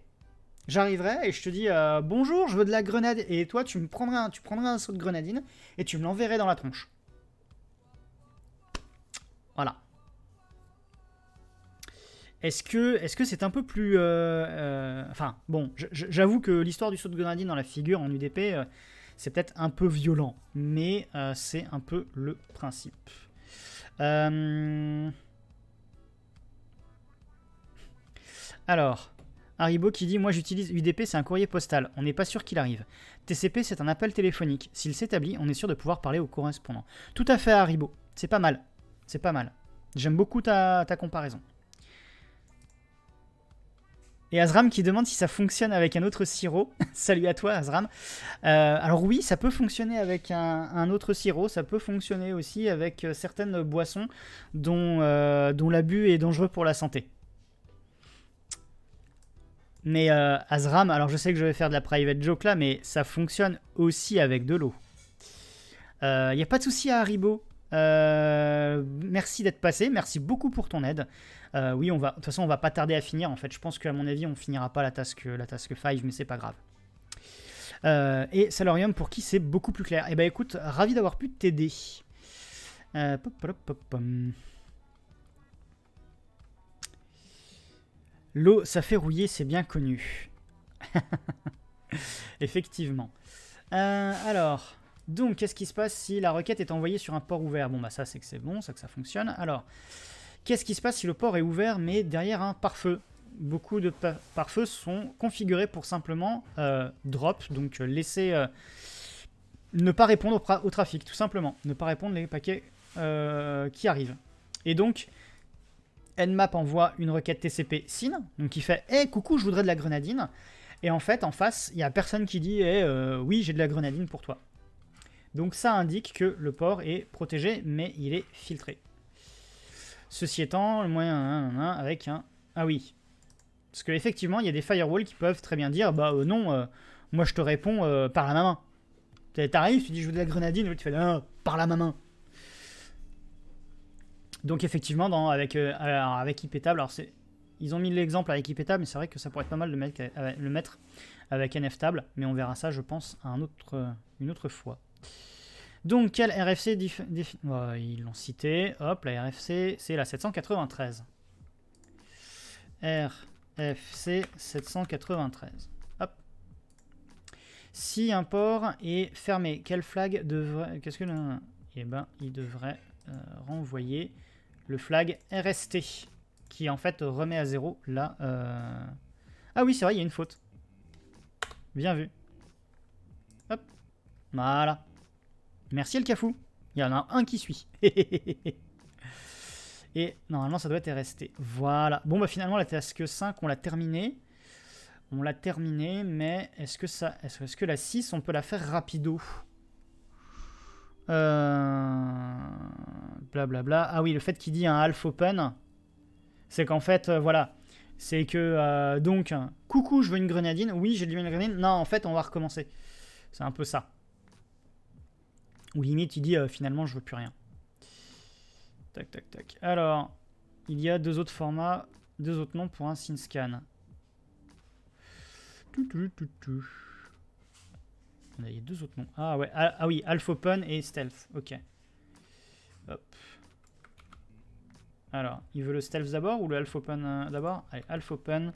j'arriverais et je te dis euh, bonjour, je veux de la grenade. Et toi, tu me prendrais un, tu prendrais un saut de grenadine et tu me l'enverrais dans la tronche. Voilà. Est-ce que est-ce que c'est un peu plus... Euh, euh, enfin, bon, j'avoue que l'histoire du saut de grenadine dans la figure en U D P, euh, c'est peut-être un peu violent. Mais euh, c'est un peu le principe. Euh... Alors, Haribo qui dit « Moi j'utilise U D P, c'est un courrier postal. On n'est pas sûr qu'il arrive. T C P, c'est un appel téléphonique. S'il s'établit, on est sûr de pouvoir parler au correspondant. » Tout à fait, Haribo. C'est pas mal. C'est pas mal. J'aime beaucoup ta, ta comparaison. Et Azram qui demande si ça fonctionne avec un autre sirop. Salut à toi, Azram. Euh, alors oui, ça peut fonctionner avec un, un autre sirop. Ça peut fonctionner aussi avec certaines boissons dont, euh, dont l'abus est dangereux pour la santé. Mais euh, Azram, alors je sais que je vais faire de la private joke là, mais ça fonctionne aussi avec de l'eau. Il euh, n'y a pas de souci à Haribo. Euh, merci d'être passé, merci beaucoup pour ton aide. Euh, oui, on va, de toute façon, on va pas tarder à finir en fait. Je pense qu'à mon avis, on finira pas la task, la task cinq, mais c'est pas grave. Euh, et Salorium, pour qui c'est beaucoup plus clair. Eh ben écoute, ravi d'avoir pu t'aider. Euh, pop, pop, pop, pop. L'eau, ça fait rouiller, c'est bien connu. Effectivement. Euh, alors, donc, qu'est-ce qui se passe si la requête est envoyée sur un port ouvert? Bon, bah ça, c'est que c'est bon, ça que ça fonctionne. Alors, qu'est-ce qui se passe si le port est ouvert, mais derrière un pare-feu? Beaucoup de pare-feux sont configurés pour simplement euh, drop, donc laisser... Euh, ne pas répondre au, tra au trafic, tout simplement. Ne pas répondre les paquets euh, qui arrivent. Et donc... Nmap envoie une requête T C P S Y N, donc il fait « Hey, coucou, je voudrais de la grenadine ». Et en fait, en face, il n'y a personne qui dit hey, « euh, oui, j'ai de la grenadine pour toi ». Donc ça indique que le port est protégé, mais il est filtré. Ceci étant, le moyen avec un... Ah oui. Parce qu'effectivement, il y a des firewalls qui peuvent très bien dire « Bah euh, non, euh, moi je te réponds euh, par la main. » T'arrives, tu dis « Je veux de la grenadine », tu fais ah, « Par la main ». Donc effectivement, dans, avec, euh, avec IPtable, alors ils ont mis l'exemple avec IPtable, mais c'est vrai que ça pourrait être pas mal de mettre, euh, le mettre avec N F table, mais on verra ça, je pense, à un autre, euh, une autre fois. Donc, quel R F C dif... Dif... Oh, ils l'ont cité. Hop, la R F C, c'est la sept cent quatre-vingt-treize. R F C sept cent quatre-vingt-treize. Hop. Si un port est fermé, quelle flag devrait... Qu'est-ce que... Eh ben, il devrait euh, renvoyer... le flag R S T, qui en fait remet à zéro là. Euh... Ah oui, c'est vrai, il y a une faute. Bien vu. Hop. Voilà. Merci El Kafou. Il y en a un qui suit. Et normalement, ça doit être R S T. Voilà. Bon, bah finalement, la task cinq, on l'a terminée. On l'a terminée, mais est-ce que ça, est-ce que la six, on peut la faire rapido ? Blablabla. Euh... Bla bla. Ah oui, le fait qu'il dit un half open, c'est qu'en fait, euh, voilà. C'est que, euh, donc, coucou, je veux une grenadine. Oui, j'ai de une grenadine. Non, en fait, on va recommencer. C'est un peu ça. Ou limite, il dit euh, finalement, je veux plus rien. Tac, tac, tac. Alors, il y a deux autres formats, deux autres noms pour un SynScan. Tout, tout, tout, tout. Il y a deux autres noms. Ah ouais, ah, ah oui, Half Open et Stealth. Ok. Hop. Alors, il veut le Stealth d'abord ou le Half Open euh, d'abord? Allez, Half Open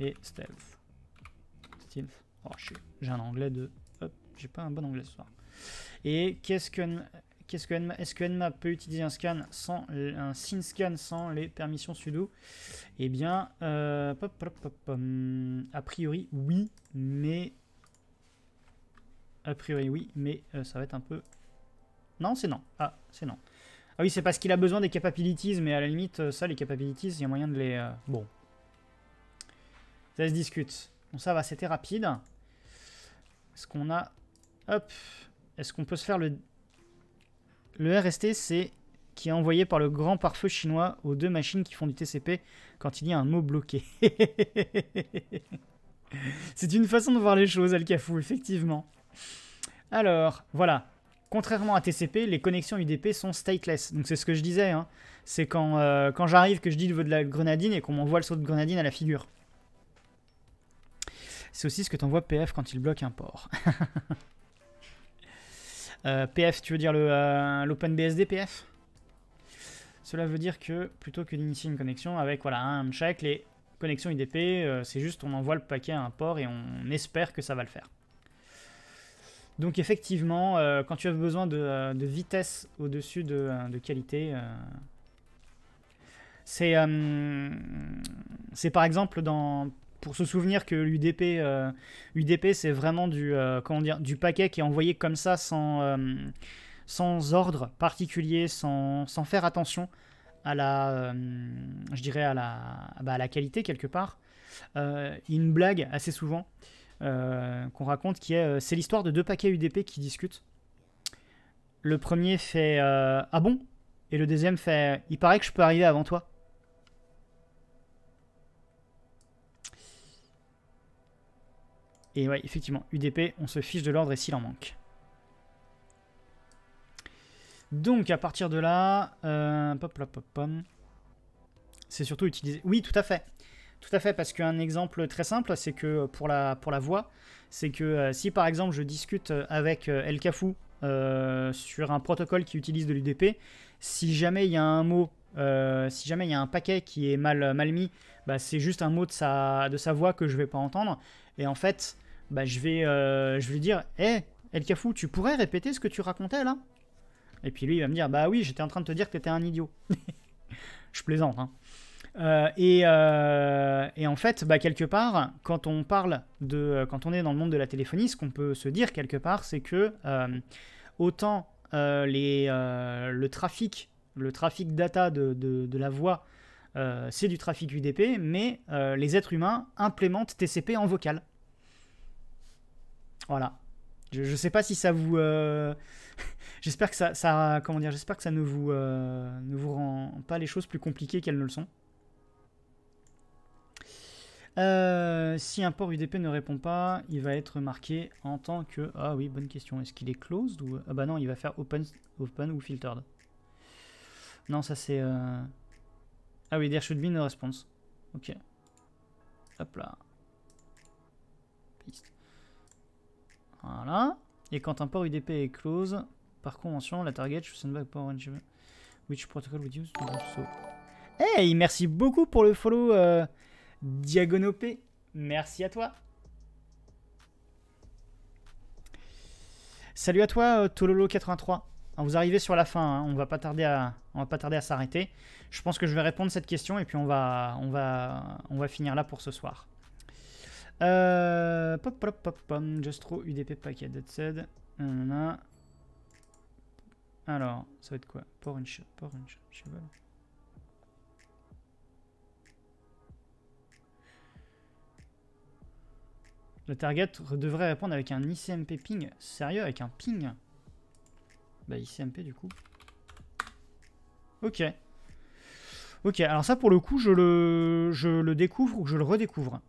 et Stealth. Stealth. Oh, j'ai un anglais de... Hop, j'ai pas un bon anglais ce soir. Et qu'est-ce que... Qu'est-ce que Nmap, est-ce que Nmap peut utiliser un scan sans un syn scan sans les permissions sudo? Eh bien, euh, pop, pop, pop, pop, a priori, oui, mais... A priori, oui, mais euh, ça va être un peu... Non, c'est non. Ah, c'est non. Ah oui, c'est parce qu'il a besoin des capabilities, mais à la limite, ça, les capabilities, il y a moyen de les... Euh... Bon. Ça se discute. Bon, ça va, c'était rapide. Est-ce qu'on a... Hop. Est-ce qu'on peut se faire le... Le R S T, c'est... qui est envoyé par le grand pare-feu chinois aux deux machines qui font du T C P quand il y a un mot bloqué. C'est une façon de voir les choses, El Kafou, effectivement. Alors, voilà. Contrairement à T C P, les connexions U D P sont stateless. Donc c'est ce que je disais. Hein. C'est quand, euh, quand j'arrive que je dis le vœu de la grenadine et qu'on m'envoie le saut de grenadine à la figure. C'est aussi ce que t'envoie P F quand il bloque un port. euh, P F, tu veux dire le, euh, l'OpenBSD P F ? Cela veut dire que plutôt que d'initier une connexion avec voilà, un check, les connexions U D P, euh, c'est juste on envoie le paquet à un port et on espère que ça va le faire. Donc effectivement, euh, quand tu as besoin de, de vitesse au-dessus de, de qualité, euh, c'est euh, c'est par exemple dans, pour se souvenir que l'U D P, euh, U D P c'est vraiment du, euh, comment dire, du paquet qui est envoyé comme ça sans... Euh, sans ordre particulier, sans, sans faire attention à la, euh, je dirais à la, bah à la qualité quelque part. Euh, une blague assez souvent euh, qu'on raconte qui est, euh, c'est l'histoire de deux paquets U D P qui discutent. Le premier fait euh, ah bon, et le deuxième fait il paraît que je peux arriver avant toi. Et ouais, effectivement, U D P, on se fiche de l'ordre et s'il en manque. Donc à partir de là, euh, pop, pop, pop, pop. C'est surtout utilisé. Oui, tout à fait, tout à fait, parce qu'un exemple très simple, c'est que pour la pour la voix, c'est que euh, si par exemple je discute avec euh, El Kafou euh, sur un protocole qui utilise de l'U D P, si jamais il y a un mot, euh, si jamais il y a un paquet qui est mal mal mis, bah, c'est juste un mot de sa de sa voix que je vais pas entendre. Et en fait, bah, je vais euh, je vais dire, hé, hey, El Kafou, tu pourrais répéter ce que tu racontais là? Et puis lui, il va me dire, bah oui, j'étais en train de te dire que t'étais un idiot. Je plaisante. Hein. Euh, et, euh, et en fait, bah, quelque part, quand on parle de, quand on est dans le monde de la téléphonie, ce qu'on peut se dire quelque part, c'est que euh, autant euh, les, euh, le trafic, le trafic data de, de, de la voix, euh, c'est du trafic U D P, mais euh, les êtres humains implémentent T C P en vocal. Voilà. Je ne sais pas si ça vous... Euh... J'espère que ça, ça, comment dire, j'espère que ça ne vous, euh, ne vous rend pas les choses plus compliquées qu'elles ne le sont. Euh, si un port U D P ne répond pas, il va être marqué en tant que... Ah oui, bonne question. Est-ce qu'il est closed ou... Ah bah non, il va faire open, open ou filtered. Non, ça c'est... Euh... Ah oui, there should be no response. Ok. Hop là. Piste. Voilà. Et quand un port U D P est close, par convention, la target should send back power which protocol would use. Hey, merci beaucoup pour le follow euh, Diagonopé. Merci à toi. Salut à toi, Tololo quatre-vingt-trois. Vous arrivez sur la fin, hein. On va pas tarder à, on va pas tarder à s'arrêter. Je pense que je vais répondre à cette question et puis on va, on va, on va finir là pour ce soir. Euh, pop pop pop pop just throw U D P packet that said. Nanana. Alors ça va être quoi? Pour une pour une cheval. La target devrait répondre avec un I C M P ping. Sérieux, avec un ping? Bah I C M P du coup. Ok. Ok, alors ça pour le coup je le je le découvre ou que je le redécouvre.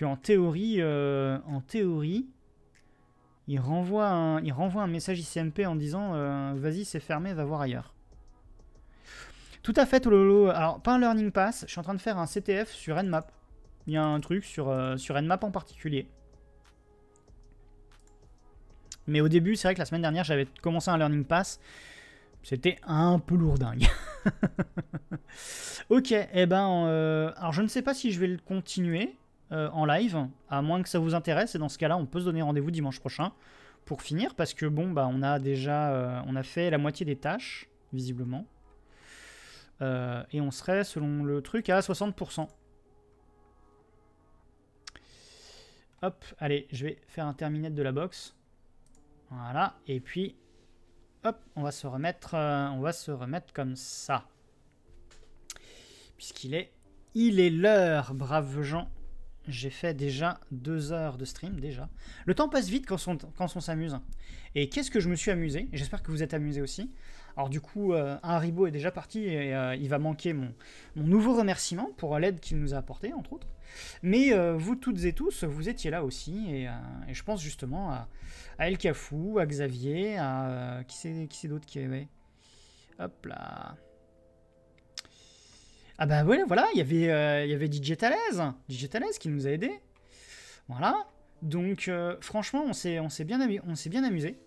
En théorie, euh, en théorie, il renvoie un, il renvoie un message I C M P en disant euh, vas-y, c'est fermé, va voir ailleurs. Tout à fait, Tololo. Alors, pas un Learning Pass, je suis en train de faire un C T F sur Nmap. Il y a un truc sur, euh, sur Nmap en particulier. Mais au début, c'est vrai que la semaine dernière, j'avais commencé un Learning Pass. C'était un peu lourdingue. Ok, et eh ben, euh, alors je ne sais pas si je vais le continuer. Euh, en live, à moins que ça vous intéresse, et dans ce cas-là, on peut se donner rendez-vous dimanche prochain pour finir, parce que bon, bah, on a déjà, euh, on a fait la moitié des tâches, visiblement, euh, et on serait, selon le truc, à soixante pour cent. Hop, allez, je vais faire un terminate de la box, voilà, et puis, hop, on va se remettre, euh, on va se remettre comme ça, puisqu'il est Il est l'heure, braves gens. J'ai fait déjà deux heures de stream, déjà. Le temps passe vite quand on, quand on s'amuse. Et qu'est-ce que je me suis amusé? J'espère que vous êtes amusés aussi. Alors du coup, euh, un Haribo est déjà parti et euh, il va manquer mon, mon nouveau remerciement pour l'aide qu'il nous a apportée, entre autres. Mais euh, vous toutes et tous, vous étiez là aussi. Et, euh, et je pense justement à, à El Kafou, à Xavier, à... Euh, qui c'est qui c'est d'autre qui aimait? Hop là. Ah bah ouais, voilà, il y avait, euh, il y avait Digitalez, Digitalez qui nous a aidés. Voilà. Donc euh, franchement, on s'est on s'est bien, bien amusé.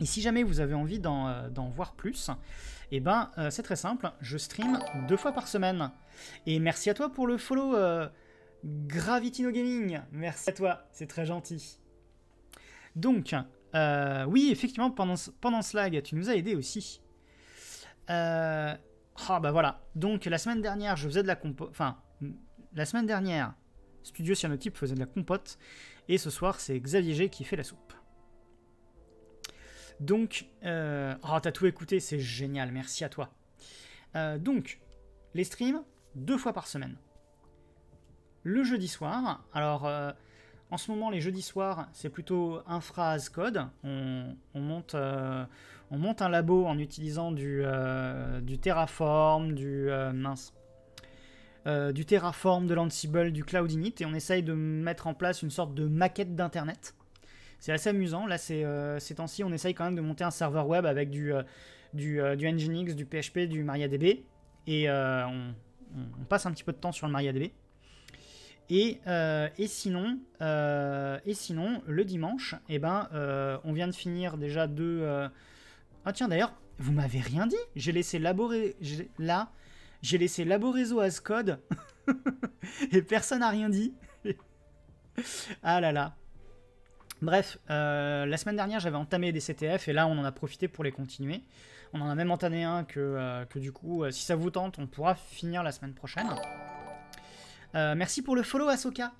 Et si jamais vous avez envie d'en euh, voir plus, eh ben euh, c'est très simple, je stream deux fois par semaine. Et merci à toi pour le follow, euh, Gravitino Gaming. Merci à toi, c'est très gentil. Donc, euh, oui, effectivement, pendant, pendant ce lag, tu nous as aidés aussi. Euh... Ah bah voilà, donc la semaine dernière je faisais de la compote, enfin la semaine dernière Studio Cyanotype faisait de la compote et ce soir c'est Xavier G qui fait la soupe. Donc, euh... oh, t'as tout écouté, c'est génial, merci à toi. Euh, donc, les streams, deux fois par semaine. Le jeudi soir, alors euh, en ce moment les jeudis soirs c'est plutôt infra-as code, on, on monte... Euh... On monte un labo en utilisant du, euh, du Terraform, du euh, mince, euh, du Terraform, de l'Ansible, du Cloud Init, et on essaye de mettre en place une sorte de maquette d'internet. C'est assez amusant. Là, c'est, euh, ces temps-ci, on essaye quand même de monter un serveur web avec du, euh, du, euh, du Nginx, du P H P, du MariaDB, et euh, on, on passe un petit peu de temps sur le MariaDB. Et, euh, et, sinon, euh, et sinon, le dimanche, eh ben, euh, on vient de finir déjà deux. Euh, Ah tiens, d'ailleurs, vous m'avez rien dit. J'ai laissé laborer... Là, j'ai laissé laborézo as code. Et personne n'a rien dit. Ah là là. Bref, euh, la semaine dernière, j'avais entamé des C T F. Et là, on en a profité pour les continuer. On en a même entamé un que, euh, que du coup, euh, si ça vous tente, on pourra finir la semaine prochaine. Euh, merci pour le follow, Ahsoka.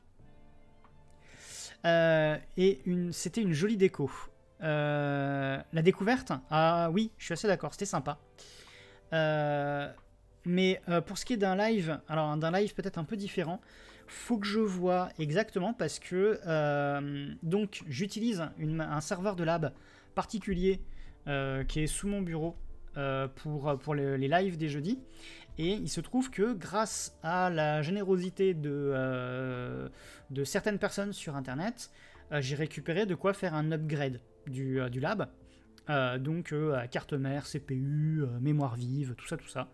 Euh, et une... c'était une jolie déco. Euh, la découverte, ah oui, je suis assez d'accord, c'était sympa. Euh, mais euh, pour ce qui est d'un live, alors d'un live peut-être un peu différent, faut que je vois exactement parce que euh, donc j'utilise un serveur de lab particulier euh, qui est sous mon bureau euh, pour, pour les, les lives des jeudis. Et il se trouve que grâce à la générosité de, euh, de certaines personnes sur internet, euh, j'ai récupéré de quoi faire un upgrade. Du, euh, du lab, euh, donc euh, carte mère, C P U, euh, mémoire vive, tout ça, tout ça.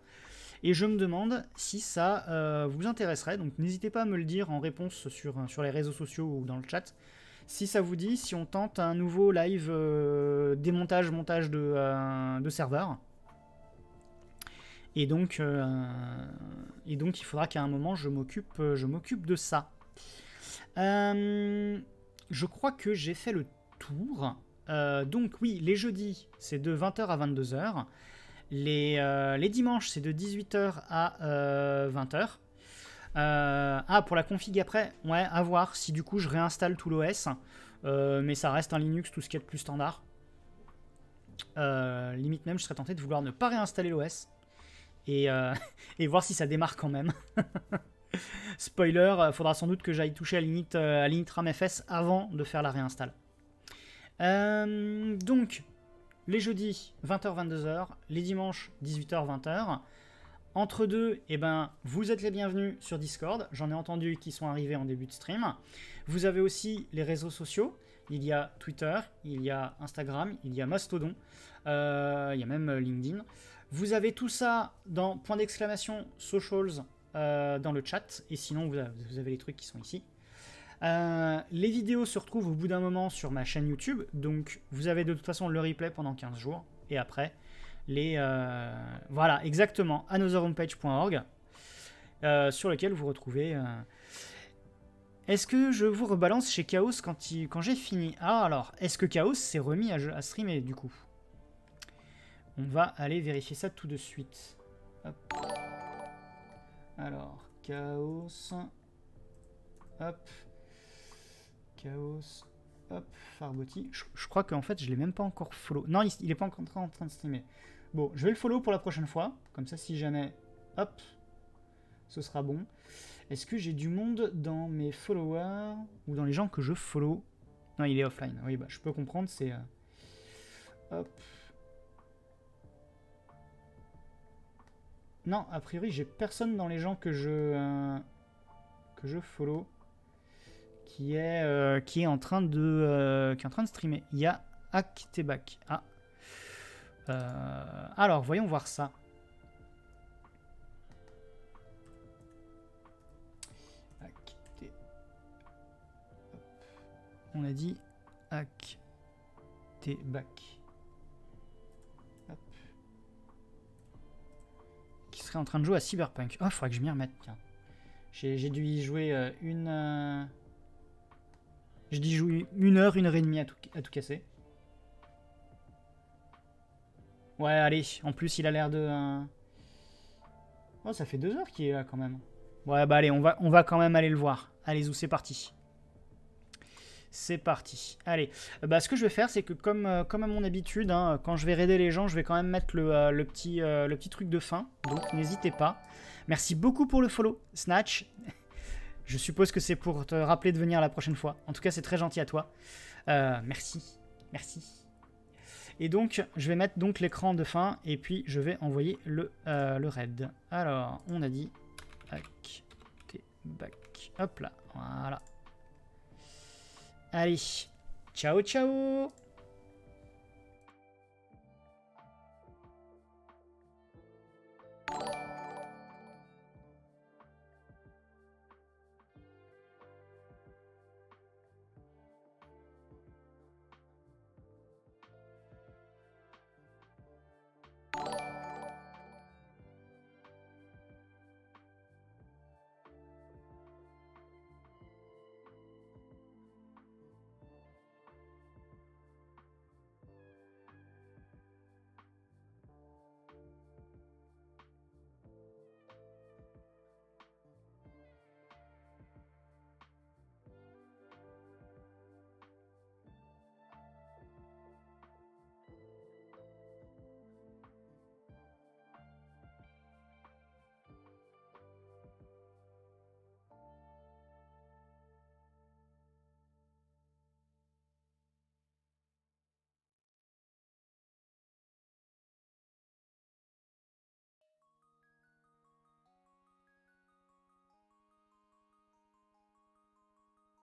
Et je me demande si ça euh, vous intéresserait, donc n'hésitez pas à me le dire en réponse sur, sur les réseaux sociaux ou dans le chat, si ça vous dit, si on tente un nouveau live euh, démontage, montage de, euh, de serveur. Et donc, euh, et donc il faudra qu'à un moment je m'occupe je m'occupe de ça. Euh, je crois que j'ai fait le tour. Euh, donc oui, les jeudis, c'est de vingt heures à vingt-deux heures. Les, euh, les dimanches, c'est de dix-huit heures à euh, vingt heures. Euh, ah, pour la config après, ouais, à voir si du coup je réinstalle tout l'O S. Euh, mais ça reste un Linux, tout ce qui est de plus standard. Euh, limite même, je serais tenté de vouloir ne pas réinstaller l'O S. Et, euh, et voir si ça démarre quand même. Spoiler, il faudra sans doute que j'aille toucher à l'init, à l'init ramfs avant de faire la réinstall. Euh, donc, les jeudis, vingt heures vingt-deux heures, les dimanches, dix-huit heures vingt heures. Entre deux, eh ben, vous êtes les bienvenus sur Discord. J'en ai entendu qui sont arrivés en début de stream. Vous avez aussi les réseaux sociaux. Il y a Twitter, il y a Instagram, il y a Mastodon, euh, il y a même LinkedIn. Vous avez tout ça dans point d'exclamation socials euh, dans le chat. Et sinon, vous avez, vous avez les trucs qui sont ici. Euh, les vidéos se retrouvent au bout d'un moment sur ma chaîne YouTube, donc vous avez de toute façon le replay pendant quinze jours, et après, les... Euh, voilà, exactement, another homepage point org, euh, sur lequel vous retrouvez... Euh... Est-ce que je vous rebalance chez Chaos quand, il, quand j'ai fini? Ah, alors, est-ce que Chaos s'est remis à, à streamer, du coup? On va aller vérifier ça tout de suite. Hop. Alors, Chaos... Hop... Chaos, hop, Farbotti. Je, je crois qu'en fait, je l'ai même pas encore follow. Non, il n'est pas encore en train de streamer. Bon, je vais le follow pour la prochaine fois. Comme ça, si jamais... Hop. ce sera bon. Est-ce que j'ai du monde dans mes followers ou dans les gens que je follow? Non, il est offline. Oui, bah, je peux comprendre, c'est... Hop. Non, a priori, j'ai personne dans les gens que je... Euh, que je follow qui est, euh, qui est en train de... Euh, qui est en train de streamer. Il y a Actebac. Ah. Euh, alors, voyons voir ça. On a dit hack t back. Hop. Qui serait en train de jouer à Cyberpunk. Oh, il faudrait que je m'y remette. Tiens, j'ai dû y jouer euh, une. Euh... J'ai dû y jouer une heure, une heure et demie à tout, à tout casser. Ouais, allez. En plus, il a l'air de. Euh... Oh, ça fait deux heures qu'il est là quand même. Ouais, bah allez, on va, on va quand même aller le voir. Allez, où c'est parti. C'est parti. Allez, bah, ce que je vais faire, c'est que comme, euh, comme à mon habitude, hein, quand je vais raider les gens, je vais quand même mettre le, euh, le, petit, euh, le petit truc de fin. Donc n'hésitez pas. Merci beaucoup pour le follow, Snatch. Je suppose que c'est pour te rappeler de venir la prochaine fois. En tout cas, c'est très gentil à toi. Euh, merci. Merci. Et donc, je vais mettre donc l'écran de fin et puis je vais envoyer le, euh, le raid. Alors, on a dit... Hack, t'es back. Hop là, voilà. Allez, ciao ciao.